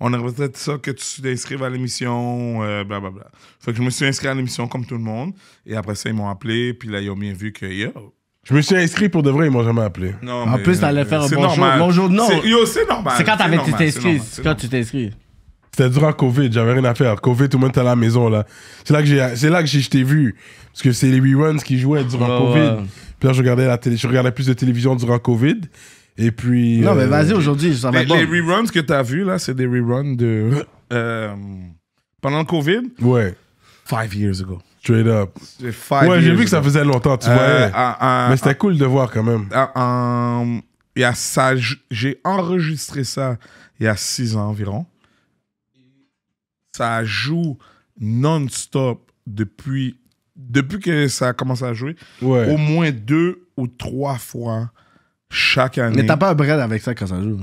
On aimerait peut-être ça que tu t'inscrives à l'émission, blablabla. Fait que je me suis inscrit à l'émission comme tout le monde. Et après ça, ils m'ont appelé. Puis là, ils ont bien vu que... Yo, je me suis inscrit pour de vrai, ils m'ont jamais appelé. Non, en plus, t'allais faire un bonjour. Bonjour, non. C'est normal. C'est quand tu t'es inscrit. C'était durant Covid, j'avais rien à faire. Covid, tout le monde était à la maison, là. C'est là que je t'ai vu. Parce que c'est les reruns qui jouaient durant Covid. Puis là, je regardais la télé, je regardais plus de télévision durant Covid. Et puis... Non, mais vas-y, aujourd'hui, ça va bon. Les reruns que t'as vu là, c'est des reruns de... pendant le Covid? Ouais. 5 years ago. Straight up. Ouais, j'ai vu que ça faisait longtemps, tu vois. Mais c'était cool de voir quand même. J'ai enregistré ça il y a 6 ans environ. Ça joue non-stop depuis que ça a commencé à jouer. Ouais. Au moins 2 ou 3 fois chaque année. Mais t'as pas un bread avec ça quand ça joue?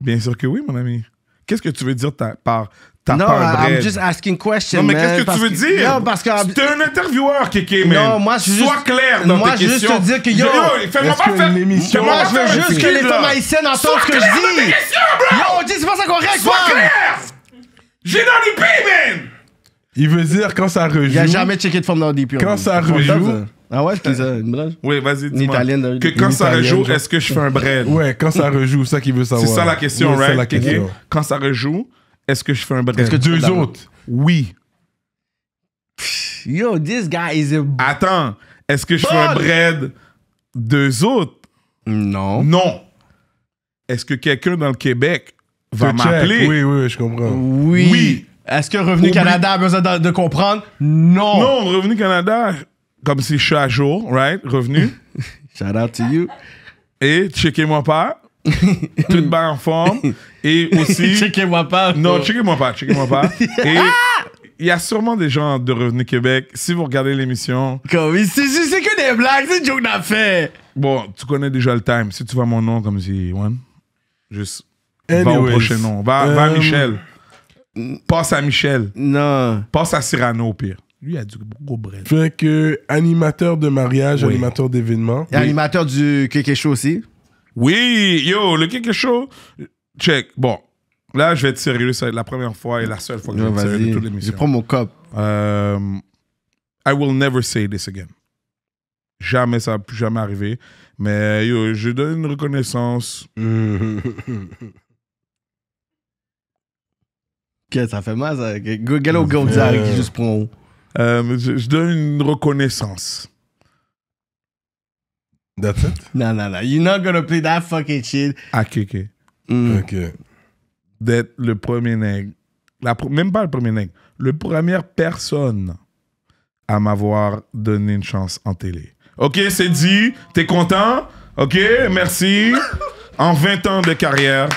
Bien sûr que oui, mon ami. Qu'est-ce que tu veux dire par t'as pas un bread? Non, I'm just asking question. Non, mais qu'est-ce que tu veux dire? Non, parce que... T'es un intervieweur, Kéké, man. Non, moi, je suis juste... Sois clair dans tes questions. Moi, je veux juste te dire que, yo... Fais-moi pas faire... Moi, je veux juste que les femmes haïtiennes entendent ce que je dis. Sois clair dans tes questions, bro! Yo, dis, c'est pas ça qu'on règle, man! Sois clair! J'ai dans l'IP, man! Il veut dire quand ça rejoue... Il a jamais checké de forme dans l'IP. Quand ça rejoue... Ah ouais, c'est ça, une blague? Oui, vas-y, dis-moi. Que quand ça rejoue, est-ce que je fais un bread? Ouais, quand ça rejoue, ça qu'il veut savoir. C'est ça la question, right? C'est la question. Quand ça rejoue, est-ce que je fais un bread? Est-ce que deux autres? Oui. Yo, this guy is a... Attends, est-ce que je fais un bread? Deux autres? Non. Non. Est-ce que quelqu'un dans le Québec va m'appeler? Oui, oui, je comprends. Oui. Oui. Est-ce que Revenu Canada a besoin de comprendre? Non. Non, Revenu Canada... Comme si je suis à jour, right? Revenu. Shout out to you. Et checkez-moi pas. Tout bien en forme. Et aussi... checkez-moi pas. Non, checkez-moi pas. Checkez-moi pas. Et il y a sûrement des gens de Revenu Québec. Si vous regardez l'émission... C'est que des blagues. C'est une joke d'affaires. Bon, tu connais déjà le time. Si tu vois mon nom comme si... One, juste... Anyways. Va au prochain nom. Va à Michel. Passe à Michel. Non. Passe à Cyrano au pire. Lui a du gros bread. Fait que animateur de mariage, oui. Animateur d'événements. Et oui. Animateur du Kéké Show aussi. Oui, yo, le Kéké Show. Check. Bon, là, je vais être sérieux. C'est la première fois et la seule fois que je vais être sérieux de toute l'émission. Je prends mon cop. I will never say this again. Jamais, ça va plus jamais arriver. Mais yo, je donne une reconnaissance. Ok, ça fait mal, ça. Galo Gaudard qui juste prend... je donne une reconnaissance. That's it? Non, non, non. You're not gonna play that fucking shit. À Kéké. Ok. D'être le premier nègre. Même pas le premier nègre. La première personne à m'avoir donné une chance en télé. Ok, c'est dit. T'es content? Ok, merci. En 20 ans de carrière,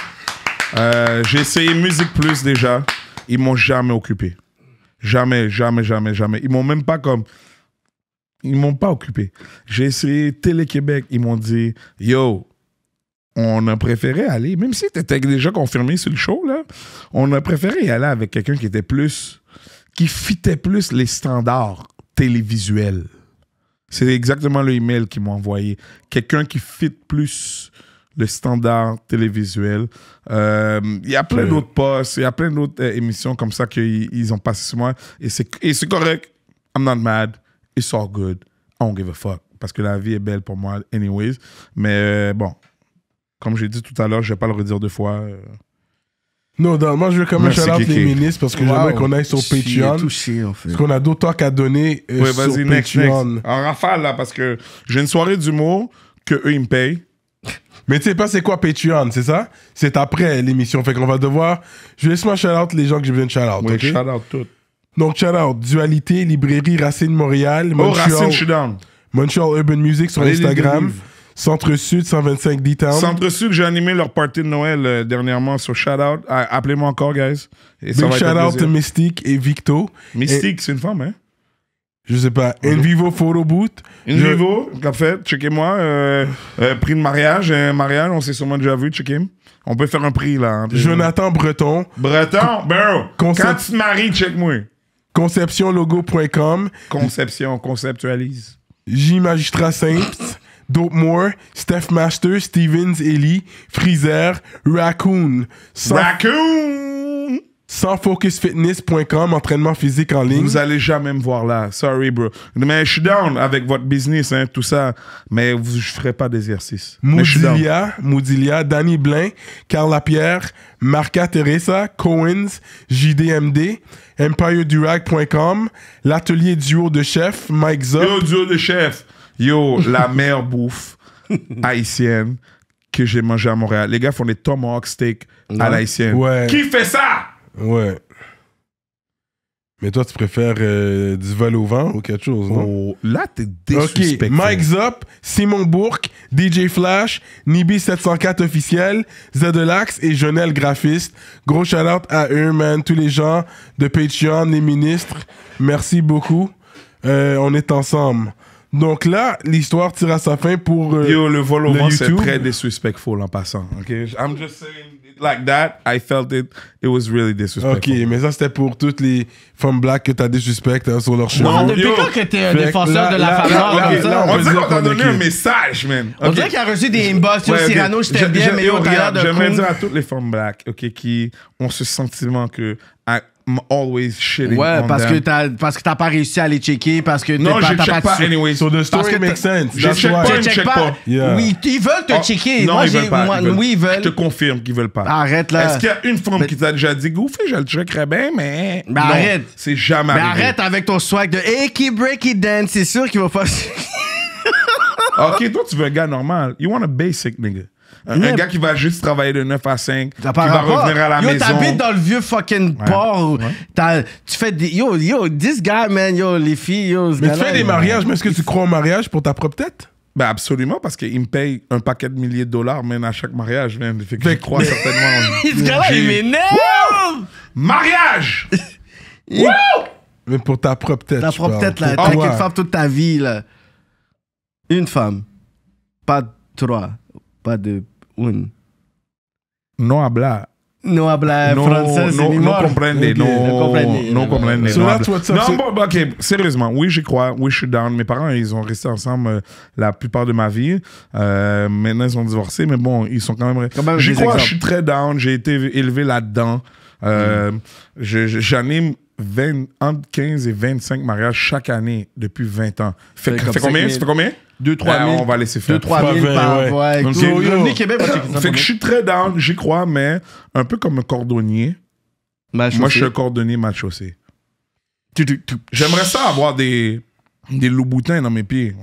j'ai essayé Musique Plus déjà. Ils m'ont jamais occupé. Jamais, jamais, jamais, jamais. Ils m'ont même pas comme... Ils m'ont pas occupé. J'ai essayé Télé-Québec. Ils m'ont dit, yo, on a préféré aller, même si t'étais déjà confirmé sur le show, là, on a préféré y aller avec quelqu'un qui était plus... qui fitait plus les standards télévisuels. C'est exactement le email qu'ils m'ont envoyé. Quelqu'un qui fit plus le standard télévisuel. Il y a plein d'autres postes, il y a plein d'autres émissions comme ça qu'ils ont passé sur moi. Et c'est correct. I'm not mad. It's all good. I don't give a fuck. Parce que la vie est belle pour moi anyways. Mais bon, comme j'ai dit tout à l'heure, je vais pas le redire 2 fois. Non, moi je veux quand même shout out les ministres parce que j'aimerais qu'on aille sur Patreon. Touché, en fait. Parce qu'on a d'autres trucs à donner sur Patreon. Next. En rafale là, parce que j'ai une soirée d'humour que eux ils me payent. Mais tu sais pas c'est quoi Patreon, c'est ça? C'est après l'émission, fait qu'on va devoir... Je laisse moi shout-out les gens que j'ai besoin de shout-out, oui, okay? Shout-out tout. Donc shout-out, Dualité, Librairie, Racine Montréal, Montreal, Racine, je suis down. Montreal Urban Music sur Instagram, Centre-Sud, 125 D-Town. Centre-Sud, j'ai animé leur party de Noël dernièrement, sur shout-out, appelez-moi encore, guys. Et big shout-out Mystique et Victo. Mystique, c'est une femme, hein? Je sais pas. In Vivo Photo Boot. In Vivo, en fait, checkez-moi. Prix de mariage. Un mariage, on s'est sûrement déjà vu, checkez-moi. On peut faire un prix, là. Hein, Jonathan Breton. Breton, bro. Quand tu te maries, check-moi. Conceptionlogo.com. Conception, conceptualise. J. Magistrat Sainte. Dope Moore. Steph Master. Stevens Ellie. Freezer. Raccoon. Raccoon! sansfocusfitness.com, entraînement physique en ligne. Vous allez jamais me voir là. Sorry, bro. Mais je suis down avec votre business, hein, tout ça. Mais je ferai pas d'exercice. Moudilia, Danny Blain, Carla Pierre, Marca Teresa, Coins, JDMD, EmpireDurag.com, l'atelier duo de chef, Mike Zop. Yo, duo de chef. Yo, la meilleure bouffe haïtienne que j'ai mangée à Montréal. Les gars font des tomahawk steak à l'haïtienne. Ouais. Qui fait ça? Ouais. Mais toi, tu préfères du vol au vent ou quelque chose, non? Là, t'es désuspecté. OK, Mike Zop, Simon Bourque, DJ Flash, Nibi704 officiel, Zedelax et Jonel Graphiste. Gros shout-out à eux, man. Tous les gens de Patreon, les ministres, merci beaucoup. On est ensemble. Donc là, l'histoire tire à sa fin pour yo, le vol au vent, c'est très disrespectful en passant. OK? I'm just saying... Like that, I felt it. It was really disrespectful. Ok, mais ça c'était pour toutes les femmes black que t'as disrespect hein, sur leur cheveux. Non, depuis quand que t'es un défenseur de la femme blanche? On dirait qu'on t'a donné un message, man. On dirait qu'il a reçu des inbox. Cyrano, je t'aime bien, mais au travers de. J'aimerais dire à toutes les femmes black, ok, qui ont ce sentiment que. I'm always shitting ouais, on parce them. Parce que t'as pas réussi à les checker, parce que non, je check pas anyway. So the story makes sense. Je check pas, je check pas. Yeah. Oui, ils veulent te checker. Non, moi, ils veulent pas. Moi, ils veulent. Oui, ils veulent. Je te confirme qu'ils veulent pas. Arrête là. Est-ce qu'il y a une femme qui t'a déjà dit Goofy, je le checkerais bien, mais non, arrête. C'est jamais arrivé. Mais arrête avec ton swag de hey, keep break it dance. C'est sûr qu'il va pas. Ok, toi tu veux un gars normal. You want a basic nigga. Un gars qui va juste travailler de 9 à 5, qui va revenir à la maison. Yo, t'habites dans le vieux fucking port. Ouais. Tu fais des... Yo, this guy, man, yo, les filles, yo, ce gars-là... Mais tu fais des mariages, mais est-ce que tu crois au mariage pour ta propre tête? Ben absolument, parce qu'il me paye un paquet de milliers de dollars, même à chaque mariage, même. Fait que je crois certainement... Ce gars-là, il m'énerve! Mariage! Wouh! Mais pour ta propre tête, là. T'as qu'une femme toute ta vie, là. Une femme. Pas trois. Pas de... Une. Non habla. Non habla français. Non comprendre. Non comprendre. Non, ok, sérieusement, oui, j'y crois. Oui, je suis down. Mes parents, ils ont resté ensemble la plupart de ma vie. Maintenant, ils sont divorcés, mais bon, ils sont quand même... J'y crois, je suis très down. J'ai été élevé là-dedans. J'anime entre 15 et 25 mariages chaque année depuis 20 ans. Fait combien? Ça fait combien? 2-3 000. On va laisser faire. 2-3 000 par voie. Fait que je suis très down, j'y crois, mais un peu comme un cordonnier. Moi, je suis un cordonnier mal chaussé. J'aimerais ça avoir des loup-boutins dans mes pieds.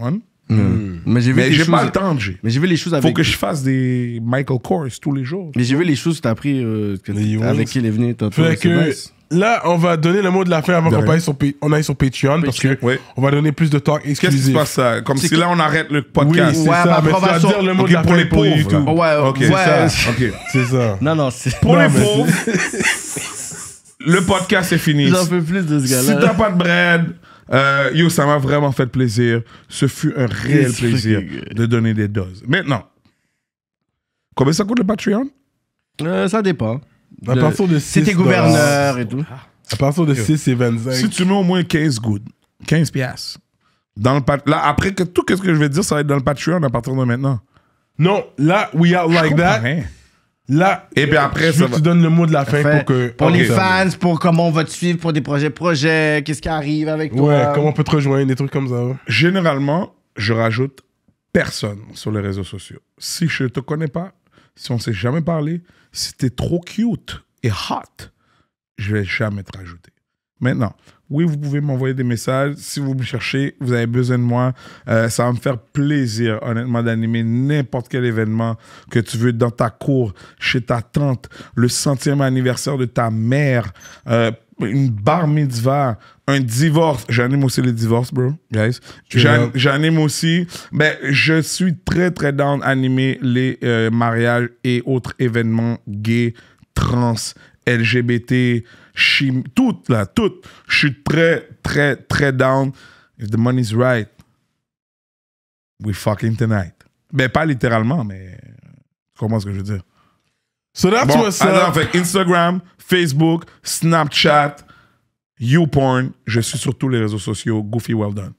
Mais j'ai pas le temps. Mais j'ai vu les choses avec... Faut que je fasse des Michael Kors tous les jours. Mais j'ai vu les choses que t'as pris avec qui il est venu. Fait que... Là, on va donner le mot de la fin avant qu'on aille sur Patreon parce que on va donner plus de talk exclusif. Qu'est-ce qui se passe là? Comme si là, on arrête le podcast. Oui, c'est ça. Mais tu vas dire le mot de la fin pour les pauvres. Ouais, ok. C'est ça. Non, non. Pour les pauvres, le podcast est fini. J'en peux plus de ce gars-là. Si t'as pas de bread... yo, ça m'a vraiment fait plaisir. Ce fut un réel plaisir de donner des doses. Maintenant, combien ça coûte le Patreon? Ça dépend. À partir de 6 c'était gouverneur et tout. À partir de 6 et 25. Si tu mets au moins 15 good, 15 piastres. Dans le là, après que tout ce que je vais dire, ça va être dans le Patreon à partir de maintenant. Non, là, we out like that. Rien. Là, et puis après, ça va. Tu donnes le mot de la fin pour que... Pour les fans, pour comment on va te suivre, pour des projets, qu'est-ce qui arrive avec toi. Ouais, comment on peut te rejoindre, des trucs comme ça. Ouais. Généralement, je rajoute personne sur les réseaux sociaux. Si je te connais pas, si on ne s'est jamais parlé, si t'es trop cute et hot, je vais jamais te rajouter. Maintenant, oui, vous pouvez m'envoyer des messages. Si vous me cherchez, vous avez besoin de moi. Ça va me faire plaisir, honnêtement, d'animer n'importe quel événement que tu veux dans ta cour, chez ta tante, le 100e anniversaire de ta mère, une bar mitzvah, un divorce. J'anime aussi les divorces, bro, guys. J'anime aussi. Ben, je suis très, très down à animer les mariages et autres événements gays, trans, LGBT, chimie, toutes là, toutes. Je suis très, très, très down. If the money's right, we fucking tonight. Ben, pas littéralement, mais comment est-ce que je veux dire? So that's bon, what's up. Fait Instagram, Facebook, Snapchat, YouPorn. Je suis sur tous les réseaux sociaux. Goofy Welldone.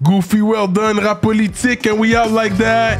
Goofy Welldone, Rapolitique, and we out like that.